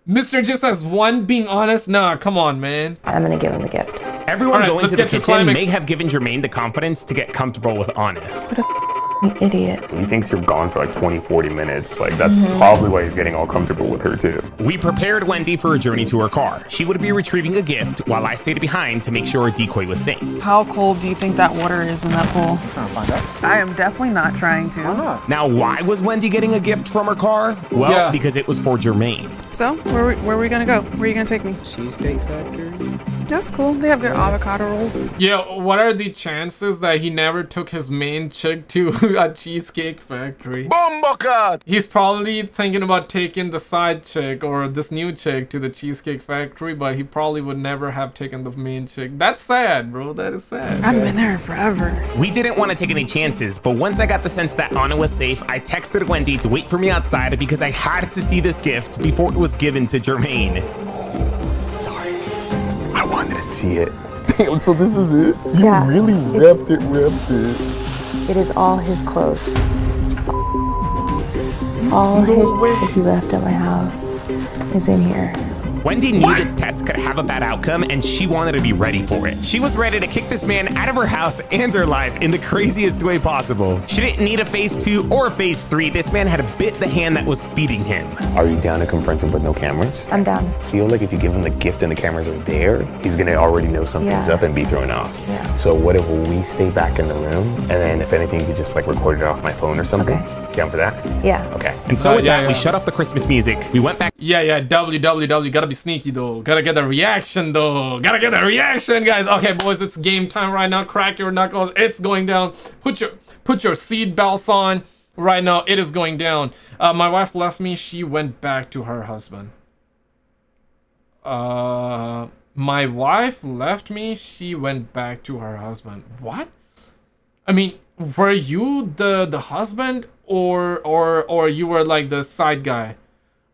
Mr. just has one being honest? Nah, come on, man. I'm gonna give him the gift. Everyone going to the kitchen may have given Jermaine the confidence to get comfortable with honest. What an idiot. He thinks you're gone for like 20-40 minutes. Like, that's probably why he's getting all comfortable with her, too. We prepared Wendy for a journey to her car. She would be retrieving a gift while I stayed behind to make sure our decoy was safe. How cold do you think that water is in that pool? I am definitely not trying to. Why not? Now, why was Wendy getting a gift from her car? Well, because it was for Jermaine. So, where are we going to go? Where are you going to take me? Cheesecake Factory. That's cool. They have good avocado rolls. Yeah, what are the chances that he never took his main chick to a cheesecake factory? Bombacat! He's probably thinking about taking the side chick or this new chick to the cheesecake factory, but he probably would never have taken the main chick. That's sad, bro. That is sad. I've been there forever. We didn't want to take any chances, but once I got the sense that Anna was safe, I texted Wendy to wait for me outside because I had to see this gift before it was given to Jermaine. Sorry. I wanted to see it. Damn, so this is it? You really wrapped it. It is all his clothes. All his he left at my house is in here. Wendy knew this test could have a bad outcome, and she wanted to be ready for it. She was ready to kick this man out of her house and her life in the craziest way possible. She didn't need a phase 2 or a phase 3. This man had bit the hand that was feeding him. Are you down to confront him with no cameras? I'm down. I feel like if you give him the gift and the cameras are there, he's going to already know something's up and be thrown off. Yeah. So what if we stay back in the room, and then if anything, you could just like record it off my phone or something? Okay. Down for that? Yeah. Okay. And so with that, we shut off the Christmas music. We went back. WWW. Gotta be sneaky though. Gotta get a reaction though. Gotta get a reaction, guys. Okay, boys, it's game time right now. Crack your knuckles. It's going down. Put your seat belts on right now. It is going down. My wife left me. She went back to her husband. My wife left me. She went back to her husband. What? I mean, were you the husband? Or you were like the side guy,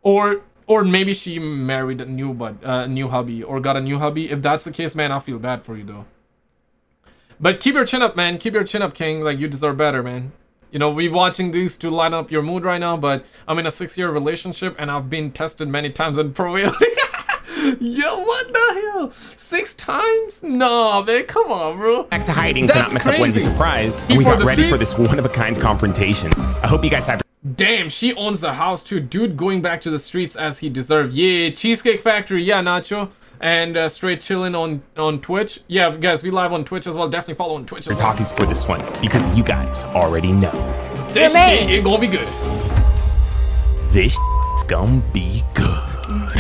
or maybe she married a new hubby or got a new hubby. If that's the case, man, I feel bad for you though. But keep your chin up, man. Keep your chin up, King. Like, you deserve better, man. You know, we're watching these to line up your mood right now. But I'm in a 6-year relationship and I've been tested many times and prevailed. Yo, what the hell? 6 times? Nah, man, come on, bro. Back to hiding to not mess up Wendy's surprise. And we got ready for this one-of-a-kind confrontation. I hope you guys have... Damn, she owns the house, too. Dude going back to the streets as he deserved. Yeah, Cheesecake Factory. Yeah, Nacho. And Straight Chillin' on Twitch. Yeah, guys, we live on Twitch as well. Definitely follow on Twitch as well. Talkies for this one, because you guys already know. This shit ain't gonna be good. This shit's gonna be good.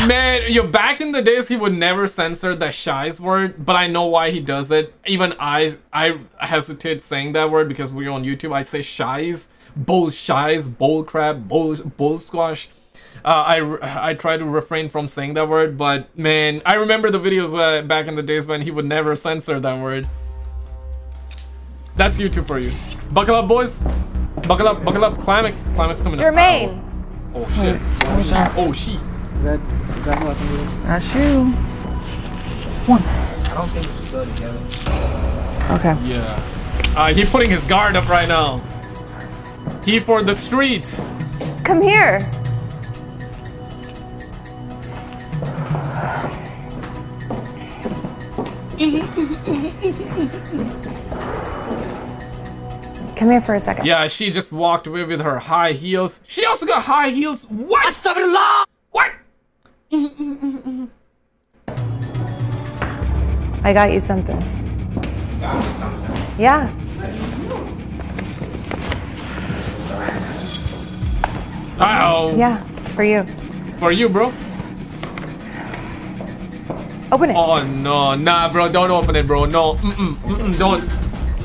Man, yo, back in the days, he would never censor the shies word, but I know why he does it. Even I hesitate saying that word because we're on YouTube. I say shies, bull crap, bull squash. I try to refrain from saying that word, but man, I remember the videos back in the days when he would never censor that word. That's YouTube for you. Buckle up, boys. Buckle up. Climax coming up. Jermaine. Oh, shit. Oh, shit. Oh, shit. Is that what I can do? That's you. One. I don't think we should go together. Okay. Yeah. He's putting his guard up right now. He for the streets. Come here. Come here for a second. Yeah, she just walked away with her high heels. She also got high heels. What? What? I got you something. Got you something? Yeah. Uh-oh. Yeah, for you. For you, bro. Open it. Oh, no. Nah, bro. Don't open it, bro. No. Mm-mm. Mm-mm. Don't.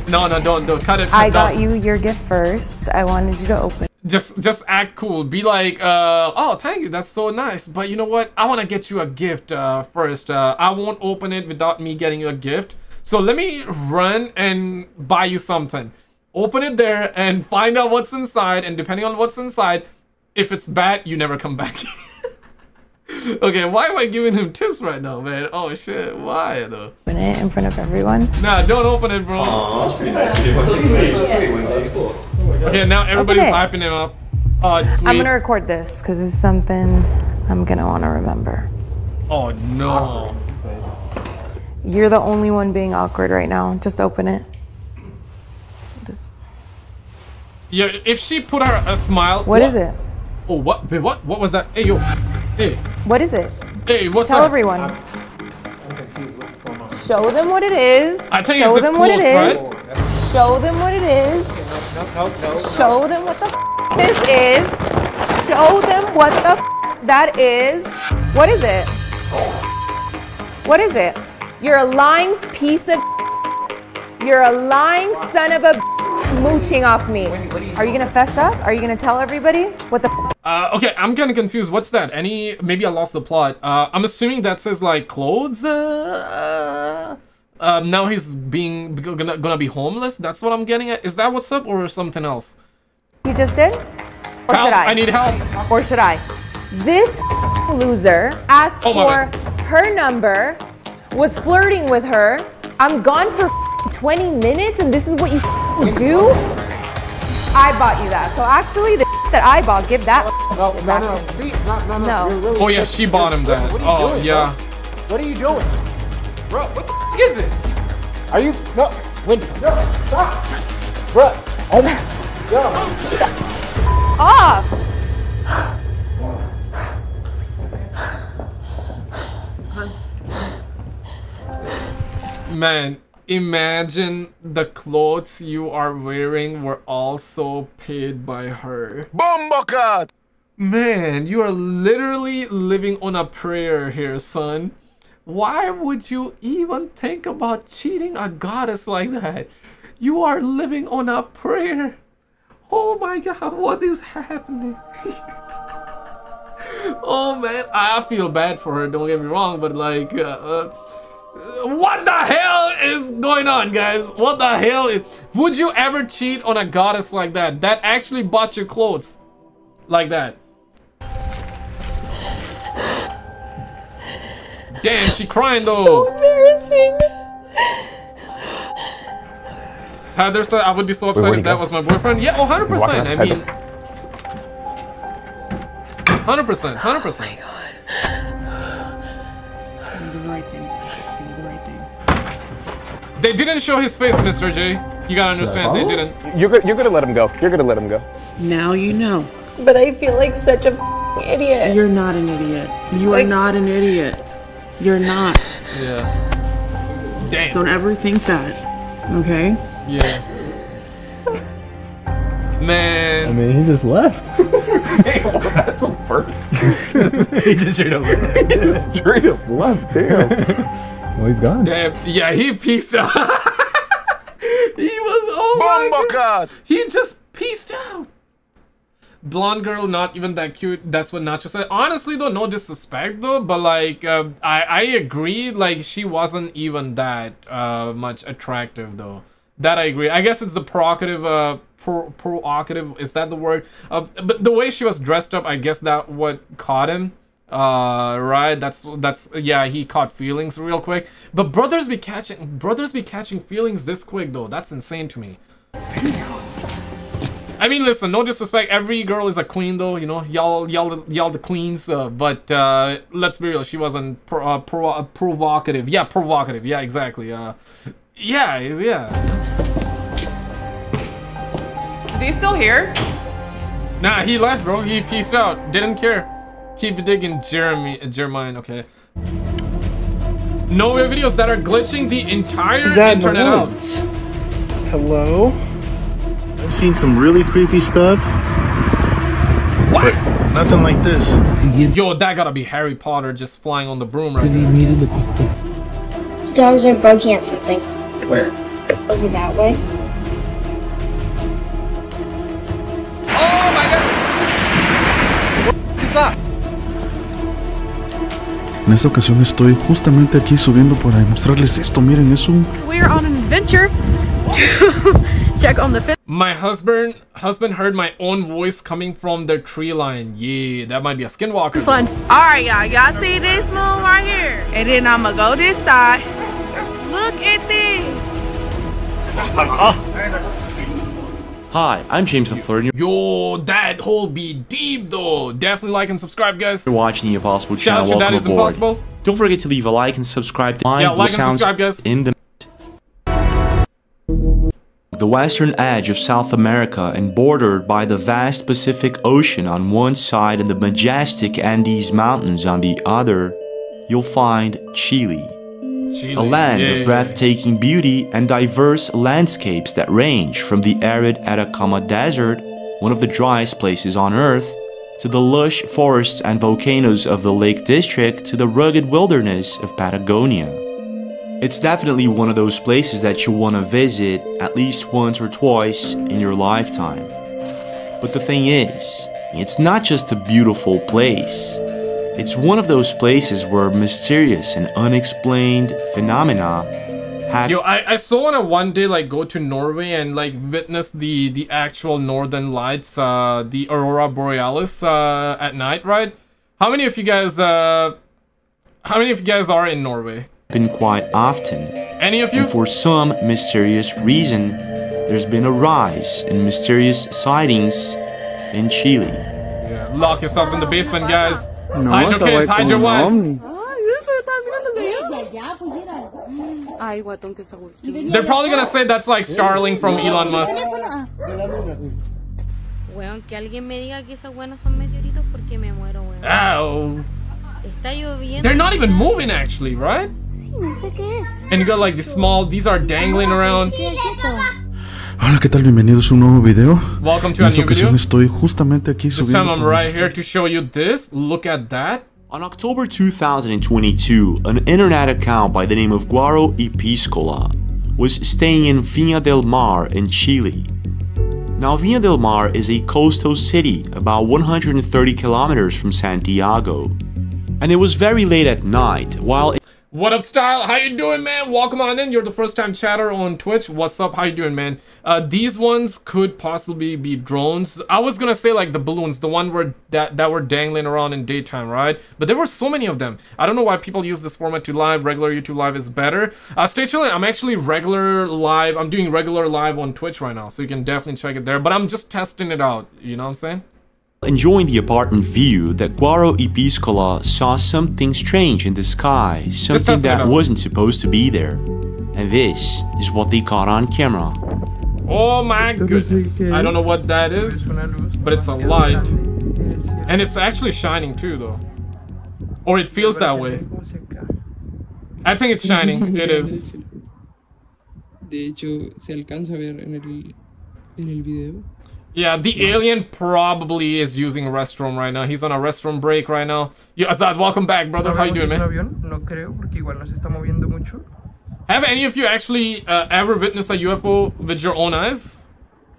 No, no, don't cut it. I got you your gift first. I wanted you to open. Just act cool. Be like, oh, thank you. That's so nice. But you know what? I want to get you a gift first. I won't open it without me getting you a gift. So let me run and buy you something. Open it there and find out what's inside. And depending on what's inside, if it's bad, you never come back. Okay, why am I giving him tips right now, man? Oh shit, why though? Open it in front of everyone. Nah, don't open it, bro. Oh, that's pretty nice. That's so sweet. So sweet. Yeah. That's cool. Oh, okay, now everybody's hyping him up. Oh, it's sweet. I'm gonna record this because it's something I'm gonna want to remember. Oh no. You're the only one being awkward right now. Just open it. Just. Yeah, if she put her a smile. What is it? Oh, what? Wait, what? What was that? Hey, yo. Hey. What is it? Hey, what's up? Tell everyone. I'm confused. What's going on? Show them what it is. I tell you, show them what it is. Show them what it is. Show them what the f this is. Show them what the f that is. What is it? What is it? You're a lying piece of f. You're a lying son of a mooching off me. Are you gonna fess up? Are you gonna tell everybody what the f? Okay, I'm kind of confused. What's that? Any? Maybe I lost the plot. I'm assuming that says like clothes. Now he's being gonna be homeless. That's what I'm getting at. Is that what's up or something else? You just did? Or help, should I? I need help. Or should I? This loser asked for her number, was flirting with her. I'm gone for 20 minutes, and this is what you do? I bought you that. So actually, the that I bought, give that. No. Really, oh yeah, she bought him that. Oh doing, yeah. Bro? What are you doing, bro? What the f is this? Are you no, stop, bro? Oh my god. Off. Man, imagine the clothes you are wearing were also paid by her. Bombocat! Man, you are literally living on a prayer here, son. Why would you even think about cheating a goddess like that? You are living on a prayer. Oh my god, what is happening? Oh man, I feel bad for her, don't get me wrong, but like... what the hell is going on, guys? What the hell is... Would you ever cheat on a goddess like that? That actually bought your clothes. Like that. Damn, she crying though. So embarrassing. Heather said I would be so upset if that was my boyfriend. Yeah, oh, 100%. I mean... 100%. 100%. Oh my god. You did the right thing. They didn't show his face, Mr. J. You gotta understand, they didn't. You're gonna let him go. You're gonna let him go. Now you know. But I feel like such a f***ing idiot. You're not an idiot. You are not an idiot. You're not. Yeah. Damn. Don't ever think that. Okay? Yeah. Man. I mean, he just left. Hey, well, that's a first. He just straight up left. He just straight up left, damn. Well, he's gone. Damn, yeah, he peaced out. He was, oh my god. He just peaced out. Blonde girl, not even that cute. That's what Nacho said. Honestly, though, no disrespect, though, but like, I agree. Like, she wasn't even that much attractive, though. That I agree. I guess it's the provocative, provocative. Is that the word? But the way she was dressed up, I guess that what caught him. Right, that's yeah, he caught feelings real quick. But brothers be catching feelings this quick though. That's insane to me. I mean, listen, no disrespect, every girl is a queen though, you know, y'all the queens, but let's be real, she wasn't provocative. Yeah, provocative, yeah, exactly. Yeah. Is he still here? Nah, he left, bro. He peaced out. Didn't care. Keep digging, Jeremiah, okay. No way videos that are glitching the entire internet out. Hello? I've seen some really creepy stuff. What? But nothing like this. Yo, that gotta be Harry Potter just flying on the broom right now. Dogs are barking at something. Where? Over that way. Oh my god! What is up? En esta ocasión estoy justamente aquí subiendo para mostrarles esto. Miren, es un. We're on an adventure. Check on the. My husband heard my own voice coming from the tree line. Yeah, that might be a skinwalker. Fun. All right, y'all see this moon right here, and then I'ma go this side. Look at this. Hi, I'm James the Third. Yo, that hole be deep though. Definitely like and subscribe, guys. You're watching the Impossible Channel. Welcome aboard. That is impossible. Don't forget to leave a like and subscribe. To yeah, like and subscribe, guys. In the. The western edge of South America and bordered by the vast Pacific Ocean on one side and the majestic Andes Mountains on the other, you'll find Chile. A land of breathtaking beauty and diverse landscapes that range from the arid Atacama Desert, one of the driest places on Earth, to the lush forests and volcanoes of the Lake District, to the rugged wilderness of Patagonia. It's definitely one of those places that you want to visit at least once or twice in your lifetime. But the thing is, it's not just a beautiful place. It's one of those places where mysterious and unexplained phenomena happen. Yo, I still want to one day like go to Norway and like witness the actual northern lights, the Aurora Borealis at night, right? How many of you guys are in Norway? Quite often. Any of you? And for some mysterious reason, there's been a rise in mysterious sightings in Chile. Yeah, lock yourselves in the basement, guys. No, hide your kids, hide your wives. They're probably gonna say that's like Starling from Elon Musk. Ow. They're not even moving, actually, right? And you got like the small, these are dangling around. Hola, ¿qué tal? Bienvenidos a un nuevo video. Welcome to a new video. Estoy justamente aquí this time I'm right here to show you this. Look at that. On October 2022, an internet account by the name of Guaro Episcola was staying in Viña del Mar in Chile. Now, Viña del Mar is a coastal city about 130 kilometers from Santiago. And it was very late at night while... What up, Style? How you doing, man? Welcome on in. You're the first-time chatter on Twitch. What's up? How you doing, man? These ones could possibly be drones. I was gonna say, like, the balloons, the one where that were dangling around in daytime, right? But there were so many of them. I don't know why people use this format to live. Regular YouTube live is better. Stay chilling. I'm actually regular live. I'm doing regular live on Twitch right now, so you can definitely check it there. But I'm just testing it out. You know what I'm saying? Enjoying the apartment view, that Guaro Episcola saw something strange in the sky, something that wasn't supposed to be there. And this is what they caught on camera. Oh my goodness. I don't know what that is, but it's a light. And it's actually shining too, though. Or it feels that way. I think it's shining. It is. De hecho, se alcanza a ver en el video. Yeah, the alien probably is using a restroom right now. He's on a restroom break right now. Yo, Azad, welcome back, brother. How you doing, man? Have any of you actually ever witnessed a UFO with your own eyes?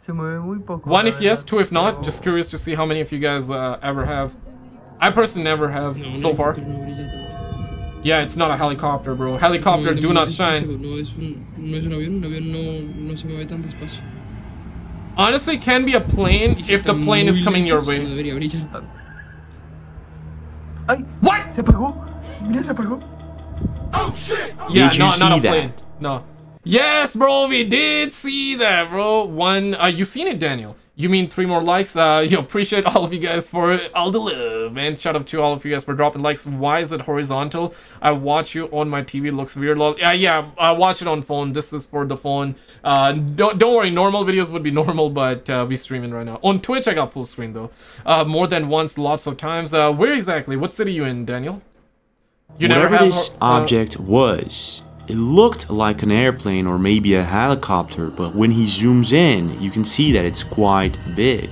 One if yes, two if not. Just curious to see how many of you guys ever have. I personally never have so far. Yeah, it's not a helicopter, bro. Helicopter, do not shine. Honestly, can be a plane if the plane is coming your way. What? Oh shit! Did you see that? No. Yes, bro, we did see that, bro. One, you seen it, Daniel? You mean 3 more likes? You appreciate all of you guys for all the love, man. Shout out to all of you guys for dropping likes. Why is it horizontal? I watch you on my TV. Looks weird. Yeah, I watch it on phone. This is for the phone. Don't worry. Normal videos would be normal, but we streaming right now. On Twitch, I got full screen, though. More than once, lots of times. Where exactly? What city you in, Daniel? You never have this object was. It looked like an airplane or maybe a helicopter, but when he zooms in, you can see that it's quite big.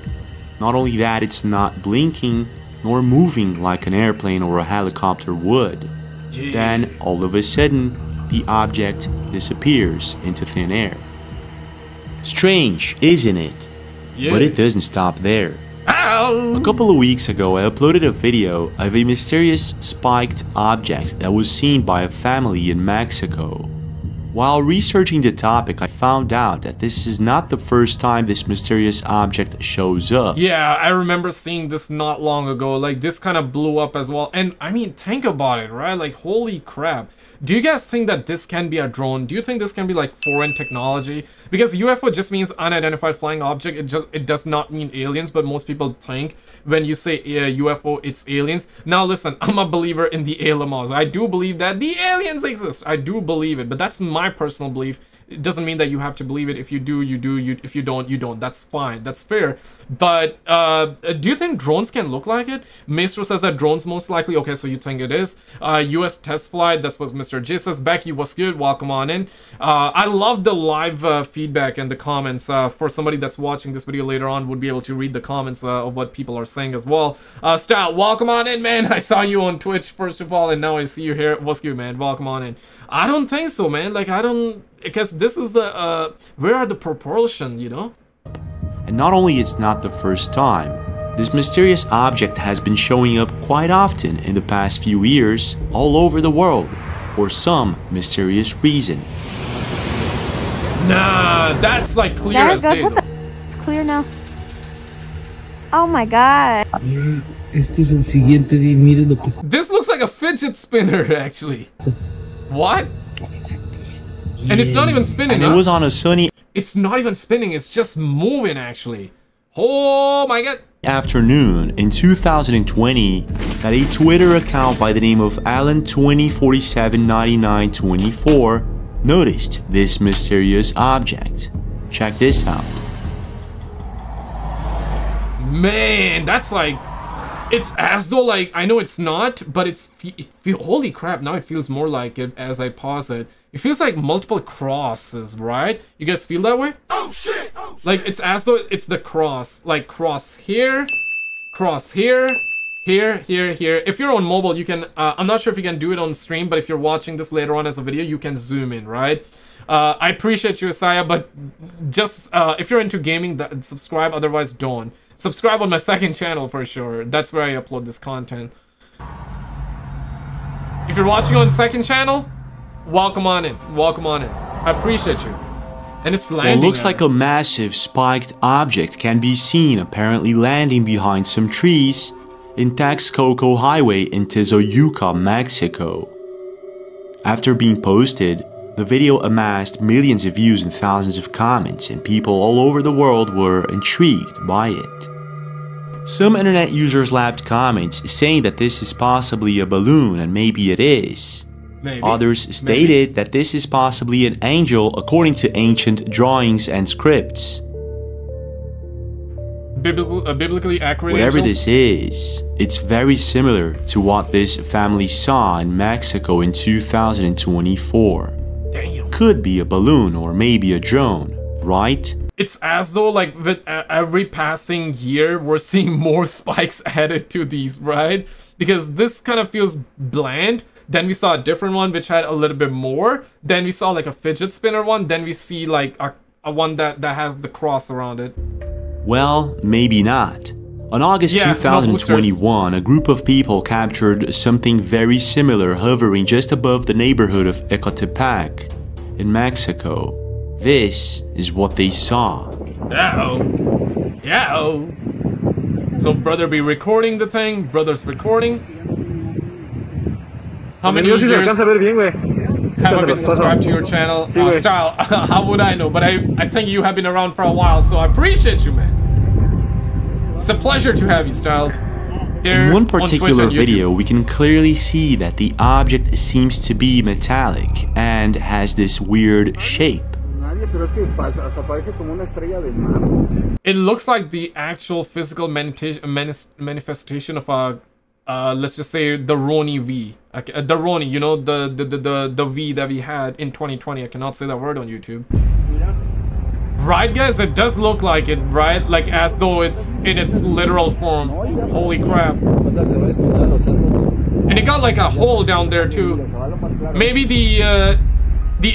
Not only that, it's not blinking nor moving like an airplane or a helicopter would. Yeah. Then, all of a sudden, the object disappears into thin air. Strange, isn't it? Yeah. But it doesn't stop there. Ow. A couple of weeks ago, I uploaded a video of a mysterious spiked object that was seen by a family in Mexico. While researching the topic, I found out that this is not the first time this mysterious object shows up. Yeah, I remember seeing this not long ago. Like, this kind of blew up as well. And, I mean, think about it, right? Like, holy crap. Do you guys think that this can be a drone? Do you think this can be, like, foreign technology? Because UFO just means unidentified flying object. It does not mean aliens, but most people think when you say UFO, it's aliens. Now, listen, I'm a believer in the Alamos. I do believe that the aliens exist. I do believe it, but that's my personal belief. It doesn't mean that you have to believe it. If you do, you do. If you don't, you don't. That's fine. That's fair. But do you think drones can look like it? Maestro says that drones most likely. Okay, so you think it is. U.S. test flight. That's what Mr. J says. Becky, what's good? Welcome on in. I love the live feedback and the comments. For somebody that's watching this video later on would be able to read the comments of what people are saying as well. Style, welcome on in, man. I saw you on Twitch, first of all, and now I see you here. What's good, man? Welcome on in. I don't think so, man. Like, I don't, because this is the where are the propulsion, you know? And not only it's not the first time, this mysterious object has been showing up quite often in the past few years all over the world for some mysterious reason. Nah, that's like clear as day. It's clear now. Oh my god. This looks like a fidget spinner, actually. What? And it's not even spinning. And it was on a sunny. It's not even spinning. It's just moving, actually. Oh my god. Afternoon in 2020, that a Twitter account by the name of Alan20479924 noticed this mysterious object. Check this out. Man, that's like. It's as though, like, I know it's not, but it feels, holy crap, now it feels more like it as I pause it. It feels like multiple crosses, right? You guys feel that way? Oh shit! Oh, shit. Like, it's as though it's the cross. Like, cross here, here. If you're on mobile, you can, I'm not sure if you can do it on stream, but if you're watching this later on as a video, you can zoom in, right? I appreciate you, Isaiah, but just, if you're into gaming, subscribe, otherwise don't. Subscribe on my second channel for sure. That's where I upload this content. If you're watching on second channel, welcome on in. Welcome on in. I appreciate you. And it's landing. Well, it looks like a massive spiked object can be seen apparently landing behind some trees in Texcoco Highway in Tizoyuca, Mexico. After being posted, the video amassed millions of views and thousands of comments, and people all over the world were intrigued by it. Some internet users left comments saying that this is possibly a balloon, and maybe it is. Maybe. Others stated that this is possibly an angel according to ancient drawings and scripts. Biblically accurate. Whatever angel? This is, it's very similar to what this family saw in Mexico in 2024. Damn. Could be a balloon or maybe a drone, right? It's as though, like, with every passing year, we're seeing more spikes added to these, right? Because this kind of feels bland. Then we saw a different one, which had a little bit more. Then we saw, like, a fidget spinner one. Then we see, like, a one that has the cross around it. Well, maybe not. On August 2021, a group of people captured something very similar hovering just above the neighborhood of Ecatepec in Mexico. This is what they saw. Uh-oh. Yeah-oh. So brother be recording the thing, brother's recording. How many years? haven't been subscribed to your channel, Style, how would I know? But I think you have been around for a while, so I appreciate you, man. It's a pleasure to have you, Style. In one particular video, we can clearly see that the object seems to be metallic and has this weird shape. It looks like the actual physical manifestation of a, let's just say, the Roni V. Okay, the Roni, you know, the V that we had in 2020. I cannot say that word on YouTube. Right, guys? It does look like it, right? Like, as though it's in its literal form. Holy crap. And it got, like, a hole down there, too. Maybe the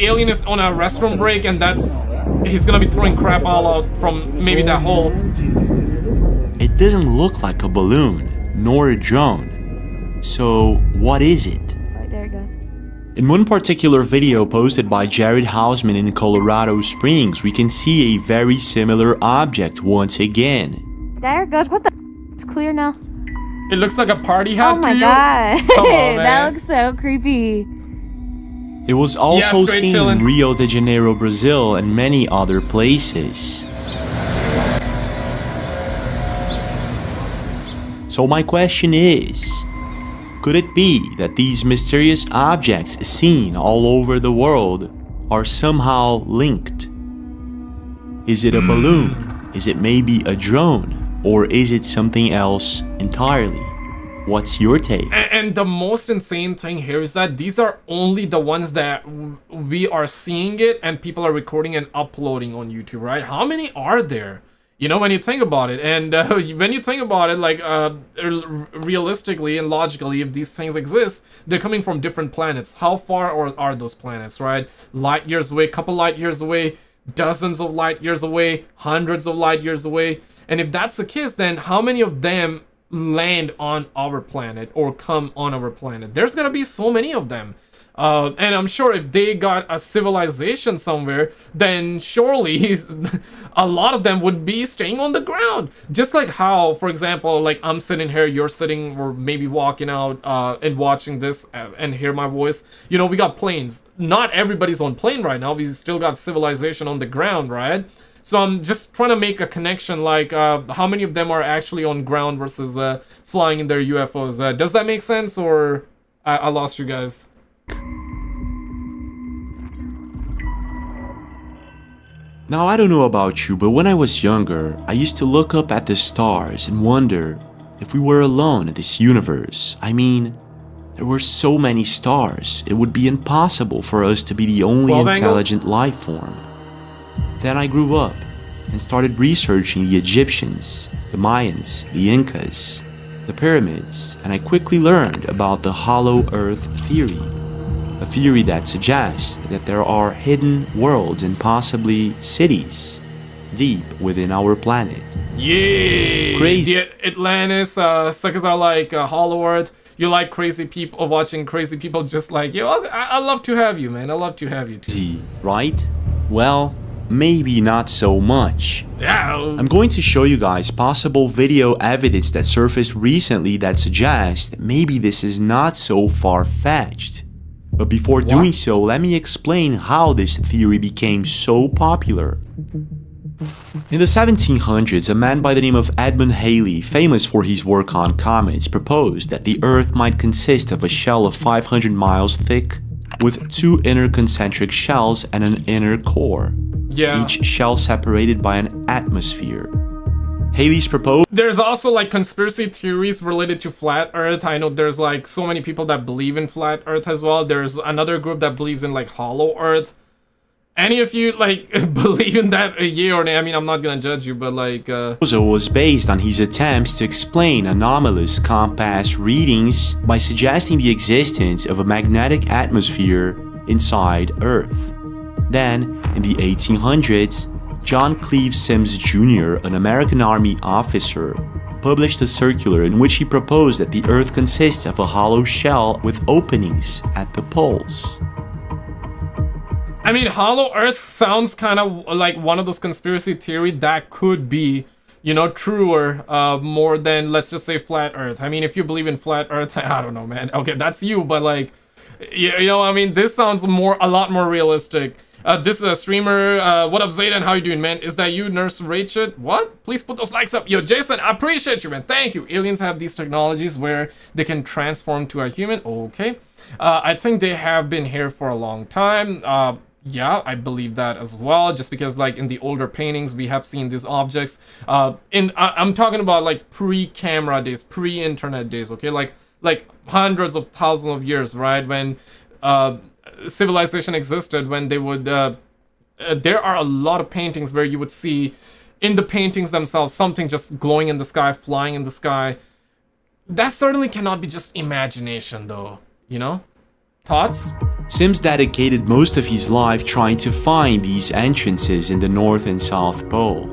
alien is on a restroom break, and that's... he's gonna be throwing crap all out from maybe that hole. It doesn't look like a balloon, nor a drone. So, what is it? In one particular video posted by Jared Hausman in Colorado Springs, we can see a very similar object once again. There it goes. What the f***? It's clear now. It looks like a party hat to you? Oh my god. Come on, man. That looks so creepy. It was also seen in Rio de Janeiro, Brazil and many other places. So my question is... could it be that these mysterious objects seen all over the world are somehow linked? Is it a balloon? Is it maybe a drone? Or is it something else entirely? What's your take? And the most insane thing here is that these are only the ones that we are seeing it and people are recording and uploading on YouTube, right? How many are there? You know, when you think about it, and when you think about it, like, realistically and logically, if these things exist, they're coming from different planets. How far are those planets, right? Light years away, couple light years away, dozens of light years away, hundreds of light years away. And if that's the case, then how many of them land on our planet or come on our planet? There's gonna be so many of them. And I'm sure if they got a civilization somewhere, then surely a lot of them would be staying on the ground. Just like how, for example, like I'm sitting here, you're sitting, or maybe walking out and watching this and hear my voice. You know, we got planes. Not everybody's on plane right now. We still got civilization on the ground, right? So I'm just trying to make a connection, like how many of them are actually on ground versus flying in their UFOs. Does that make sense, or I lost you guys? Now, I don't know about you, but when I was younger, I used to look up at the stars and wonder if we were alone in this universe. I mean, there were so many stars, it would be impossible for us to be the only intelligent life form. Then I grew up and started researching the Egyptians, the Mayans, the Incas, the pyramids, and I quickly learned about the Hollow Earth theory. A theory that suggests that there are hidden worlds and possibly cities deep within our planet. Yeah, crazy. Atlantis, suckers are like Hollow Earth. You like crazy people, watching crazy people just like you. I love to have you, man. I love to have you too. Right? Well, maybe not so much. Yeah. I'm going to show you guys possible video evidence that surfaced recently that suggests that maybe this is not so far-fetched. But before doing so, let me explain how this theory became so popular. In the 1700s, a man by the name of Edmund Halley, famous for his work on comets, proposed that the Earth might consist of a shell of 500 miles thick, with two inner concentric shells and an inner core, each shell separated by an atmosphere. Halley's proposal. There's also like conspiracy theories related to flat Earth. I know there's like so many people that believe in flat Earth as well. There's another group that believes in like hollow Earth. Any of you like believe in that, yeah or nay? I mean, I'm not gonna judge you, but like. Proposal was based on his attempts to explain anomalous compass readings by suggesting the existence of a magnetic atmosphere inside Earth. Then, in the 1800s. John Cleve Sims Jr., an American Army officer, published a circular in which he proposed that the Earth consists of a hollow shell with openings at the poles. I mean, hollow Earth sounds kind of like one of those conspiracy theories that could be, you know, truer more than, let's just say, flat Earth. I mean, if you believe in flat Earth, I don't know, man. Okay, that's you, but like, Yeah, you know, I mean, this sounds a lot more realistic. This is a streamer. What up, Zayden? How you doing, man? Is that you, Nurse Rachel? What? Please put those likes up. Yo, Jason, I appreciate you, man. Thank you. Aliens have these technologies where they can transform to a human. Okay. I think they have been here for a long time. Yeah, I believe that as well, just because like in the older paintings we have seen these objects I'm talking about like pre-camera days, pre-internet days, okay, like hundreds of thousands of years, right, when civilization existed, when they would there are a lot of paintings where you would see in the paintings themselves something just glowing in the sky, flying in the sky. That certainly cannot be just imagination though, you know. Thoughts? Sims dedicated most of his life trying to find these entrances in the North and South Pole.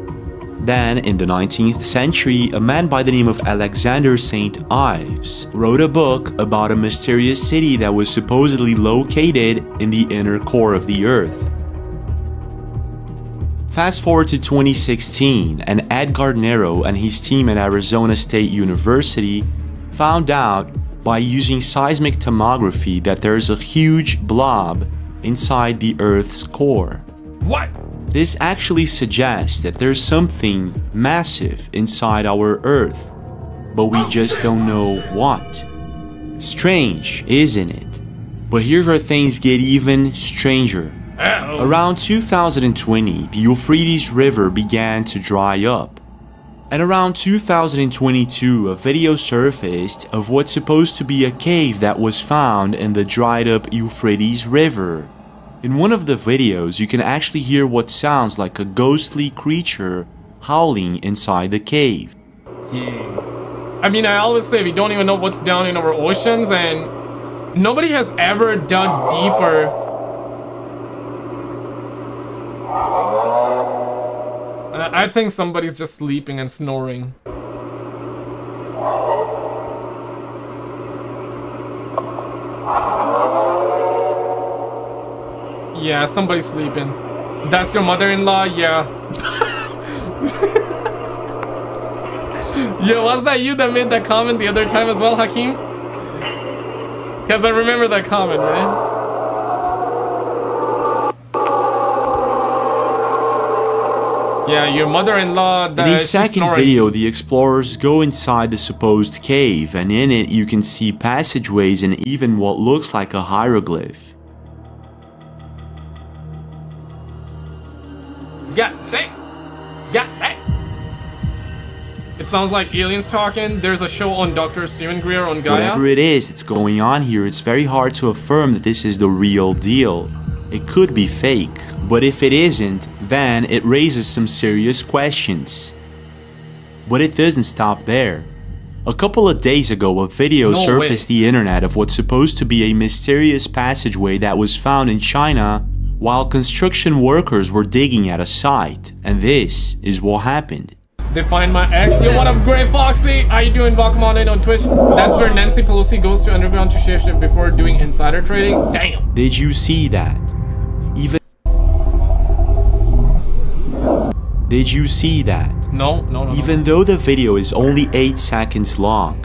Then, in the 19th century, a man by the name of Alexander St. Ives wrote a book about a mysterious city that was supposedly located in the inner core of the Earth. Fast forward to 2016, and Edgar Nero and his team at Arizona State University found out by using seismic tomography that there is a huge blob inside the Earth's core. What? This actually suggests that there's something massive inside our Earth, but we just don't know what. Strange, isn't it? But here's where things get even stranger. Around 2020, the Euphrates River began to dry up. And around 2022, a video surfaced of what's supposed to be a cave that was found in the dried up Euphrates River. In one of the videos, you can actually hear what sounds like a ghostly creature howling inside the cave. Yeah. I mean, I always say we don't even know what's down in our oceans, and nobody has ever dug deeper. I think somebody's just sleeping and snoring. Yeah, somebody's sleeping. That's your mother-in-law? Yeah. Yo, was that you that made that comment the other time as well, Hakeem? Because I remember that comment, man. Yeah, your mother-in-law. In the second video, the explorers go inside the supposed cave, and in it you can see passageways and even what looks like a hieroglyph. Yeah, it sounds like aliens talking. There's a show on Dr. Stephen Greer on Gaia. Whatever it is that's going on here, it's very hard to affirm that this is the real deal. It could be fake, but if it isn't, then it raises some serious questions. But it doesn't stop there. A couple of days ago, a video surfaced the internet of what's supposed to be a mysterious passageway that was found in China while construction workers were digging at a site, and this is what happened. They find my ex. Yo, what up, Grey Foxy? How you doing? Welcome on in on Twitch. That's where Nancy Pelosi goes to underground to shapeshift before doing insider trading. Damn! Did you see that? No. Even though the video is only 8 seconds long,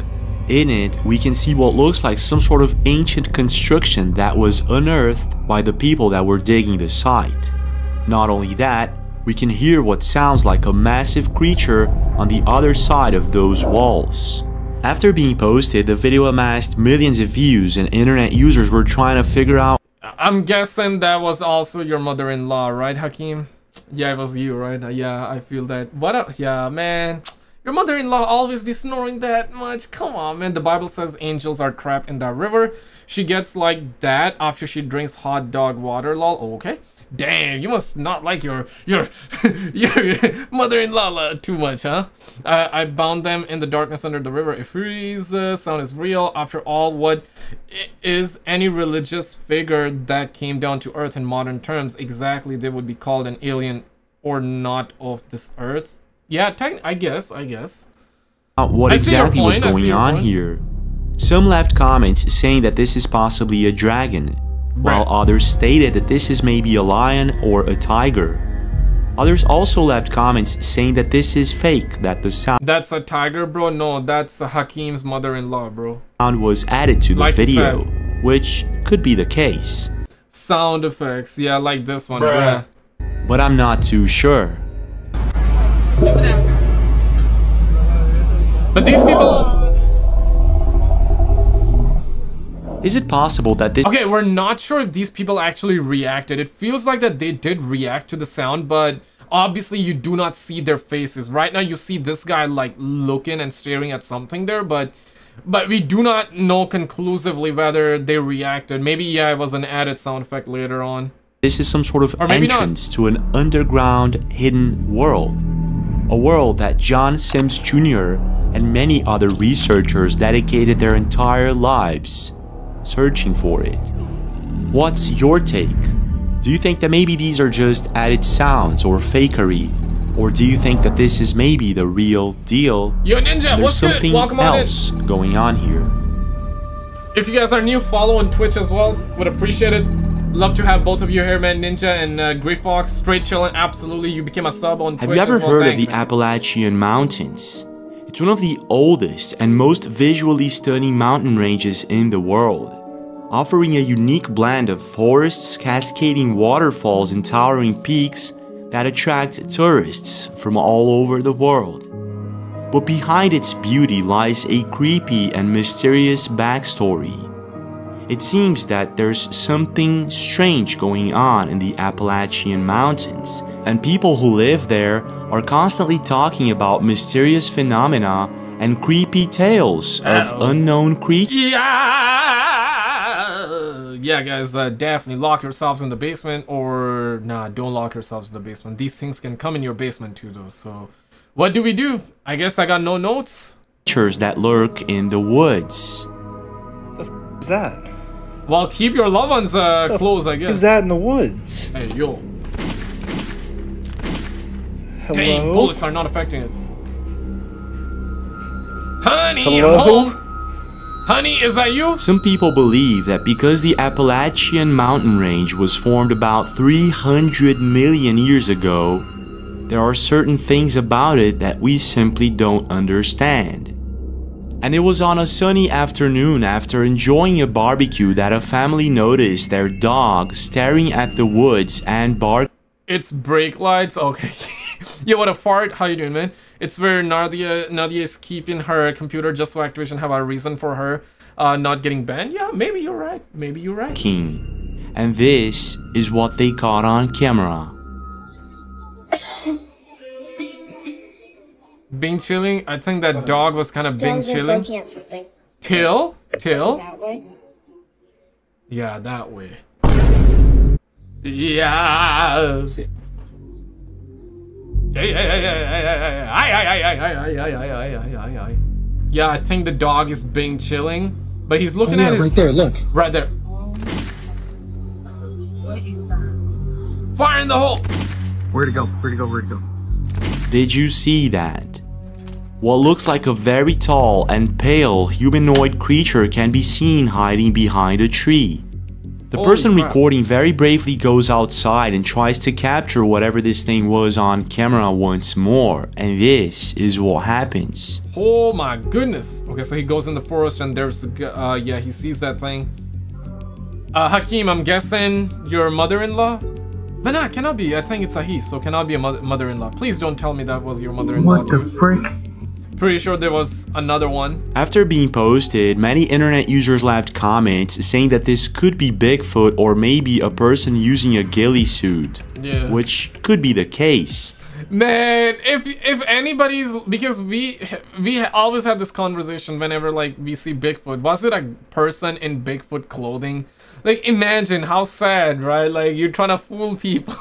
in it we can see what looks like some sort of ancient construction that was unearthed by the people that were digging the site. Not only that, we can hear what sounds like a massive creature on the other side of those walls. After being posted, the video amassed millions of views and internet users were trying to figure out. I'm guessing that was also your mother-in-law, right, Hakeem? Yeah, it was you, right? Yeah, I feel that. What up? Yeah, man. Your mother-in-law always be snoring that much. Come on, man. The Bible says angels are trapped in that river. She gets like that after she drinks hot dog water, lol. Oh, okay. Damn, you must not like your mother-in-law too much, huh? I bound them in the darkness under the river. If his sound is real, after all, what is any religious figure that came down to Earth in modern terms? Exactly, they would be called an alien or not of this Earth. Yeah, I guess. What exactly was going on here? Some left comments saying that this is possibly a dragon, while others stated that this is maybe a lion or a tiger. Others also left comments saying that this is fake, that the sound... That's a tiger, bro? No, that's Hakeem's mother-in-law, bro. ...sound was added to the video, which could be the case. Sound effects, yeah, like this one. Bruh. Bruh. But I'm not too sure. But these people... Is it possible that this... Okay, we're not sure if these people actually reacted. It feels like that they did react to the sound, but obviously you do not see their faces. Right now you see this guy like looking and staring at something there, but we do not know conclusively whether they reacted. Maybe, yeah, it was an added sound effect later on. This is some sort of entrance to an underground hidden world. A world that John Sims Jr. and many other researchers dedicated their entire lives searching for it. What's your take? Do you think that maybe these are just added sounds or fakery? Or do you think that this is maybe the real deal? Yo, Ninja, what's good? Welcome on in. There's something else going on here. If you guys are new, follow on Twitch as well. Would appreciate it. Love to have both of you here, man. Ninja and Grey Fox, straight chilling. Absolutely, you became a sub on Twitch. Have you ever heard of the Appalachian Mountains? It's one of the oldest and most visually stunning mountain ranges in the world, offering a unique blend of forests, cascading waterfalls, and towering peaks that attract tourists from all over the world. But behind its beauty lies a creepy and mysterious backstory. It seems that there's something strange going on in the Appalachian Mountains, and people who live there are constantly talking about mysterious phenomena and creepy tales of unknown creatures. Yeah, guys, definitely lock yourselves in the basement, or nah, don't lock yourselves in the basement. These things can come in your basement too, though. So what do we do? I guess I got no notes. Creatures that lurk in the woods. The f is that? Well, keep your loved ones close, I guess. Is that in the woods? Hey, yo. Hello? Dang, bullets are not affecting it. Honey, hello? Home. Honey, is that you? Some people believe that because the Appalachian mountain range was formed about 300 million years ago, there are certain things about it that we simply don't understand. And it was on a sunny afternoon after enjoying a barbecue that a family noticed their dog staring at the woods and barking. It's brake lights? Okay. Yo, what a fart. How you doing, man? It's where Nadia is keeping her computer just so Activision have a reason for her not getting banned. Yeah, maybe you're right. Maybe you're right. King. And this is what they caught on camera. Being chilling? I think that dog was kind of being chilling. Till? Till? That way? Yeah, that way. Yeah. Yeah, I think the dog is being chilling, but he's looking at his right there. Look, right there. Fire in the hole. Where to go? Where to go? Where to go? Did you see that? What looks like a very tall and pale humanoid creature can be seen hiding behind a tree. The person recording very bravely goes outside and tries to capture whatever this thing was on camera once more, and this is what happens. Oh my goodness. Okay, so he goes in the forest and there's yeah, he sees that thing. Hakeem, I'm guessing your mother-in-law? But nah, cannot be. I think it's a he, so cannot be a mother-in-law. Please don't tell me that was your mother-in-law. What the frick? Pretty sure there was another one. After being posted, many internet users left comments saying that this could be Bigfoot or maybe a person using a ghillie suit. Yeah. Which could be the case. Man, if anybody's, because we always have this conversation whenever like we see Bigfoot. Was it a person in Bigfoot clothing? Like, imagine how sad, right? Like, you're trying to fool people.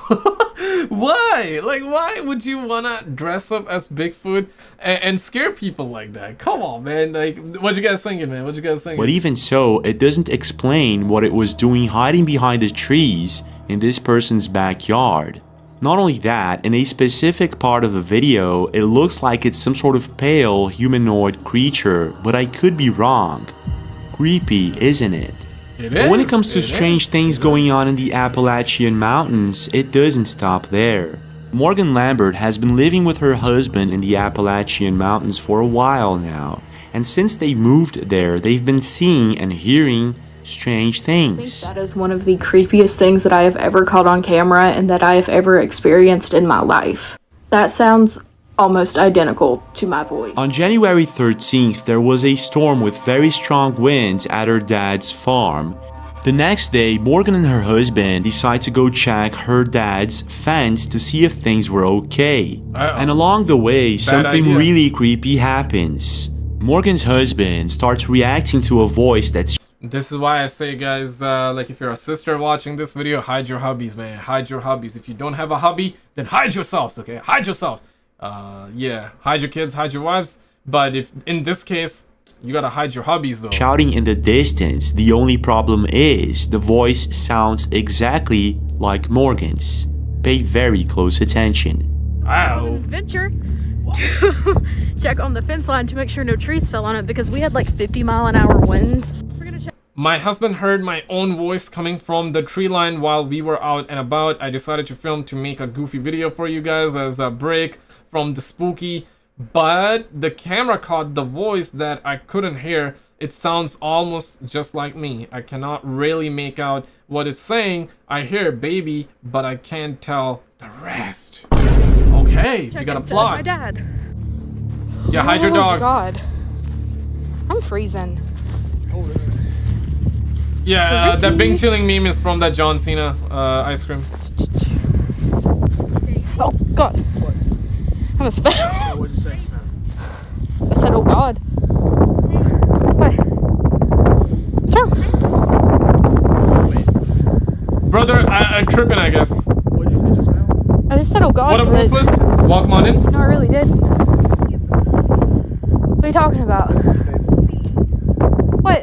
Why? Like, why would you wanna dress up as Bigfoot and scare people like that? Come on, man. Like, what you guys thinking, man? What you guys thinking? But even so, it doesn't explain what it was doing hiding behind the trees in this person's backyard. Not only that, in a specific part of the video, it looks like it's some sort of pale humanoid creature, but I could be wrong. Creepy, isn't it? But when it comes to strange things going on in the Appalachian Mountains, it doesn't stop there. Morgan Lambert has been living with her husband in the Appalachian Mountains for a while now, and since they moved there, they've been seeing and hearing strange things. I think that is one of the creepiest things that I have ever caught on camera and that I have ever experienced in my life. That sounds almost identical to my voice. On January 13th, there was a storm with very strong winds at her dad's farm. The next day, Morgan and her husband decide to go check her dad's fence to see if things were okay. And along the way, something really creepy happens. Morgan's husband starts reacting to a voice that's... This is why I say, guys, like, if you're a sister watching this video, hide your hobbies, man. Hide your hobbies. If you don't have a hobby, then hide yourselves, okay? Hide yourselves. Yeah, hide your kids, hide your wives. But if in this case... You gotta hide your hobbies though. Shouting in the distance, the only problem is the voice sounds exactly like Morgan's. Pay very close attention. Ow. Adventure. Check on the fence line to make sure no trees fell on it because we had like 50-mile-an-hour winds. We're gonna check. My husband heard my own voice coming from the tree line while we were out and about. I decided to film to make a goofy video for you guys as a break from the spooky. But the camera caught the voice that I couldn't hear. It sounds almost just like me. I cannot really make out what it's saying. I hear baby, but I can't tell the rest. Okay, we got a plot. My dad. Yeah, hide your dogs. Oh God, I'm freezing. Yeah, that Bing chilling meme is from that John Cena ice cream. Oh God. What? I'm a spell. What did you say? I said, oh God. Why? Sure. Brother, I'm tripping, I guess. What did you say just now? I just said, oh God. What up, Ruthless? Welcome on in. No, I really did. What are you talking about? What?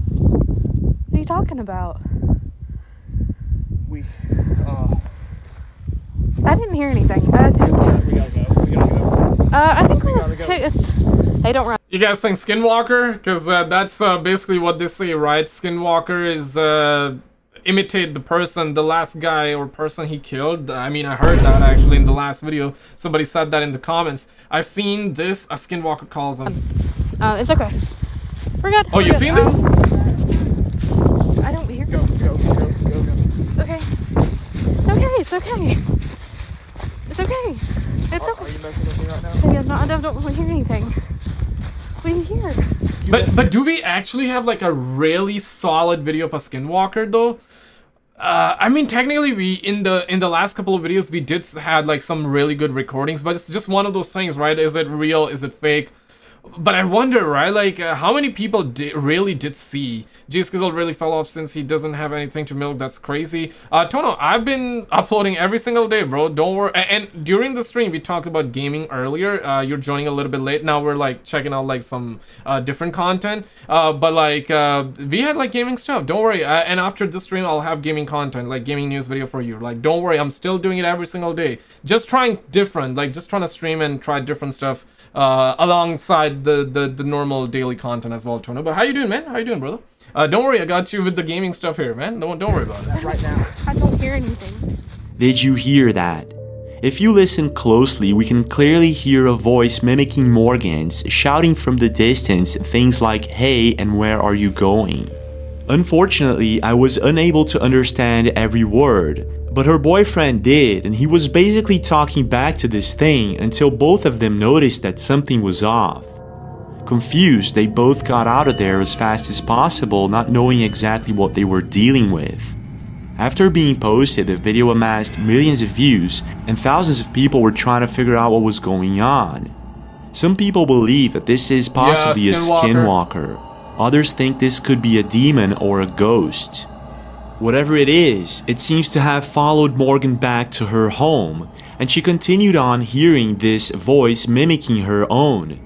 What are you talking about? We, I didn't hear anything. I think we gotta go. Hey, don't run. You guys think Skinwalker? Because that's basically what they say, right? Skinwalker is imitate the person, the last guy or person he killed. I mean, I heard that actually in the last video. Somebody said that in the comments. I've seen this. A Skinwalker calls him. It's okay. We're good. Oh, you've seen this? I don't hear. Go. Okay. It's okay. It's okay. It's okay. It's okay. Are you messing with me right now? Maybe I'm not, I don't really hear anything. What do you hear? But do we actually have like a really solid video of a skinwalker though? I mean, technically we in the last couple of videos we did had like some really good recordings, but it's just one of those things, right? Is it real? Is it fake? But I wonder, right? Like, how many people really did see? JSkizzle really fell off since he doesn't have anything to milk. That's crazy. Tono, I've been uploading every single day, bro. Don't worry. And during the stream, we talked about gaming earlier. You're joining a little bit late. Now we're, like, checking out, like, some different content. But, like, we had, like, gaming stuff. Don't worry. And after this stream, I'll have gaming content, like, gaming news video for you. Like, don't worry. I'm still doing it every single day. Just trying different. Like, just trying to stream and try different stuff alongside the normal daily content as well, Tono. But how you doing, man? How you doing, brother? Don't worry, I got you with the gaming stuff here, man. Don't worry about it. Right now. I don't hear anything. Did you hear that? If you listen closely, we can clearly hear a voice mimicking Morgan's, shouting from the distance things like, hey, and where are you going? Unfortunately, I was unable to understand every word, but her boyfriend did, and he was basically talking back to this thing until both of them noticed that something was off. Confused, they both got out of there as fast as possible, not knowing exactly what they were dealing with. After being posted, the video amassed millions of views, and thousands of people were trying to figure out what was going on. Some people believe that this is possibly a skinwalker. Others think this could be a demon or a ghost. Whatever it is, it seems to have followed Morgan back to her home, and she continued on hearing this voice mimicking her own,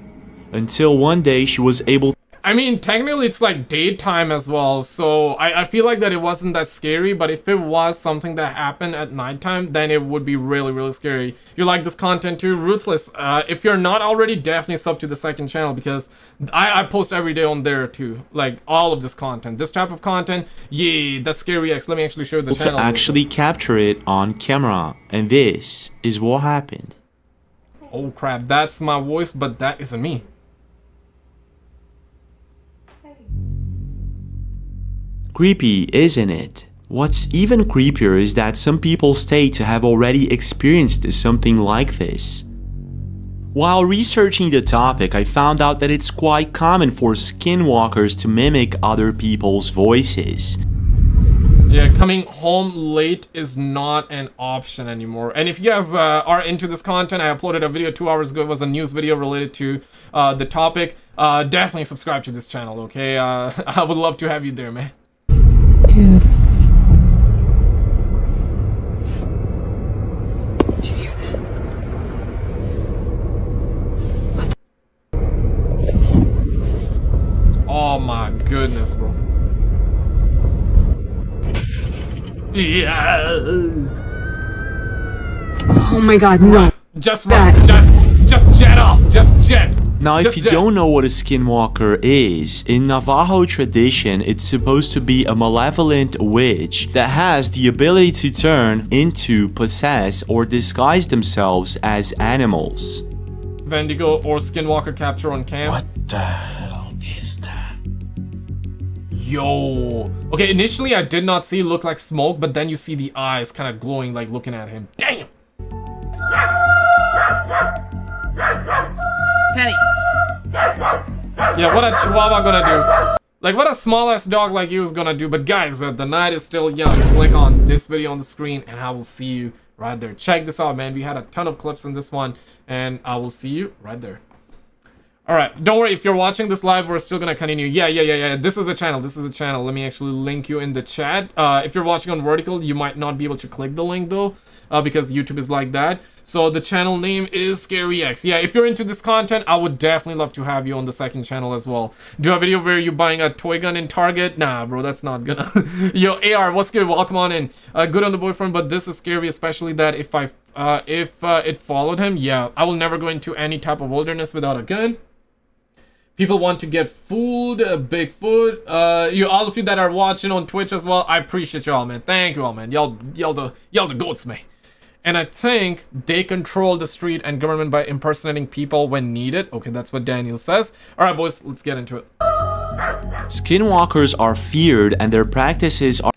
until one day she was able to... I mean, technically it's like daytime as well, so I feel like that it wasn't that scary, but if it was something that happened at nighttime, then it would be really, really scary. You like this content too? Ruthless, if you're not already, definitely sub to the second channel, because I post every day on there too, like all of this content. This type of content, yay, that's Scary X. Let me actually show the channel. To actually capture it on camera, and this is what happened. Oh crap, that's my voice, but that isn't me. Creepy, isn't it? What's even creepier is that some people state to have already experienced something like this. While researching the topic, I found out that it's quite common for skinwalkers to mimic other people's voices. Yeah, coming home late is not an option anymore. And if you guys are into this content, I uploaded a video 2 hours ago. It was a news video related to the topic. Definitely subscribe to this channel, okay? I would love to have you there, man. Dude. Oh my goodness, bro. Yeah. Oh my god, no. Just run. Just jet off. Just jet. Now, if you don't know what a skinwalker is, in Navajo tradition, it's supposed to be a malevolent witch that has the ability to turn into, possess, or disguise themselves as animals. Wendigo or skinwalker capture on cam. What the hell is that? Yo. Okay, initially I did not see it look like smoke, but then you see the eyes kind of glowing, like looking at him. Damn! Penny. Yeah, what a chihuahua gonna do? Like, what a small-ass dog like you is gonna do? But guys, the night is still young. Click on this video on the screen and I will see you right there. Check this out, man. We had a ton of clips in this one and I will see you right there. Alright, don't worry, if you're watching this live, we're still gonna continue. Yeah, this is the channel, Let me actually link you in the chat. If you're watching on vertical, you might not be able to click the link though, because YouTube is like that. So the channel name is ScaryX. Yeah, if you're into this content, I would definitely love to have you on the second channel as well. Do a video where you're buying a toy gun in Target? Nah, bro, that's not gonna... Yo, AR, what's good? Welcome on in. Good on the boyfriend, but this is scary, especially that if it followed him. Yeah, I will never go into any type of wilderness without a gun. People want to get food, Bigfoot. You all of you that are watching on Twitch as well, I appreciate y'all, man. Thank you all, man. Y'all the goats, man. And I think they control the street and government by impersonating people when needed. Okay, that's what Daniel says. All right, boys, let's get into it. Skinwalkers are feared and their practices are...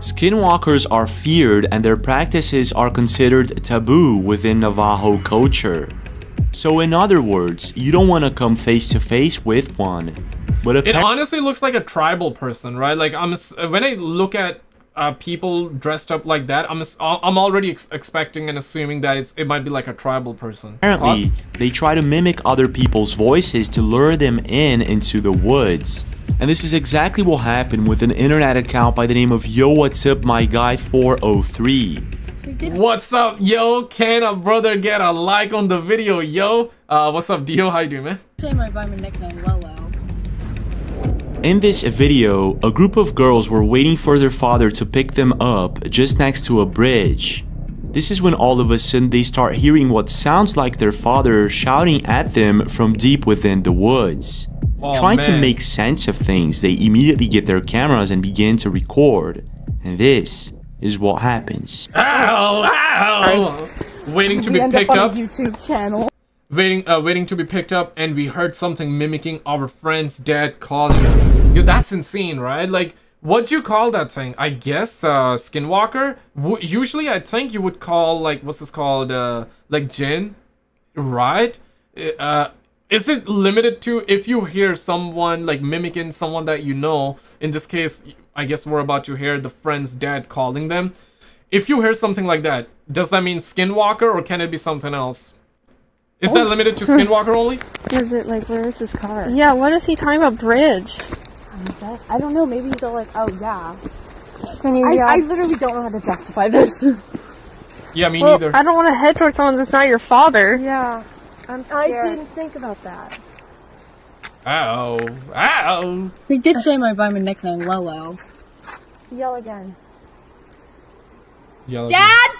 Skinwalkers are feared and their practices are considered taboo within Navajo culture. So in other words, you don't want to come face to face with one. But it honestly looks like a tribal person, right? Like when I look at people dressed up like that, I'm already expecting and assuming that it might be like a tribal person. Apparently, they try to mimic other people's voices to lure them into the woods. And this is exactly what happened with an internet account by the name of Yo What's Up My Guy 403. What's up, yo? Can a brother get a like on the video, yo? What's up, Dio? How you doing, man? In this video, a group of girls were waiting for their father to pick them up just next to a bridge. This is when all of a sudden they start hearing what sounds like their father shouting at them from deep within the woods. Oh, trying to make sense of things, they immediately get their cameras and begin to record. And this is what happens. Ow! Ow! Waiting to be picked up. YouTube channel. Waiting to be picked up, and we heard something mimicking our friend's dad calling us. Yo, that's insane, right? Like, what do you call that thing? I guess skinwalker. Usually, I think you would call like what's this called? Like jinn, right? Is it limited to if you hear someone like mimicking someone that you know? In this case, I guess we're about to hear the friend's dad calling them. If you hear something like that, does that mean skinwalker or can it be something else? Is that limited to skinwalker only? Is it like, where is his car? Yeah, what is he talking about? Bridge? I don't know, maybe he's all like, oh yeah. I literally don't know how to justify this. Yeah, me neither. I don't want to head towards someone that's not your father. Yeah, I'm scared. I didn't think about that. Uh-oh. Uh-oh. They did say by my nickname, Lolo. Yell again. Yell again. Dad?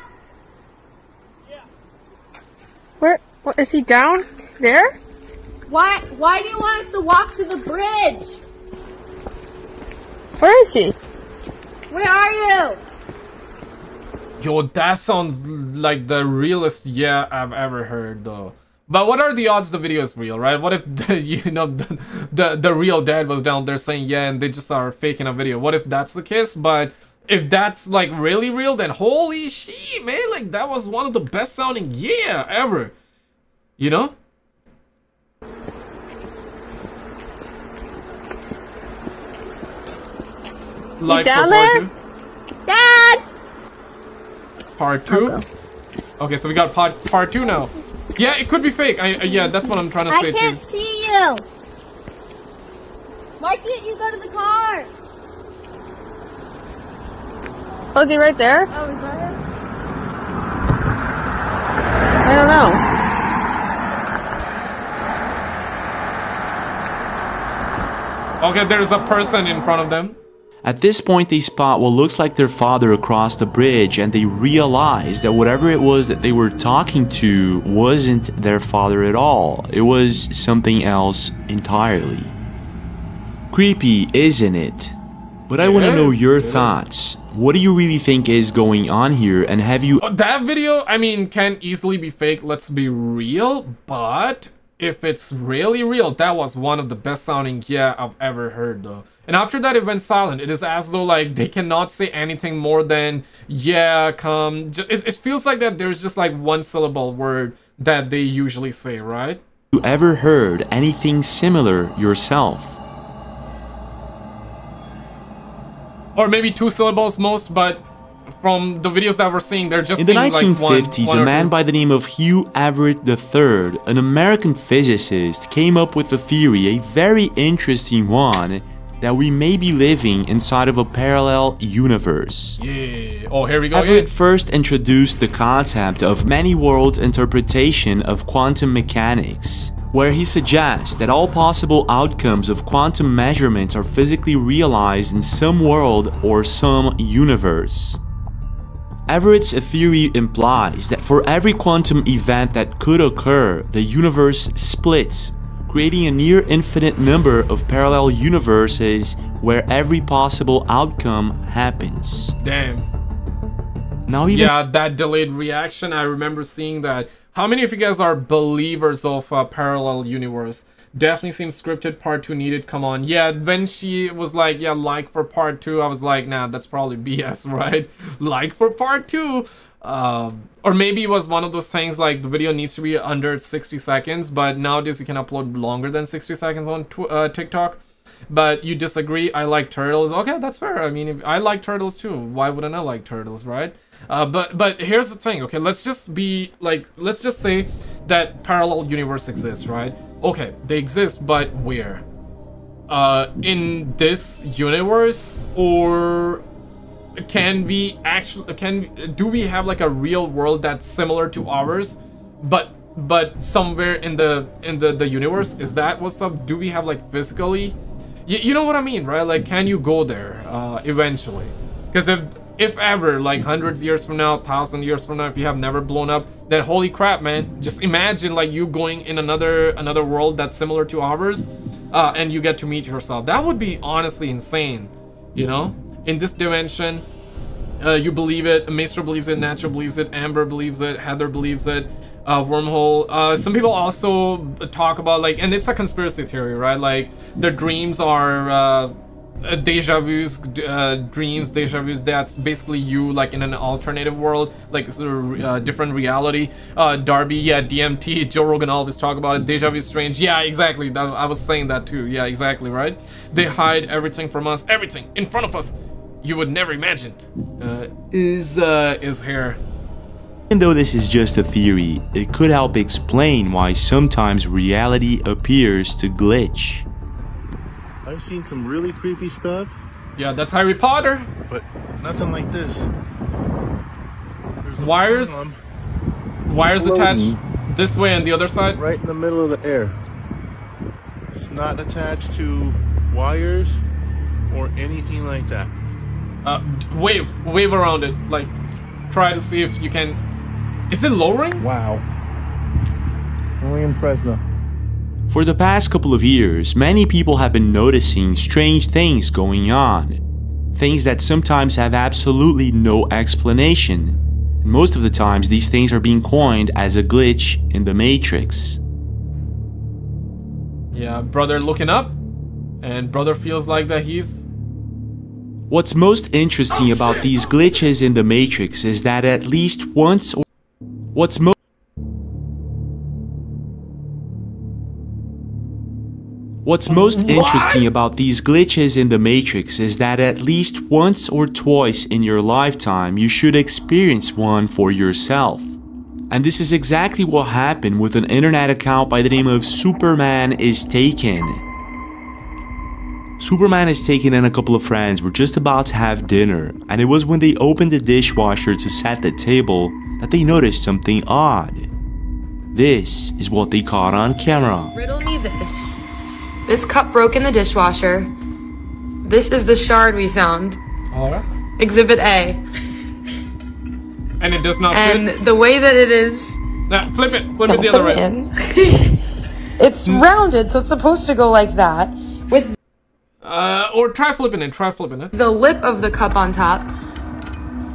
Yeah. Where is he down there? Why do you want us to walk to the bridge? Where is he? Where are you? Yo, that sounds like the realest yeah I've ever heard though. But what are the odds the video is real, right? What if the, you know, the real dad was down there saying yeah, and they just are faking a video? What if that's the case? But if that's like really real, then holy shit, man! Like that was one of the best sounding yeah ever, you know? Life for part 2. Dad. Part 2. Okay, so we got part 2 now. Yeah, it could be fake. Yeah, that's what I'm trying to say too. I can't see you. Why can't you go to the car? Oh, is he right there? Oh, is that him? I don't know. Okay, there's a person in front of them. At this point, they spot what looks like their father across the bridge, and they realize that whatever it was that they were talking to wasn't their father at all. It was something else entirely. Creepy, isn't it? But I want to know your thoughts. What do you really think is going on here, and have you... That video, I mean, can easily be fake, let's be real, but... if it's really real, that was one of the best sounding yeah I've ever heard though. And after that it went silent. It is as though like they cannot say anything more than yeah, come. It feels like that there's just like one syllable word that they usually say, right? You ever heard anything similar yourself? Or maybe two syllables most, but from the videos that we're seeing, they're just in the 1950s, like a man by the name of Hugh Everett III, an American physicist, came up with a theory, a very interesting one, that we may be living inside of a parallel universe. Yeah. Oh, here we go. Everett first introduced the concept of many worlds interpretation of quantum mechanics, where he suggests that all possible outcomes of quantum measurements are physically realized in some world or some universe. Everett's theory implies that for every quantum event that could occur, the universe splits, creating a near-infinite number of parallel universes where every possible outcome happens. Damn. Now, yeah, that delayed reaction, I remember seeing that. How many of you guys are believers of parallel universe? Definitely seems scripted. Part 2 needed, come on. Yeah, when she was like, yeah, like for part 2, I was like, nah, that's probably BS, right? Like for part 2. Or maybe it was one of those things like the video needs to be under 60 seconds, but nowadays you can upload longer than 60 seconds on TikTok. But you disagree, I like turtles. Okay, that's fair. I mean, if I like turtles too, why wouldn't I like turtles, right? But here's the thing, okay, let's just be like, let's just say that parallel universe exists, right? Okay, they exist, but where? In this universe? Or can we actually, do we have like a real world that's similar to ours, but somewhere in the universe? Is that what's up? Do we have like physically, you know what I mean, right? Like, can you go there eventually? Because if ever, like hundreds years from now, 1,000 years from now, if you have never blown up, then holy crap, man, just imagine like you going in another world that's similar to ours, and you get to meet yourself. That would be honestly insane, you know? In this dimension, you believe it, Maestro believes it, Nacho believes it, Amber believes it, Heather believes it, wormhole. Some people also talk about like, and it's a conspiracy theory, right? Like their dreams are deja vu's, dreams, deja vu's, that's basically you like in an alternative world, like a sort of, different reality. Darby, yeah, DMT, Joe Rogan always talk about it. Deja vu strange, yeah, exactly, that, I was saying that too, yeah, exactly, right? They hide everything from us, everything in front of us you would never imagine is here. Even though this is just a theory, it could help explain why sometimes reality appears to glitch. I've seen some really creepy stuff. Yeah, that's Harry Potter. But nothing like this. There's wires attached this way and the other side. Right in the middle of the air. It's not attached to wires or anything like that. Wave around it, like. Try to see if you can. Is it lowering? Wow. Only in Fresno. For the past couple of years, many people have been noticing strange things going on. Things that sometimes have absolutely no explanation. And most of the times these things are being coined as a glitch in the Matrix. Yeah, brother looking up, and brother feels like that he's... What's most interesting about these glitches in the Matrix is that at least once or... What's most... What's most interesting about these glitches in the Matrix is that at least once or twice in your lifetime you should experience one for yourself. And this is exactly what happened with an internet account by the name of Superman Is Taken. Superman Is Taken and a couple of friends were just about to have dinner, and it was when they opened the dishwasher to set the table that they noticed something odd. This is what they caught on camera. Riddle me this. This cup broke in the dishwasher. This is the shard we found. Alright. Exhibit A. And it does not fit. And the way that it is... Nah, flip it. Flip it the other way. It's rounded, so it's supposed to go like that. With... or try flipping it. Try flipping it. The lip of the cup on top.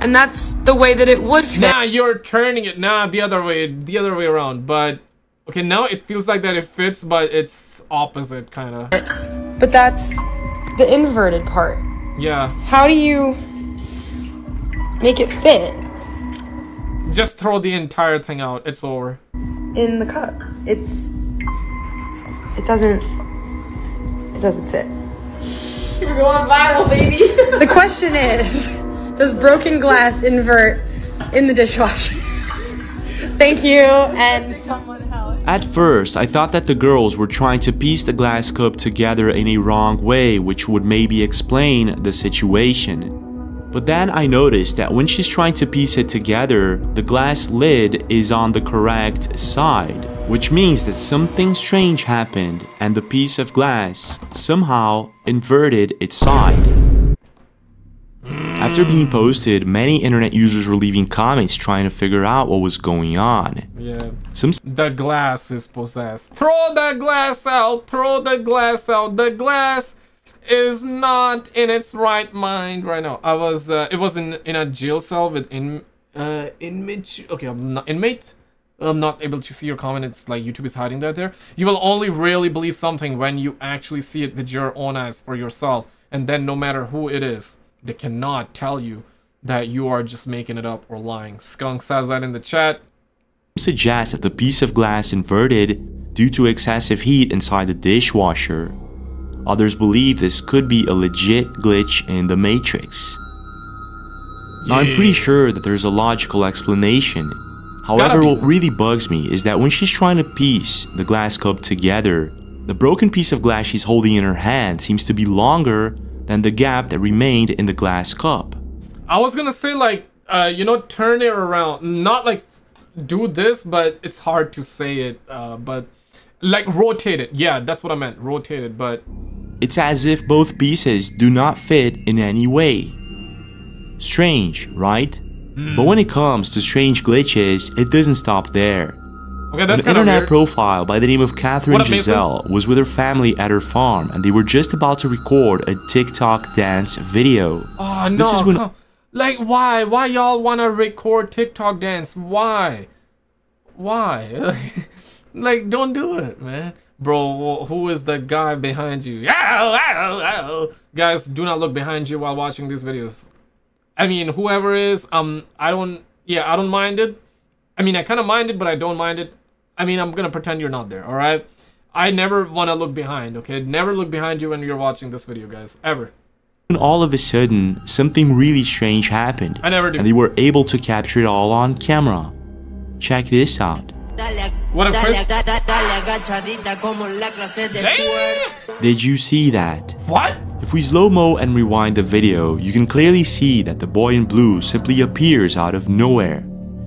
And that's the way that it would fit. Nah, you're turning it. Nah, the other way. The other way around, but... Okay, now it feels like that it fits, but it's opposite, kind of. But that's the inverted part. Yeah. How do you make it fit? Just throw the entire thing out. It's over. In the cup. It's... It doesn't fit. You're going viral, baby. The question is, does broken glass invert in the dishwasher? Thank you, and someone help. At first, I thought that the girls were trying to piece the glass cup together in a wrong way, which would maybe explain the situation. But then I noticed that when she's trying to piece it together, the glass lid is on the correct side, which means that something strange happened and the piece of glass somehow inverted its side. After being posted, many internet users were leaving comments trying to figure out what was going on. Yeah. The glass is possessed. Throw the glass out! Throw the glass out! The glass is not in its right mind right now. I was, it was in a jail cell with inmate. Okay, I'm not inmate. I'm not able to see your comment. It's like YouTube is hiding that there. You will only really believe something when you actually see it with your own eyes for yourself, and then no matter who it is, they cannot tell you that you are just making it up or lying. Skunk says that in the chat. Suggests that the piece of glass inverted due to excessive heat inside the dishwasher. Others believe this could be a legit glitch in the Matrix. Yeah. Now I'm pretty sure that there's a logical explanation. However, what really bugs me is that when she's trying to piece the glass cup together, the broken piece of glass she's holding in her hand seems to be longer than the gap that remained in the glass cup. I was gonna say, like, you know, turn it around. Not like do this, but it's hard to say it, but like rotate it. Yeah, that's what I meant, rotate it, but... It's as if both pieces do not fit in any way. Strange, right? Mm. But when it comes to strange glitches, it doesn't stop there. Okay, that's an internet weird. Profile by the name of Catherine Giselle was with her family at her farm, and they were just about to record a TikTok dance video. Oh no! This is when... Like, why? Why y'all wanna record TikTok dance? Why? Why? Like, don't do it, man. Bro, who is the guy behind you? Guys, do not look behind you while watching these videos. I mean, whoever is, I don't... Yeah, I don't mind it. I mean, I kind of mind it, but I don't mind it. I mean, I'm gonna pretend you're not there, alright? I never wanna look behind, okay? Never look behind you when you're watching this video, guys. Ever. And all of a sudden, something really strange happened. I never do. And they were able to capture it all on camera. Check this out. What a first... Damn! Did you see that? What? If we slow-mo and rewind the video, you can clearly see that the boy in blue simply appears out of nowhere.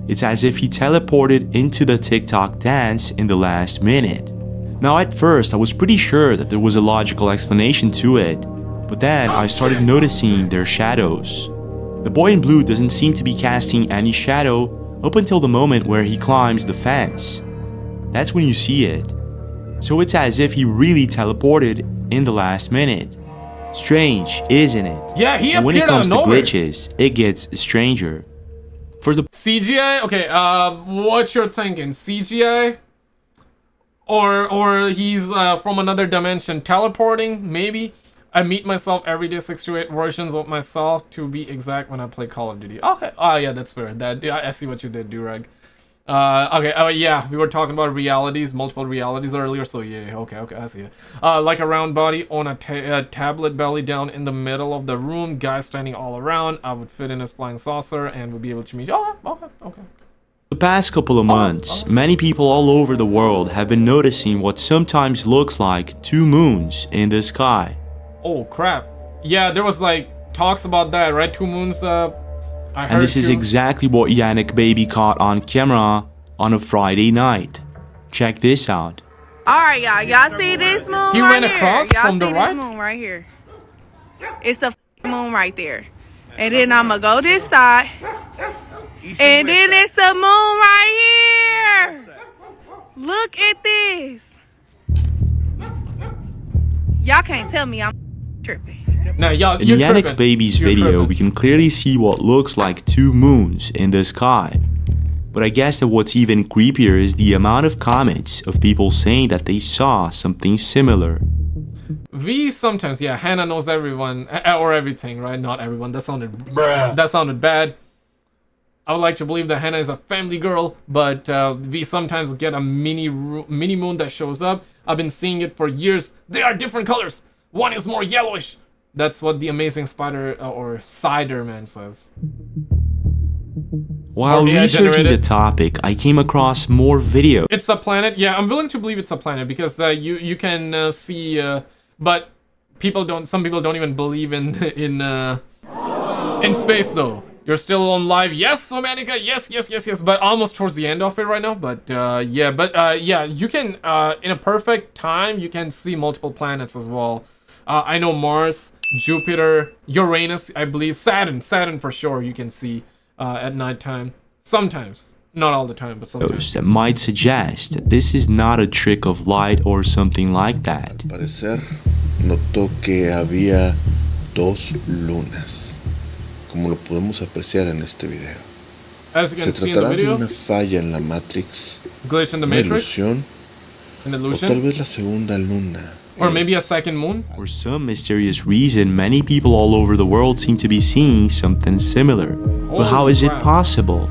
It's as if he teleported into the TikTok dance in the last minute. Now at first I was pretty sure that there was a logical explanation to it, but then I started noticing their shadows. The boy in blue doesn't seem to be casting any shadow up until the moment where he climbs the fence. That's when you see it. So it's as if he really teleported in the last minute. Strange, isn't it? Yeah, he appeared out of nowhere. When it comes to glitches, it gets stranger. for the CGI. Okay, what you're thinking, CGI, or he's from another dimension teleporting? Maybe. I meet myself every day, 6 to 8 versions of myself to be exact when I play Call of Duty. Okay, oh yeah, that's fair. That I see what you did, Durag. Okay, yeah, we were talking about realities, multiple realities earlier, so yeah, okay, I see it. Like a round body on a tablet, belly down in the middle of the room, guys standing all around. I would fit in a flying saucer and would be able to meet. Oh, okay. The past couple of months, many people all over the world have been noticing what sometimes looks like 2 moons in the sky. Oh crap! Yeah, there was like talks about that, right? 2 moons. And this is exactly what Yannick Baby caught on camera on a Friday night. Check this out. All right, y'all. Y'all see this moon right here? He ran across from the right. Y'all see this moon right here? It's the moon right there. And then I'ma go this side. And then it's the moon right here. Look at this. Y'all can't tell me I'm tripping. No, in Yannick Baby's video, we can clearly see what looks like 2 moons in the sky. But I guess that what's even creepier is the amount of comments of people saying that they saw something similar. We sometimes, yeah, Hannah knows everyone, or everything, right? Not everyone, that sounded bad. I would like to believe that Hannah is a family girl, but we sometimes get a mini moon that shows up. I've been seeing it for years. They are different colors. One is more yellowish. That's what the amazing spider or Ciderman says. While researching the topic, I came across more videos. It's a planet. Yeah, I'm willing to believe it's a planet because you can see, but people don't. Some people don't even believe in space though. You're still on live. Yes, Somanica. Yes. But almost towards the end of it right now. But yeah. But yeah, you can in a perfect time you can see multiple planets as well. I know Mars, Jupiter, Uranus, I believe, Saturn for sure you can see at nighttime. Sometimes, not all the time, but sometimes. That might suggest that this is not a trick of light or something like that. Al parecer, notó que había 2 lunas, como lo podemos apreciar en este video. As you can see in the video, se tratará de una falla en la Matrix, glitch in the Matrix, o tal vez la segunda luna. Or maybe a second moon? For some mysterious reason, many people all over the world seem to be seeing something similar. But how is it possible?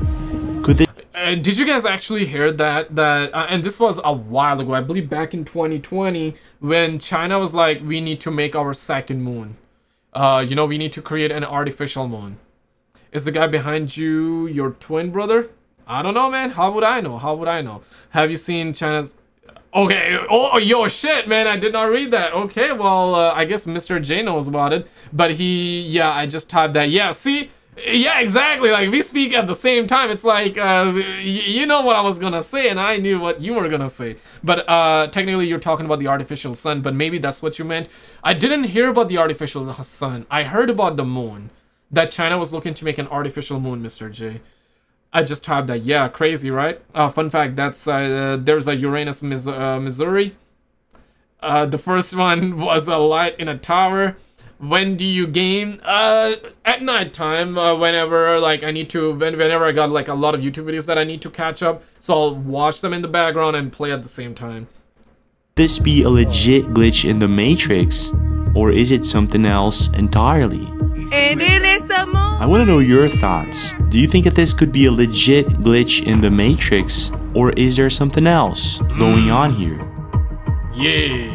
Could they... did you guys actually hear that? And this was a while ago, I believe back in 2020, when China was like, we need to make our second moon. You know, we need to create an artificial moon. Is the guy behind you your twin brother? I don't know, man. How would I know? How would I know? Have you seen China's... Okay, oh, yo, shit, man, I did not read that. Okay, well, I guess Mr. J knows about it, but he, yeah, I just typed that. Yeah, see? Yeah, exactly, like, we speak at the same time. It's like, you know what I was gonna say, and I knew what you were gonna say. But, technically, you're talking about the artificial sun, but maybe that's what you meant. I didn't hear about the artificial sun. I heard about the moon, that China was looking to make an artificial moon, Mr. J. I just typed that. Yeah, crazy, right? Fun fact, that's there's a Uranus, Missouri. The first one was a light in a tower. When do you game? At nighttime, whenever like I need to, whenever I got like a lot of YouTube videos that I need to catch up, so I'll watch them in the background and play at the same time. This be a legit glitch in the Matrix, or is it something else entirely? And then it's the moon. I want to know your thoughts. Do you think that this could be a legit glitch in the Matrix, or is there something else going on here? Yeah.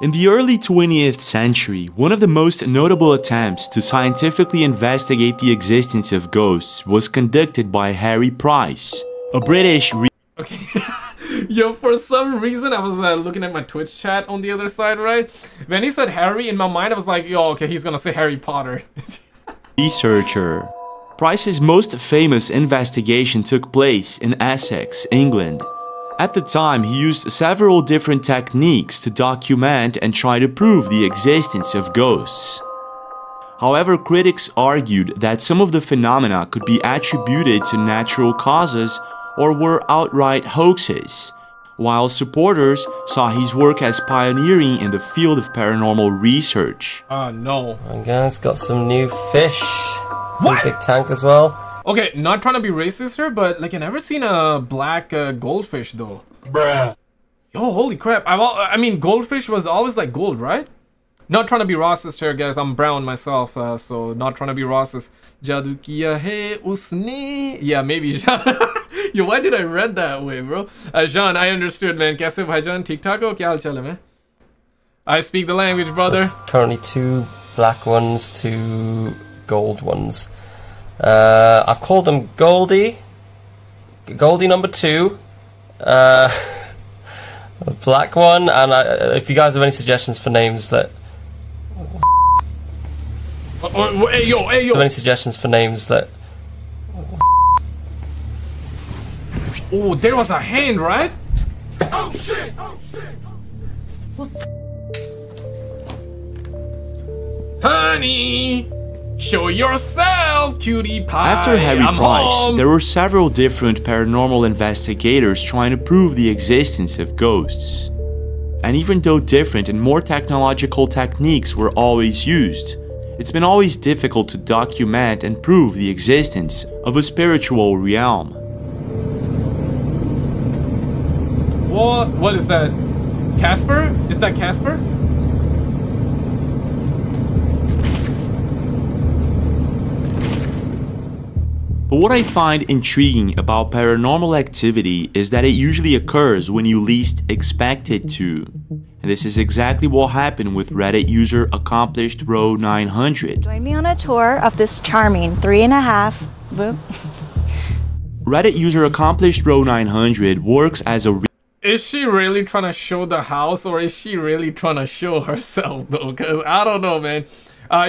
In the early 20th century, one of the most notable attempts to scientifically investigate the existence of ghosts was conducted by Harry Price, a British... Okay. Yo, for some reason, I was looking at my Twitch chat on the other side, right? When he said Harry, in my mind, I was like, yo, okay, he's gonna say Harry Potter. Researcher. Price's most famous investigation took place in Essex, England. At the time, he used several different techniques to document and try to prove the existence of ghosts. However, critics argued that some of the phenomena could be attributed to natural causes or were outright hoaxes, while supporters saw his work as pioneering in the field of paranormal research. Oh no. And guys, got some new fish. What? Big tank as well. Okay, not trying to be racist here, but like I never seen a black goldfish though. Bruh. Yo, holy crap. I mean, goldfish was always like gold, right? Not trying to be racist here, guys. I'm brown myself, so not trying to be racist. Jadoo kiya hai usne. Yeah, maybe. Yo, why did I read that way, bro? Jean, I understood, man. Kaise bhai Jean? Theek thaak ho? Kya hal chal hai, man? I speak the language, brother. There's currently 2 black ones, 2 gold ones. I've called them Goldie, Goldie number 2, the black one, and if you guys have any suggestions for names that... hey yo, hey yo! Have any suggestions for names that... Oh, there was a hand, right? Oh shit! Oh shit! What the... Honey! Show yourself, cutie pie! After Harry Price, there were several different paranormal investigators trying to prove the existence of ghosts. And even though different and more technological techniques were always used, it's been always difficult to document and prove the existence of a spiritual realm. What? What is that? Casper? Is that Casper? But what I find intriguing about paranormal activity is that it usually occurs when you least expect it to. And this is exactly what happened with Reddit user AccomplisheDrow900. Join me on a tour of this charming 3.5. Boop. Reddit user AccomplisheDrow900 works as a... Is she really trying to show the house, or is she really trying to show herself though? Cause I don't know, man.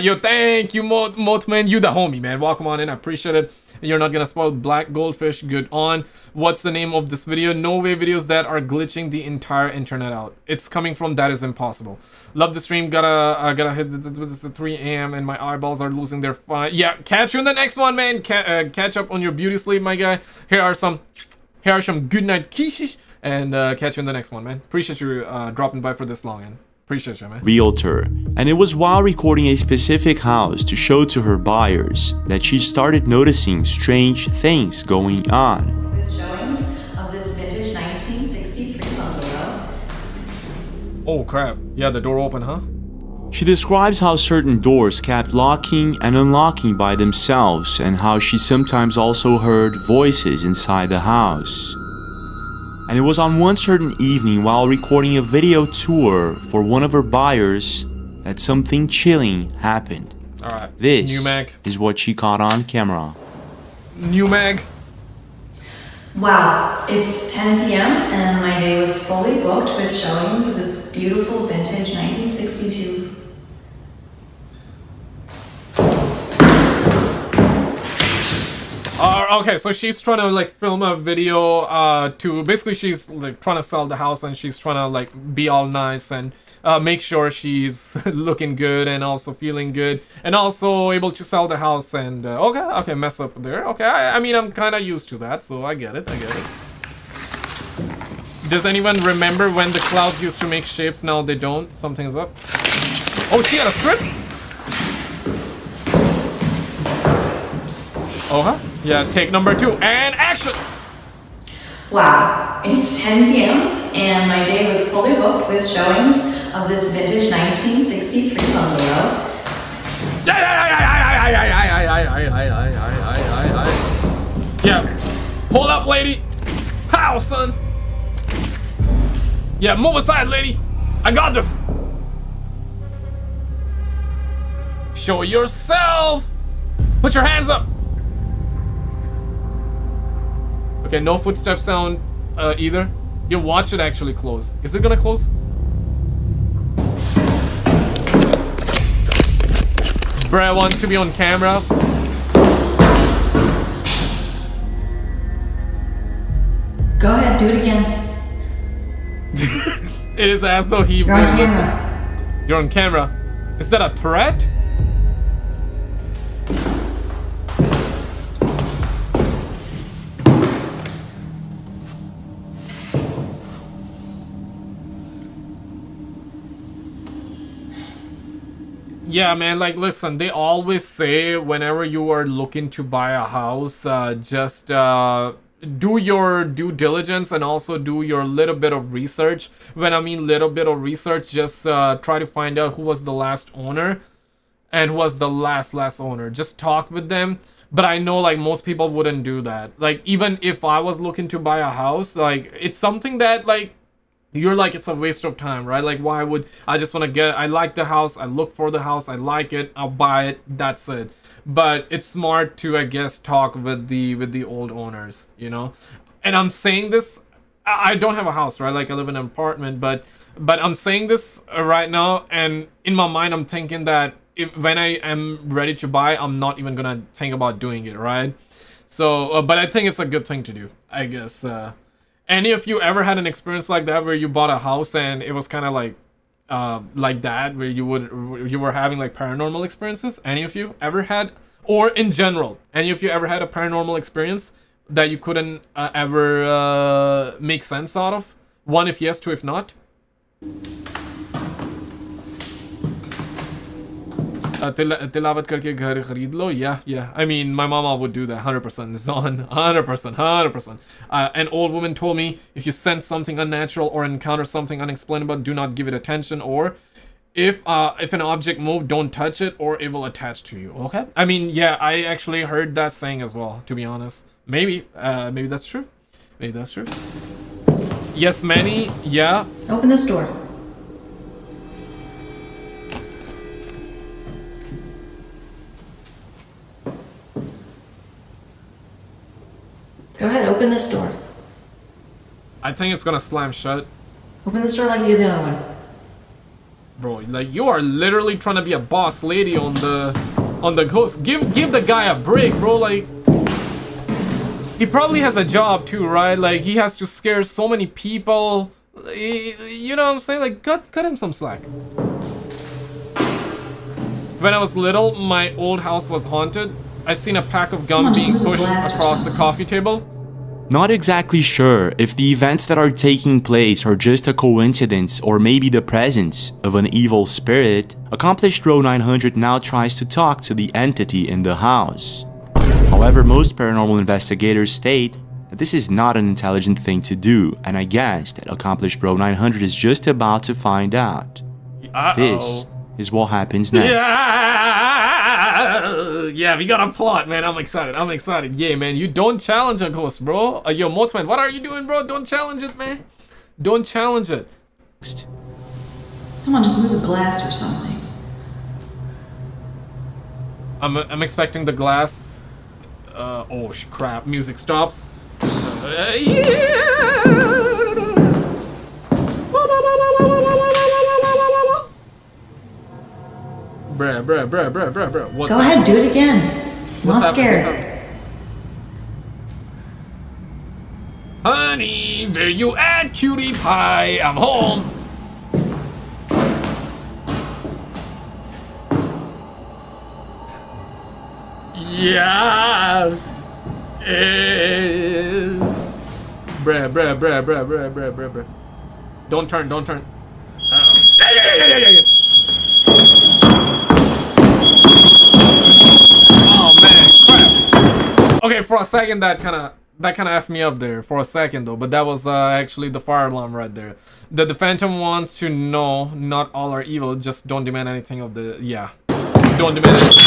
Yo, thank you, Motman. You the homie, man. Welcome on in. I appreciate it. You're not gonna spoil black goldfish. Good on. What's the name of this video? Norway videos that are glitching the entire internet out. It's coming from That Is Impossible. Love the stream. Gotta hit. It's 3 a.m. and my eyeballs are losing their fun. Yeah, catch you in the next one, man. Catch up on your beauty sleep, my guy. Here are some good night kisses, and catch you in the next one, man. Appreciate you dropping by for this long, man. Appreciate you, man. Realtor, and it was while recording a specific house to show to her buyers that she started noticing strange things going on. With showings of this vintage 1963 bungalow. Oh crap, yeah, the door open, huh? She describes how certain doors kept locking and unlocking by themselves, and how she sometimes also heard voices inside the house. And it was on one certain evening while recording a video tour for one of her buyers that something chilling happened. All right. This is what she caught on camera. New Mag. Wow, it's 10 p.m. and my day was fully booked with showings of this beautiful vintage 1962. Okay, so she's trying to like film a video to basically she's like trying to sell the house, and she's trying to like be all nice and make sure she's looking good and also feeling good and also able to sell the house and okay, mess up there. Okay, I mean I'm kind of used to that, so I get it. Does anyone remember when the clouds used to make shapes? Now they don't. Something's up. Oh, she had a script? Oh, huh? Yeah, take number 2 and action! Wow, it's 10 p.m. and my day was fully booked with showings of this vintage 1963 bungalow. Yeah, hold up, lady! How, son? Yeah, move aside, lady! I got this! Show yourself! Put your hands up! Okay, no footstep sound either. Your watch should actually close. Is it gonna close? Bruh wants to be on camera. Go ahead, do it again. It is as though he... You're on camera. You're on camera. Is that a threat? Yeah, man, like, listen, they always say whenever you are looking to buy a house, just do your due diligence and also do your little bit of research. When I mean little bit of research, just try to find out who was the last owner and who was the last owner. Just talk with them. But I know, like, most people wouldn't do that. Like, even if I was looking to buy a house, like, it's something that, like, you're like, it's a waste of time, right? Like, why would I just want to get, I like the house, I look for the house, I like it, I'll buy it, that's it. But it's smart to, I guess, talk with the old owners, you know. And I'm saying this, I don't have a house, right? Like, I live in an apartment, but I'm saying this right now, and in my mind I'm thinking that if, when I am ready to buy, I'm not even gonna think about doing it, right? So but I think it's a good thing to do, I guess. Any of you ever had an experience like that where you bought a house and it was kind of like that, where you were having like paranormal experiences? Any of you ever had, or in general, any of you ever had a paranormal experience that you couldn't ever make sense out of? One if yes, two if not. Tilavat karke ghar khareed lo. Yeah, I mean, my mama would do that 100%. It's on 100%. An old woman told me, if you sense something unnatural or encounter something unexplainable, do not give it attention, or if an object moves, don't touch it or it will attach to you. Okay, I mean, yeah, I actually heard that saying as well, to be honest. Maybe maybe that's true. Yes, many. Yeah, open this door. Go ahead, open this door. I think it's gonna slam shut. Open this door like you did the other one. Bro, like, you are literally trying to be a boss lady on the ghost. Give the guy a break, bro. Like, he probably has a job too, right? Like, he has to scare so many people. You know what I'm saying? Like, cut him some slack. When I was little, my old house was haunted. I seen a pack of gum being pushed across the coffee table. Not exactly sure if the events that are taking place are just a coincidence or maybe the presence of an evil spirit. Accomplished Row 900 now tries to talk to the entity in the house. However, most paranormal investigators state that this is not an intelligent thing to do, and I guess that Accomplished Row 900 is just about to find out. This is what happens next. Yeah, we got a plot, man. I'm excited. Yeah, man, you don't challenge a ghost, bro. Yo, Mothman, what are you doing, bro? Don't challenge it, man. Don't challenge it. Come on, just move the glass or something. I'm expecting the glass. Oh, crap. Music stops. Yeah! Bruh. What's Go ahead, do it again. Not scared. Honey, where you at, cutie pie? I'm home. Yeah. Bruh. Don't turn. Uh-oh. Yeah. Okay, for a second that kind of effed me up there for a second though, but that was actually the fire alarm right there. That the phantom wants to know not all are evil, just don't demand anything of the Don't demand anything.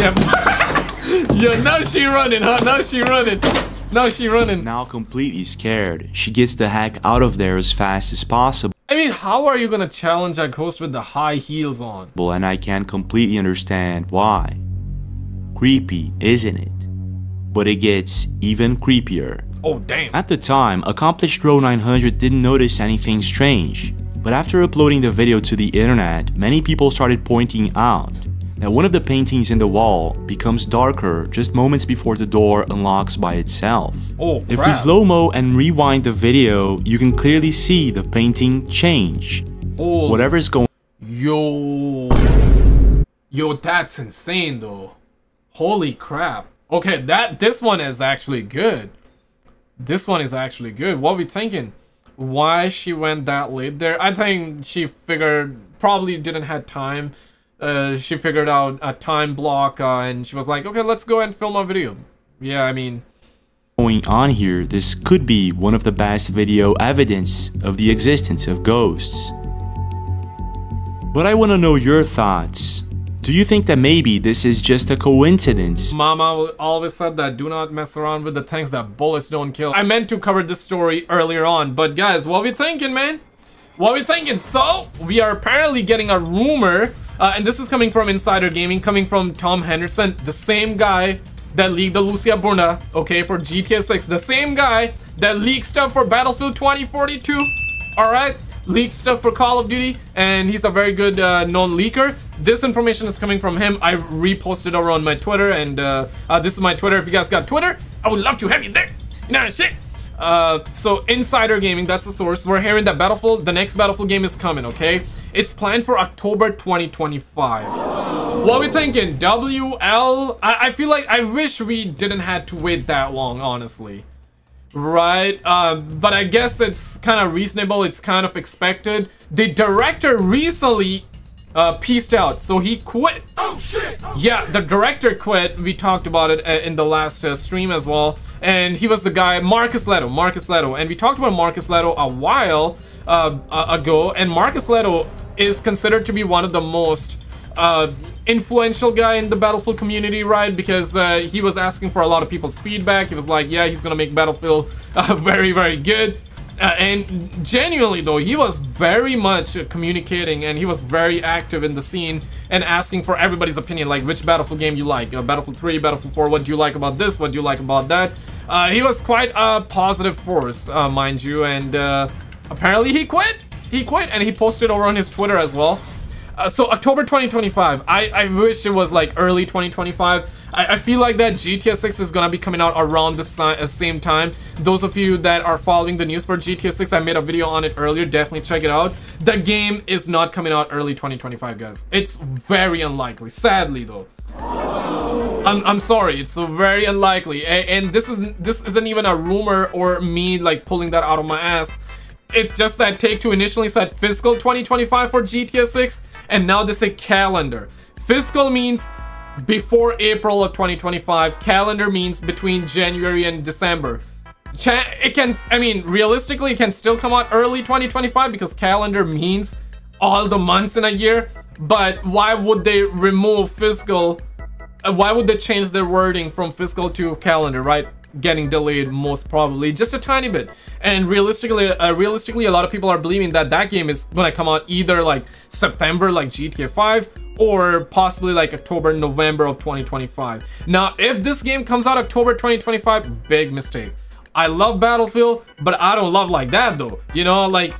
Yeah. Yeah, now she running, huh? Now she running. Now completely scared, she gets the heck out of there as fast as possible. I mean, how are you gonna challenge a ghost with the high heels on? Well, and I can completely understand why. Creepy, isn't it? But it gets even creepier. Oh, damn. At the time, Accomplished Row 900 didn't notice anything strange. But after uploading the video to the internet, many people started pointing out that one of the paintings in the wall becomes darker just moments before the door unlocks by itself. Oh, crap. If we slow-mo and rewind the video, you can clearly see the painting change. Oh. Whatever is going... Yo, that's insane though. Holy crap. Okay, this one is actually good. What are we thinking? why she went that late there. I think she figured, probably didn't have time. She figured out a time block and she was like, okay, let's go and film a video. Yeah, I mean... Going on here, this could be one of the best video evidence of the existence of ghosts. But I want to know your thoughts. Do you think that maybe this is just a coincidence? Mama always said that do not mess around with the things that bullets don't kill. I meant to cover this story earlier on, but guys, what we thinking, man? What we thinking? So, we are apparently getting a rumor, and this is coming from Insider Gaming, coming from Tom Henderson, the same guy that leaked the Lucia Burna, okay, for GTA 6, the same guy that leaked stuff for Battlefield 2042, alright? Leaked stuff for Call of Duty, and he's a very good known leaker. This information is coming from him. I reposted over on my Twitter, and this is my Twitter. If you guys got Twitter, I would love to have you there. You know, shit. So Insider Gaming, that's the source. We're hearing that Battlefield, the next Battlefield game is coming, okay? It's planned for October 2025. What are we thinking? WL? I feel like I wish we didn't have to wait that long, honestly. Right, but I guess it's kind of reasonable, it's kind of expected. The director recently peaced out, so he quit. Oh shit! Oh, yeah, the director quit. We talked about it in the last stream as well. And he was the guy, Marcus Leto. And we talked about Marcus Leto a while ago. And Marcus Leto is considered to be one of the most influential guy in the Battlefield community, right? Because he was asking for a lot of people's feedback. He was like, yeah, he's gonna make Battlefield very, very good. And genuinely though, he was very much communicating, and he was very active in the scene and asking for everybody's opinion, like which Battlefield game you like, Battlefield 3, Battlefield 4, what do you like about this, what do you like about that? He was quite a positive force, mind you, and apparently he quit, and he posted over on his Twitter as well. So October 2025, I wish it was like early 2025. I feel like that GTA 6 is gonna be coming out around the same time. Those of you that are following the news for GTA 6, I made a video on it earlier, definitely check it out. The game is not coming out early 2025, guys. It's very unlikely, sadly though. I'm sorry, it's very unlikely. And this isn't even a rumor or me like pulling that out of my ass. It's just that Take-Two initially said fiscal 2025 for GTA 6, and now they say calendar. Fiscal means before April of 2025, calendar means between January and December. It can, I mean, realistically, it can still come out early 2025 because calendar means all the months in a year, but why would they remove fiscal? Why would they change their wording from fiscal to calendar, right? Getting delayed most probably just a tiny bit, and realistically a lot of people are believing that that game is gonna come out either like September like GTA 5 or possibly like October, November of 2025. Now if this game comes out October 2025, big mistake. I love Battlefield, but I don't love like that though, you know, like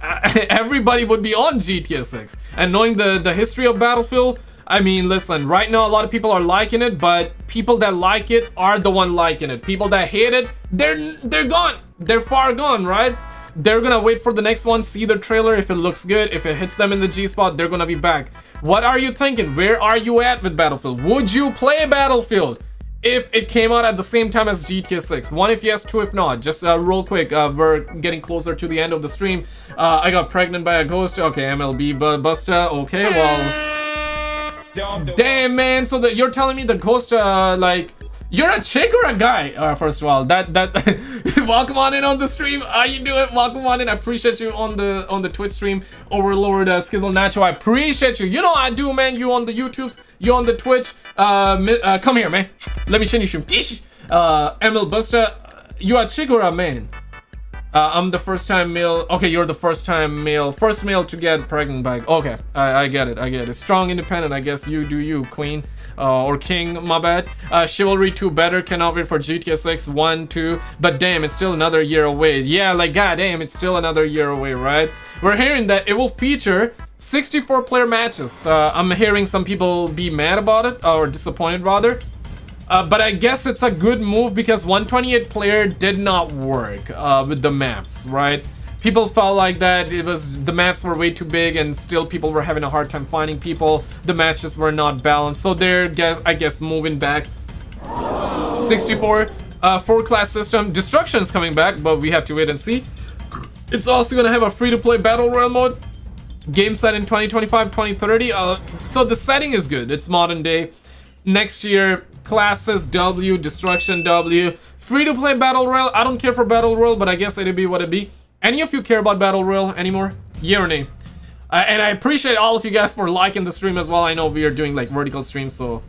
everybody would be on GTA 6, and knowing the history of Battlefield, I mean, listen, right now a lot of people are liking it, but people that like it are the one liking it. People that hate it, they're gone. They're far gone, right? They're gonna wait for the next one, see the trailer. If it looks good, if it hits them in the G-spot, they're gonna be back. What are you thinking? Where are you at with Battlefield? Would you play Battlefield if it came out at the same time as GTA 6? One if yes, two if not. Just real quick, we're getting closer to the end of the stream. I got pregnant by a ghost. Okay, MLB Busta. Okay, well... Damn, man, so you're telling me the ghost, like, you're a chick or a guy? First of all, welcome on in on the stream. How you doing? Welcome on in. I appreciate you on the Twitch stream. Overlord Skizzle Nacho, I appreciate you. You know I do, man. You on the YouTubes, you on the Twitch. Come here, man. Let me finish you. ML Buster, you a chick or a man? I'm the first time male. Okay, you're the first time male. First male to get pregnant by. Okay, I get it. I get it. Strong, independent. I guess you do you, queen or king. My bad. Chivalry 2 better. Cannot wait for GTA 6. 1, 2. But damn, it's still another year away. Yeah, like goddamn, it's still another year away, right? We're hearing that it will feature 64-player matches. I'm hearing some people be mad about it or disappointed rather. But I guess it's a good move because 128 player did not work with the maps, right? People felt like that it was the maps were way too big, and still people were having a hard time finding people. The matches were not balanced, so they're I guess moving back. 64 four class system. Destruction is coming back, but we have to wait and see. It's also going to have a free-to-play battle royale mode. Game set in 2025, 2030. So the setting is good. It's modern day. Next year, classes W, destruction W. Free-to-play battle royale. I don't care for battle royale, but I guess it'd be what it'd be. Any of you care about battle royale anymore? Yeah or nay? And I appreciate all of you guys for liking the stream as well. I know we are doing like vertical streams, so